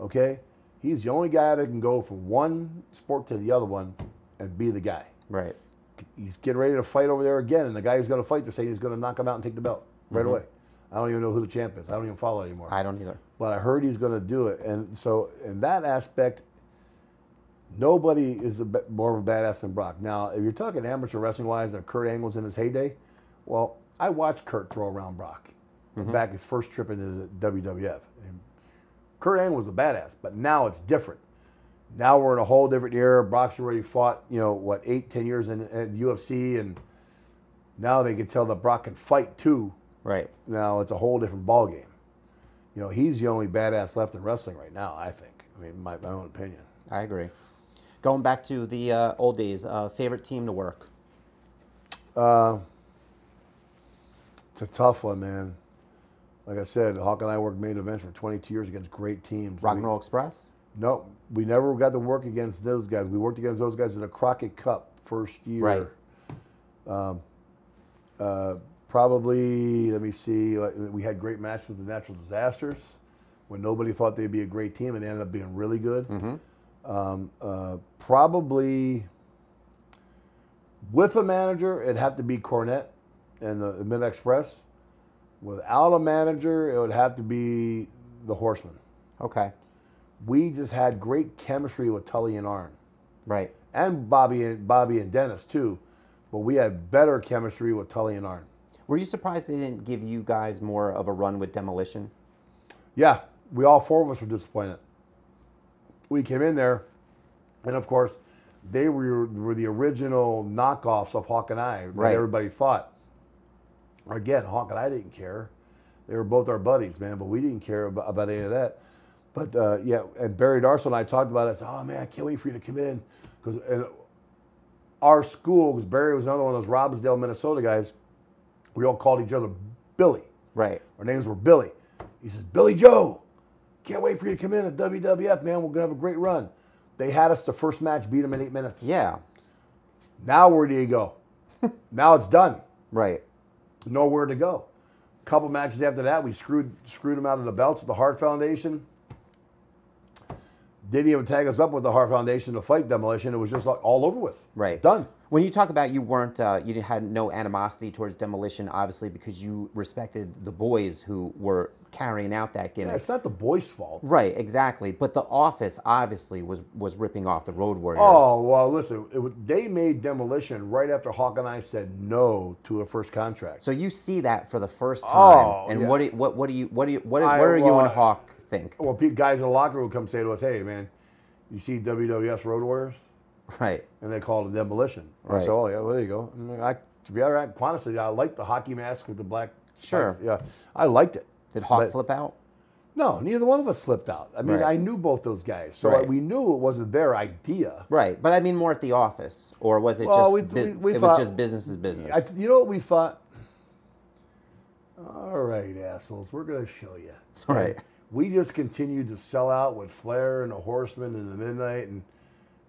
Okay. He's the only guy that can go from one sport to the other one and be the guy. Right. He's getting ready to fight over there again, and the guy he's going to fight to say he's going to knock him out and take the belt right mm-hmm. away. I don't even know who the champ is. I don't even follow anymore. I don't either. But I heard he's going to do it. And so in that aspect, nobody is a bit more of a badass than Brock. Now, if you're talking amateur wrestling-wise and Kurt Angle's in his heyday, well, I watched Kurt throw around Brock mm-hmm. back his first trip into the W W F. And Kurt Angle was a badass, but now it's different. Now we're in a whole different era. Brock's already fought, you know, what, eight, ten years in, in U F C, and now they can tell that Brock can fight too. Right. Now it's a whole different ballgame. You know, he's the only badass left in wrestling right now, I think. I mean, my, my own opinion. I agree. Going back to the uh, old days, uh, favorite team to work? Uh, it's a tough one, man. Like I said, Hawk and I worked main events for twenty-two years against great teams. Rock and Roll Express? No, we never got to work against those guys. We worked against those guys in the Crockett Cup first year. Right. Um, uh, probably, let me see, we had great matches with the Natural Disasters when nobody thought they'd be a great team and they ended up being really good. Mm-hmm. um, uh, probably with a manager, it'd have to be Cornette and the Mid-Express. Without a manager, it would have to be the Horsemen. Okay. We just had great chemistry with Tully and Arn. Right. And Bobby and Bobby and Dennis too, but we had better chemistry with Tully and Arn. Were you surprised they didn't give you guys more of a run with Demolition? Yeah, we all four of us were disappointed. We came in there, and of course, they were were the original knockoffs of Hawk and I. Right. Everybody thought. Again, Hawk and I didn't care. They were both our buddies, man, but we didn't care about, about any of that. But, uh, yeah, and Barry Darso and I talked about it. I said, oh, man, I can't wait for you to come in. Because our school, because Barry was another one of those Robbinsdale, Minnesota guys, we all called each other Billy. Right. Our names were Billy. He says, Billy Joe, can't wait for you to come in at W W F, man. We're going to have a great run. They had us the first match, beat them in eight minutes. Yeah. Now where do you go? Now it's done. Right. Nowhere to go. A couple matches after that, we screwed screwed them out of the belts with the Hart Foundation. Didn't even tag us up with the Hart Foundation to fight Demolition. It was just like all over with. Right. Done. When you talk about you weren't, uh, you had no animosity towards Demolition, obviously, because you respected the boys who were carrying out that gimmick. Yeah, it's not the boys' fault. Right, exactly. But the office, obviously, was, was ripping off the Road Warriors. Oh, well, listen, it was, they made Demolition right after Hawk and I said no to a first contract. So you see that for the first time. Oh, and yeah. what, do you, what, what do you, what do you, what, I, where are well, you and Hawk think? Well, guys in the locker room come say to us, hey, man, you see W W F's Road Warriors? Right. And they called it Demolition. Right. So, oh, yeah, well, there you go. And I, to be honest, honestly, I liked the hockey mask with the black. Sure. Lights. Yeah, I liked it. Did Hawk but, flip out? No, neither one of us slipped out. I mean, right. I knew both those guys, so right. I, we knew it wasn't their idea. Right, but I mean more at the office, or was it well, just we, we, we it thought, was just business as business? I, you know what we thought? All right, assholes, we're going to show you. Right. We just continued to sell out with Flair and the Horsemen and the Midnight, and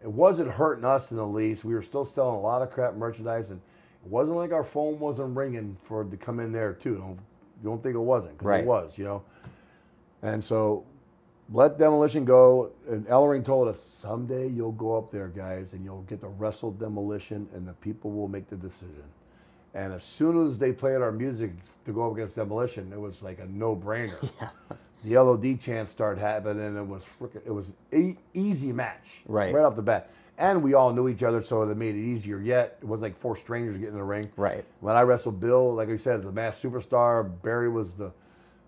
it wasn't hurting us in the least. We were still selling a lot of crap merchandise, and it wasn't like our phone wasn't ringing for it to come in there, too. Don't, don't think it wasn't, because right. it was, you know. And so let Demolition go, and Ellering told us, someday you'll go up there, guys, and you'll get to wrestle Demolition, and the people will make the decision. And as soon as they played our music to go up against Demolition, it was like a no-brainer. Yeah. The L O D chants started happening, and it was frickin', it was an easy match right. right off the bat. And we all knew each other, so it made it easier yet. It wasn't like four strangers getting in the ring. Right. When I wrestled Bill, like we said, the masked superstar, Barry was the...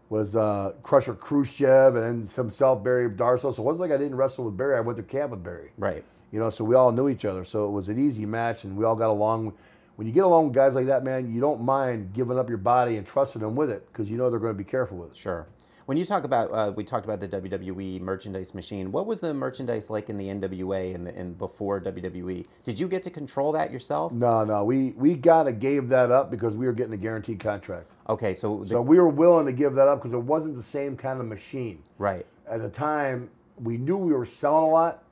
was uh, Crusher Khrushchev and himself, Barry Darso. So it wasn't like I didn't wrestle with Barry. I went to camp with Barry. Right. You know, so we all knew each other. So it was an easy match, and we all got along. When you get along with guys like that, man, you don't mind giving up your body and trusting them with it because you know they're going to be careful with it. Sure. When you talk about, uh, we talked about the W W E merchandise machine. What was the merchandise like in the N W A and, the, and before W W E? Did you get to control that yourself? No, no. We, we kind of gave that up because we were getting a guaranteed contract. Okay, so... The, so we were willing to give that up because it wasn't the same kind of machine. Right. At the time, we knew we were selling a lot,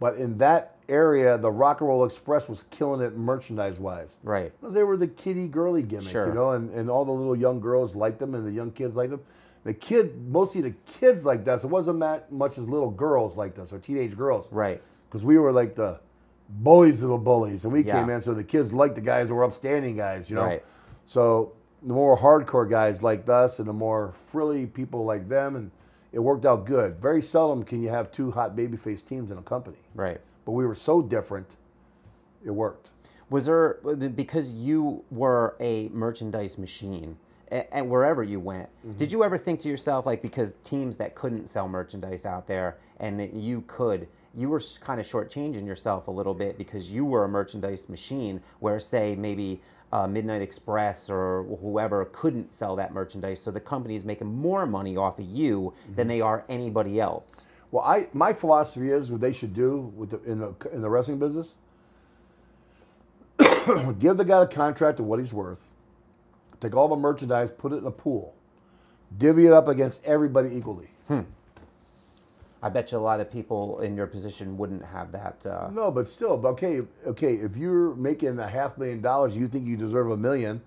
but in that area, the Rock and Roll Express was killing it merchandise-wise. Right. Because they were the kiddie girly gimmick, sure. you know, and, and all the little young girls liked them and the young kids liked them. The kid, mostly the kids like this. It wasn't that much as little girls like this or teenage girls. Right. Because we were like the bullies of the bullies, and we yeah. came in, so the kids liked the guys that were upstanding guys, you know. Right. So... the more hardcore guys liked us, and the more frilly people like them, and it worked out good. Very seldom can you have two hot babyface teams in a company. Right. But we were so different, it worked. Was there, because you were a merchandise machine, and wherever you went, mm-hmm. did you ever think to yourself, like, because teams that couldn't sell merchandise out there and that you could, you were kind of shortchanging yourself a little bit because you were a merchandise machine where, say, maybe... Uh, Midnight Express or whoever couldn't sell that merchandise, so the company is making more money off of you mm-hmm. than they are anybody else. Well, I my philosophy is what they should do with the, in the in the wrestling business. Give the guy the contract of what he's worth. Take all the merchandise, put it in a pool, divvy it up against everybody equally. Hmm. I bet you a lot of people in your position wouldn't have that. Uh... No, but still, okay, okay. If you're making a half million dollars, you think you deserve a million,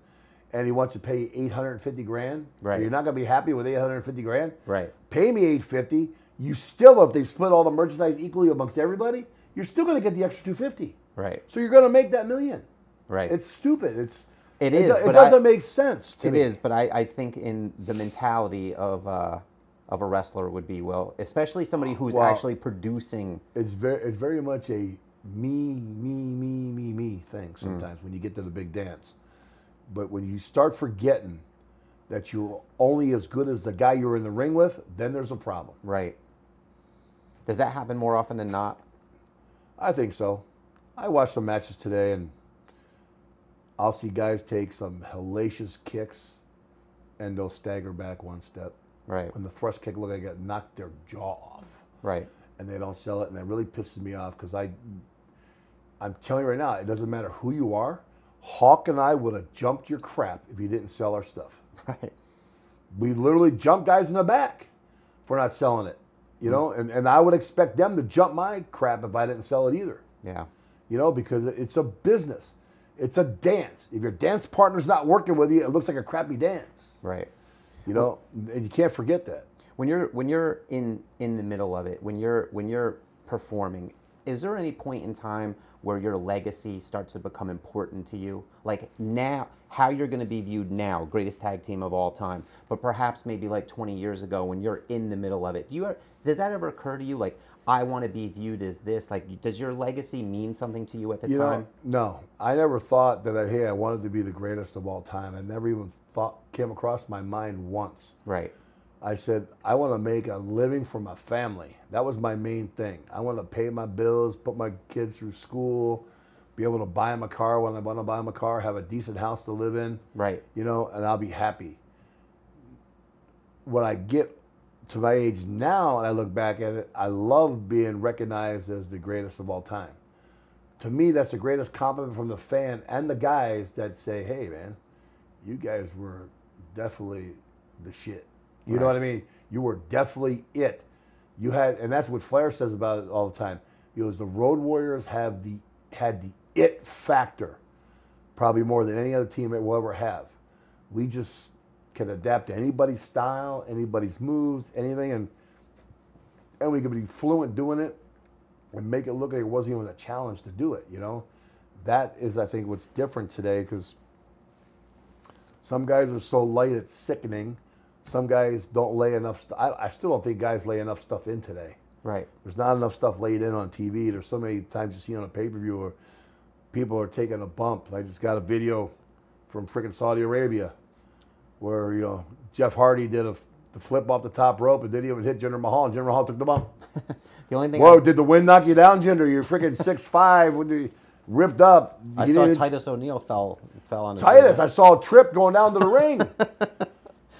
and he wants to pay eight hundred and fifty grand. Right. You're not going to be happy with eight hundred and fifty grand. Right. Pay me eight fifty. You still, if they split all the merchandise equally amongst everybody, you're still going to get the extra two fifty. Right. So you're going to make that million. Right. It's stupid. It's. It is. It, do, it doesn't I, make sense. To it me. Is, but I, I think in the mentality of. Uh... of a wrestler would be, well, especially somebody who's well, actually producing. It's very it's very much a me, me, me, me, me thing sometimes mm. when you get to the big dance. But when you start forgetting that you're only as good as the guy you're in the ring with, then there's a problem. Right. Does that happen more often than not? I think so. I watched some matches today, and I'll see guys take some hellacious kicks, and they'll stagger back one step. Right. When the thrust kick looked like it knocked their jaw off. Right. And they don't sell it, and that really pisses me off because I, I'm telling you right now, it doesn't matter who you are. Hawk and I would have jumped your crap if you didn't sell our stuff. Right. We literally jump guys in the back for not selling it, you know. Mm. And and I would expect them to jump my crap if I didn't sell it either. Yeah. You know, because it's a business, it's a dance. If your dance partner's not working with you, it looks like a crappy dance. Right. You know, and you can't forget that. When you're when you're in in the middle of it, when you're when you're performing, is there any point in time where your legacy starts to become important to you? Like now, how you're going to be viewed now, greatest tag team of all time, but perhaps maybe like twenty years ago when you're in the middle of it. Do you ever, does that ever occur to you? Like, I want to be viewed as this. Like, does your legacy mean something to you at the you time? Know, no, I never thought that. I, hey, I wanted to be the greatest of all time. I never even thought came across my mind once. Right. I said, I want to make a living for my family. That was my main thing. I want to pay my bills, put my kids through school, be able to buy them a car when I want to buy them a car, have a decent house to live in. Right. You know, and I'll be happy. When I get to my age now, and I look back at it, I love being recognized as the greatest of all time. To me, that's the greatest compliment from the fan and the guys that say, hey, man, you guys were definitely the shit. You right. know what I mean? You were definitely it. You had, and that's what Flair says about it all the time. He goes, the Road Warriors have the had the it factor, probably more than any other team it will ever have. We just can adapt to anybody's style, anybody's moves, anything, and and we can be fluent doing it and make it look like it wasn't even a challenge to do it, you know? That is, I think, what's different today, because some guys are so light it's sickening. Some guys don't lay enough stuff. I, I still don't think guys lay enough stuff in today. Right. There's not enough stuff laid in on T V. There's so many times you see on a pay-per-view where people are taking a bump. I just got a video from freaking Saudi Arabia where, you know, Jeff Hardy did a the flip off the top rope and didn't even hit Jinder Mahal, and Jinder Mahal took the bump. The only thing. Whoa, I... did the wind knock you down, Jinder? You're freaking six five with the... ripped up. I you saw didn't... Titus O'Neil fell fell on his Titus, head. I saw a trip going down to the ring.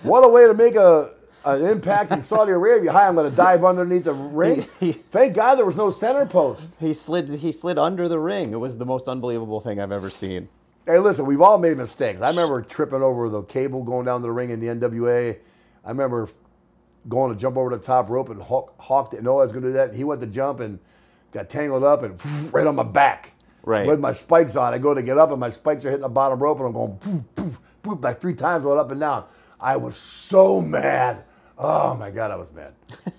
What a way to make a an impact in Saudi Arabia. Hi, I'm going to dive underneath the ring. He, he, Thank God there was no center post. He slid he slid under the ring. It was the most unbelievable thing I've ever seen. Hey, listen, we've all made mistakes. I remember tripping over the cable going down to the ring in the N W A. I remember going to jump over the top rope and Hawk, Hawk didn't know I was going to do that. He went to jump and got tangled up and right on my back. Right. With my spikes on. I go to get up, and my spikes are hitting the bottom rope, and I'm going poof, poof, poof, like three times going up and down. I was so mad. Oh, my God, I was mad.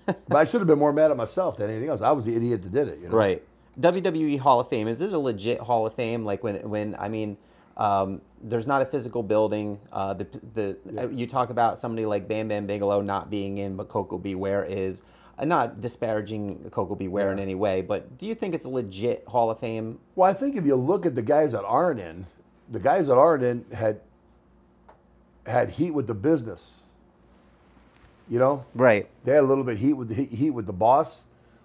But I should have been more mad at myself than anything else. I was the idiot that did it. You know? Right. W W E Hall of Fame. Is it a legit Hall of Fame? Like when, when I mean, um, there's not a physical building. Uh, the the yeah. You talk about somebody like Bam Bam Bigelow not being in, but Coco Beware is. I'm not disparaging Coco Beware yeah. in any way, but do you think it's a legit Hall of Fame? Well, I think if you look at the guys that aren't in, the guys that aren't in had had heat with the business. You know, right? They had a little bit of heat with the heat with the boss.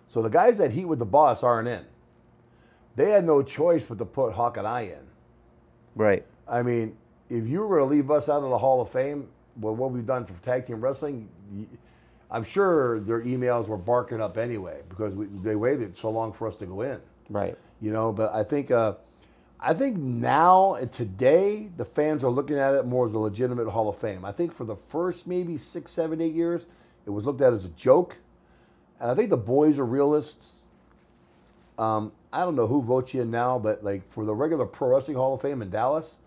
So the guys that heat with the boss aren't in. They had no choice but to put Hawk and I in. Right. I mean, if you were going to leave us out of the Hall of Fame, well, what we've done for tag team wrestling. You, I'm sure their emails were barking up anyway because we, they waited so long for us to go in. Right. You know, but I think uh, I think now, today, the fans are looking at it more as a legitimate Hall of Fame. I think for the first maybe six, seven, eight years, it was looked at as a joke. And I think the boys are realists. Um, I don't know who votes you in now, but like for the regular Pro Wrestling Hall of Fame in Dallas,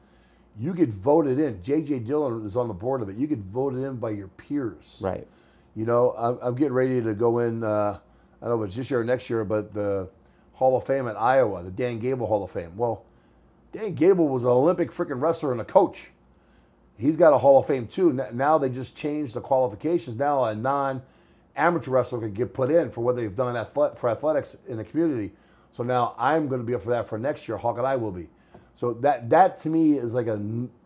you get voted in. J J Dillon is on the board of it. You get voted in by your peers. Right. You know, I'm, I'm getting ready to go in, uh, I don't know if it's this year or next year, but the Hall of Fame in Iowa, the Dan Gable Hall of Fame. Well, Dan Gable was an Olympic freaking wrestler and a coach. He's got a Hall of Fame too. Now they just changed the qualifications. Now a non-amateur wrestler can get put in for what they've done for athletics in the community. So now I'm going to be up for that for next year. Hawk and I will be. So that, that to me is like a,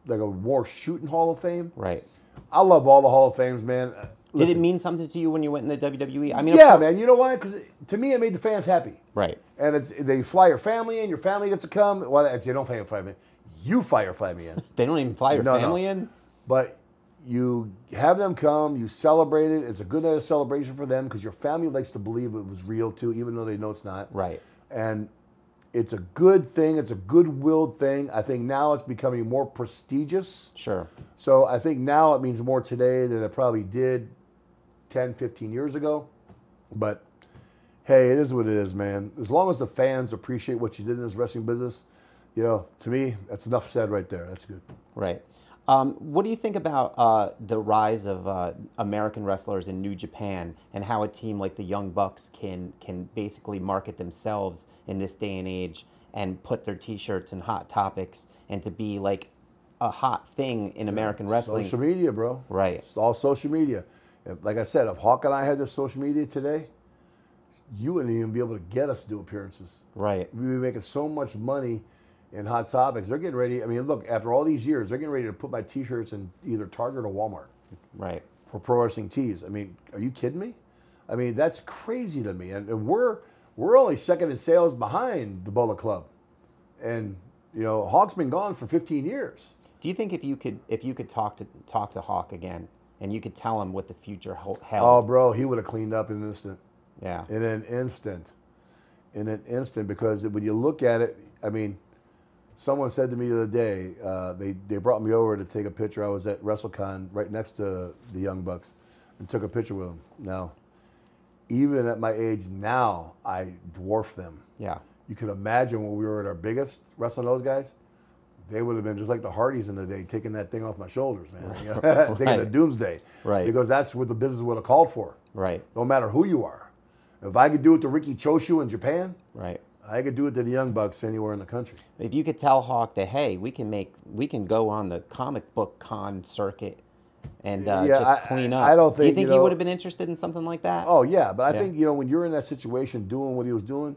like a war shooting Hall of Fame. Right. I love all the Hall of Fames, man. Listen, did it mean something to you when you went in the W W E? I mean, yeah, man. You know why? Because to me, it made the fans happy. Right. And it's they fly your family in. Your family gets to come. Well, actually, they don't fly your family in. You fly your family in. They don't even fly your no, family no. in? But you have them come. You celebrate it. It's a good night of celebration for them because your family likes to believe it was real, too, even though they know it's not. Right. And it's a good thing. It's a good-willed thing. I think now it's becoming more prestigious. Sure. So I think now it means more today than it probably did ten, fifteen years ago. But hey, it is what it is, man. As long as the fans appreciate what you did in this wrestling business, you know, to me, that's enough said right there. That's good. Right. Um, what do you think about uh, the rise of uh, American wrestlers in New Japan and how a team like the Young Bucks can, can basically market themselves in this day and age and put their T-shirts and hot topics and to be like a hot thing in American wrestling? Social media, bro. Right. It's all social media. Like I said, if Hawk and I had this social media today, you wouldn't even be able to get us to do appearances. Right. We'd be making so much money in hot topics. They're getting ready. I mean, look, after all these years, they're getting ready to put my T-shirts in either Target or Walmart. Right. For pro wrestling tees. I mean, are you kidding me? I mean, that's crazy to me. And, and we're we're only second in sales behind the Bullet Club. And, you know, Hawk's been gone for fifteen years. Do you think if you could if you could talk to talk to Hawk again? and you could tell him what the future held. Oh, bro, he would have cleaned up in an instant. Yeah. In an instant. In an instant, because when you look at it, I mean, someone said to me the other day, uh, they, they brought me over to take a picture. I was at WrestleCon right next to the Young Bucks and took a picture with them. Now, even at my age now, I dwarf them. Yeah. You could imagine when we were at our biggest, wrestling those guys, they would have been just like the Hardys in the day, taking that thing off my shoulders, man. Right. You know? Right. Taking the doomsday. Right. Because that's what the business would have called for. Right. No matter who you are. If I could do it to Ricky Choshu in Japan, right, I could do it to the Young Bucks anywhere in the country. If you could tell Hawk that, hey, we can make, we can go on the comic book con circuit and uh, yeah, just I, clean up. I don't think, do you think you know, he would have been interested in something like that? Oh yeah, but I yeah. think you know when you're in that situation doing what he was doing,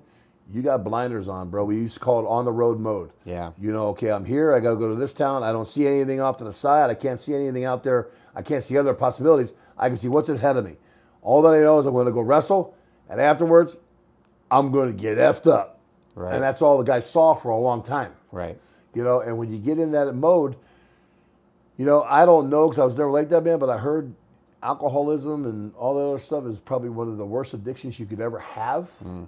you got blinders on, bro. We used to call it on the road mode. Yeah. You know, okay, I'm here. I got to go to this town. I don't see anything off to the side. I can't see anything out there. I can't see other possibilities. I can see what's ahead of me. All that I know is I'm going to go wrestle. And afterwards, I'm going to get effed up. Right. And that's all the guy saw for a long time. Right. You know, and when you get in that mode, you know, I don't know because I was never like that, man, but I heard alcoholism and all that other stuff is probably one of the worst addictions you could ever have. Mm.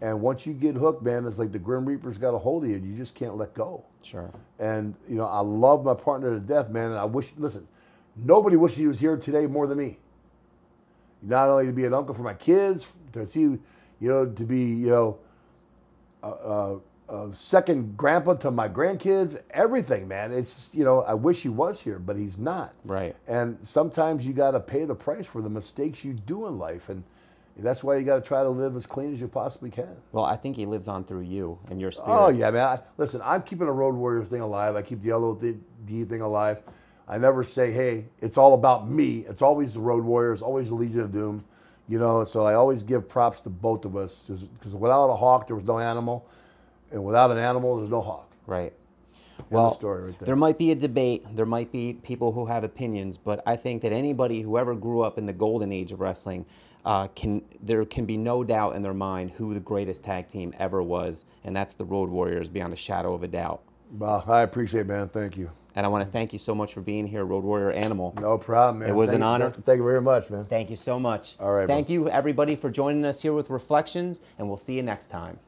And once you get hooked, man, it's like the Grim Reaper's got a hold of you and you just can't let go. Sure. And, you know, I love my partner to death, man. And I wish, listen, nobody wishes he was here today more than me. Not only to be an uncle for my kids, to see, you know, to be, you know, a, a, a second grandpa to my grandkids, everything, man. It's, you know, I wish he was here, but he's not. Right. And sometimes you got to pay the price for the mistakes you do in life. And that's why you got to try to live as clean as you possibly can. Well, I think he lives on through you and your spirit. Oh, yeah, man. I, listen, I'm keeping the Road Warriors thing alive. I keep the L O D thing alive. I never say, hey, it's all about me. It's always the Road Warriors, always the Legion of Doom. You know, so I always give props to both of us. Because without a hawk, there was no animal. And without an animal, there's no hawk. Right. Well, story right there. There might be a debate. There might be people who have opinions. But I think that anybody who ever grew up in the golden age of wrestling, uh, can there can be no doubt in their mind who the greatest tag team ever was. And that's the Road Warriors, beyond a shadow of a doubt. Well, I appreciate it, man. Thank you. And I want to thank you so much for being here, Road Warrior Animal. No problem, man. It was an honor. Thank you very much, man. Thank you so much. All right. Thank you, everybody, for joining us here with Reflections, and we'll see you next time.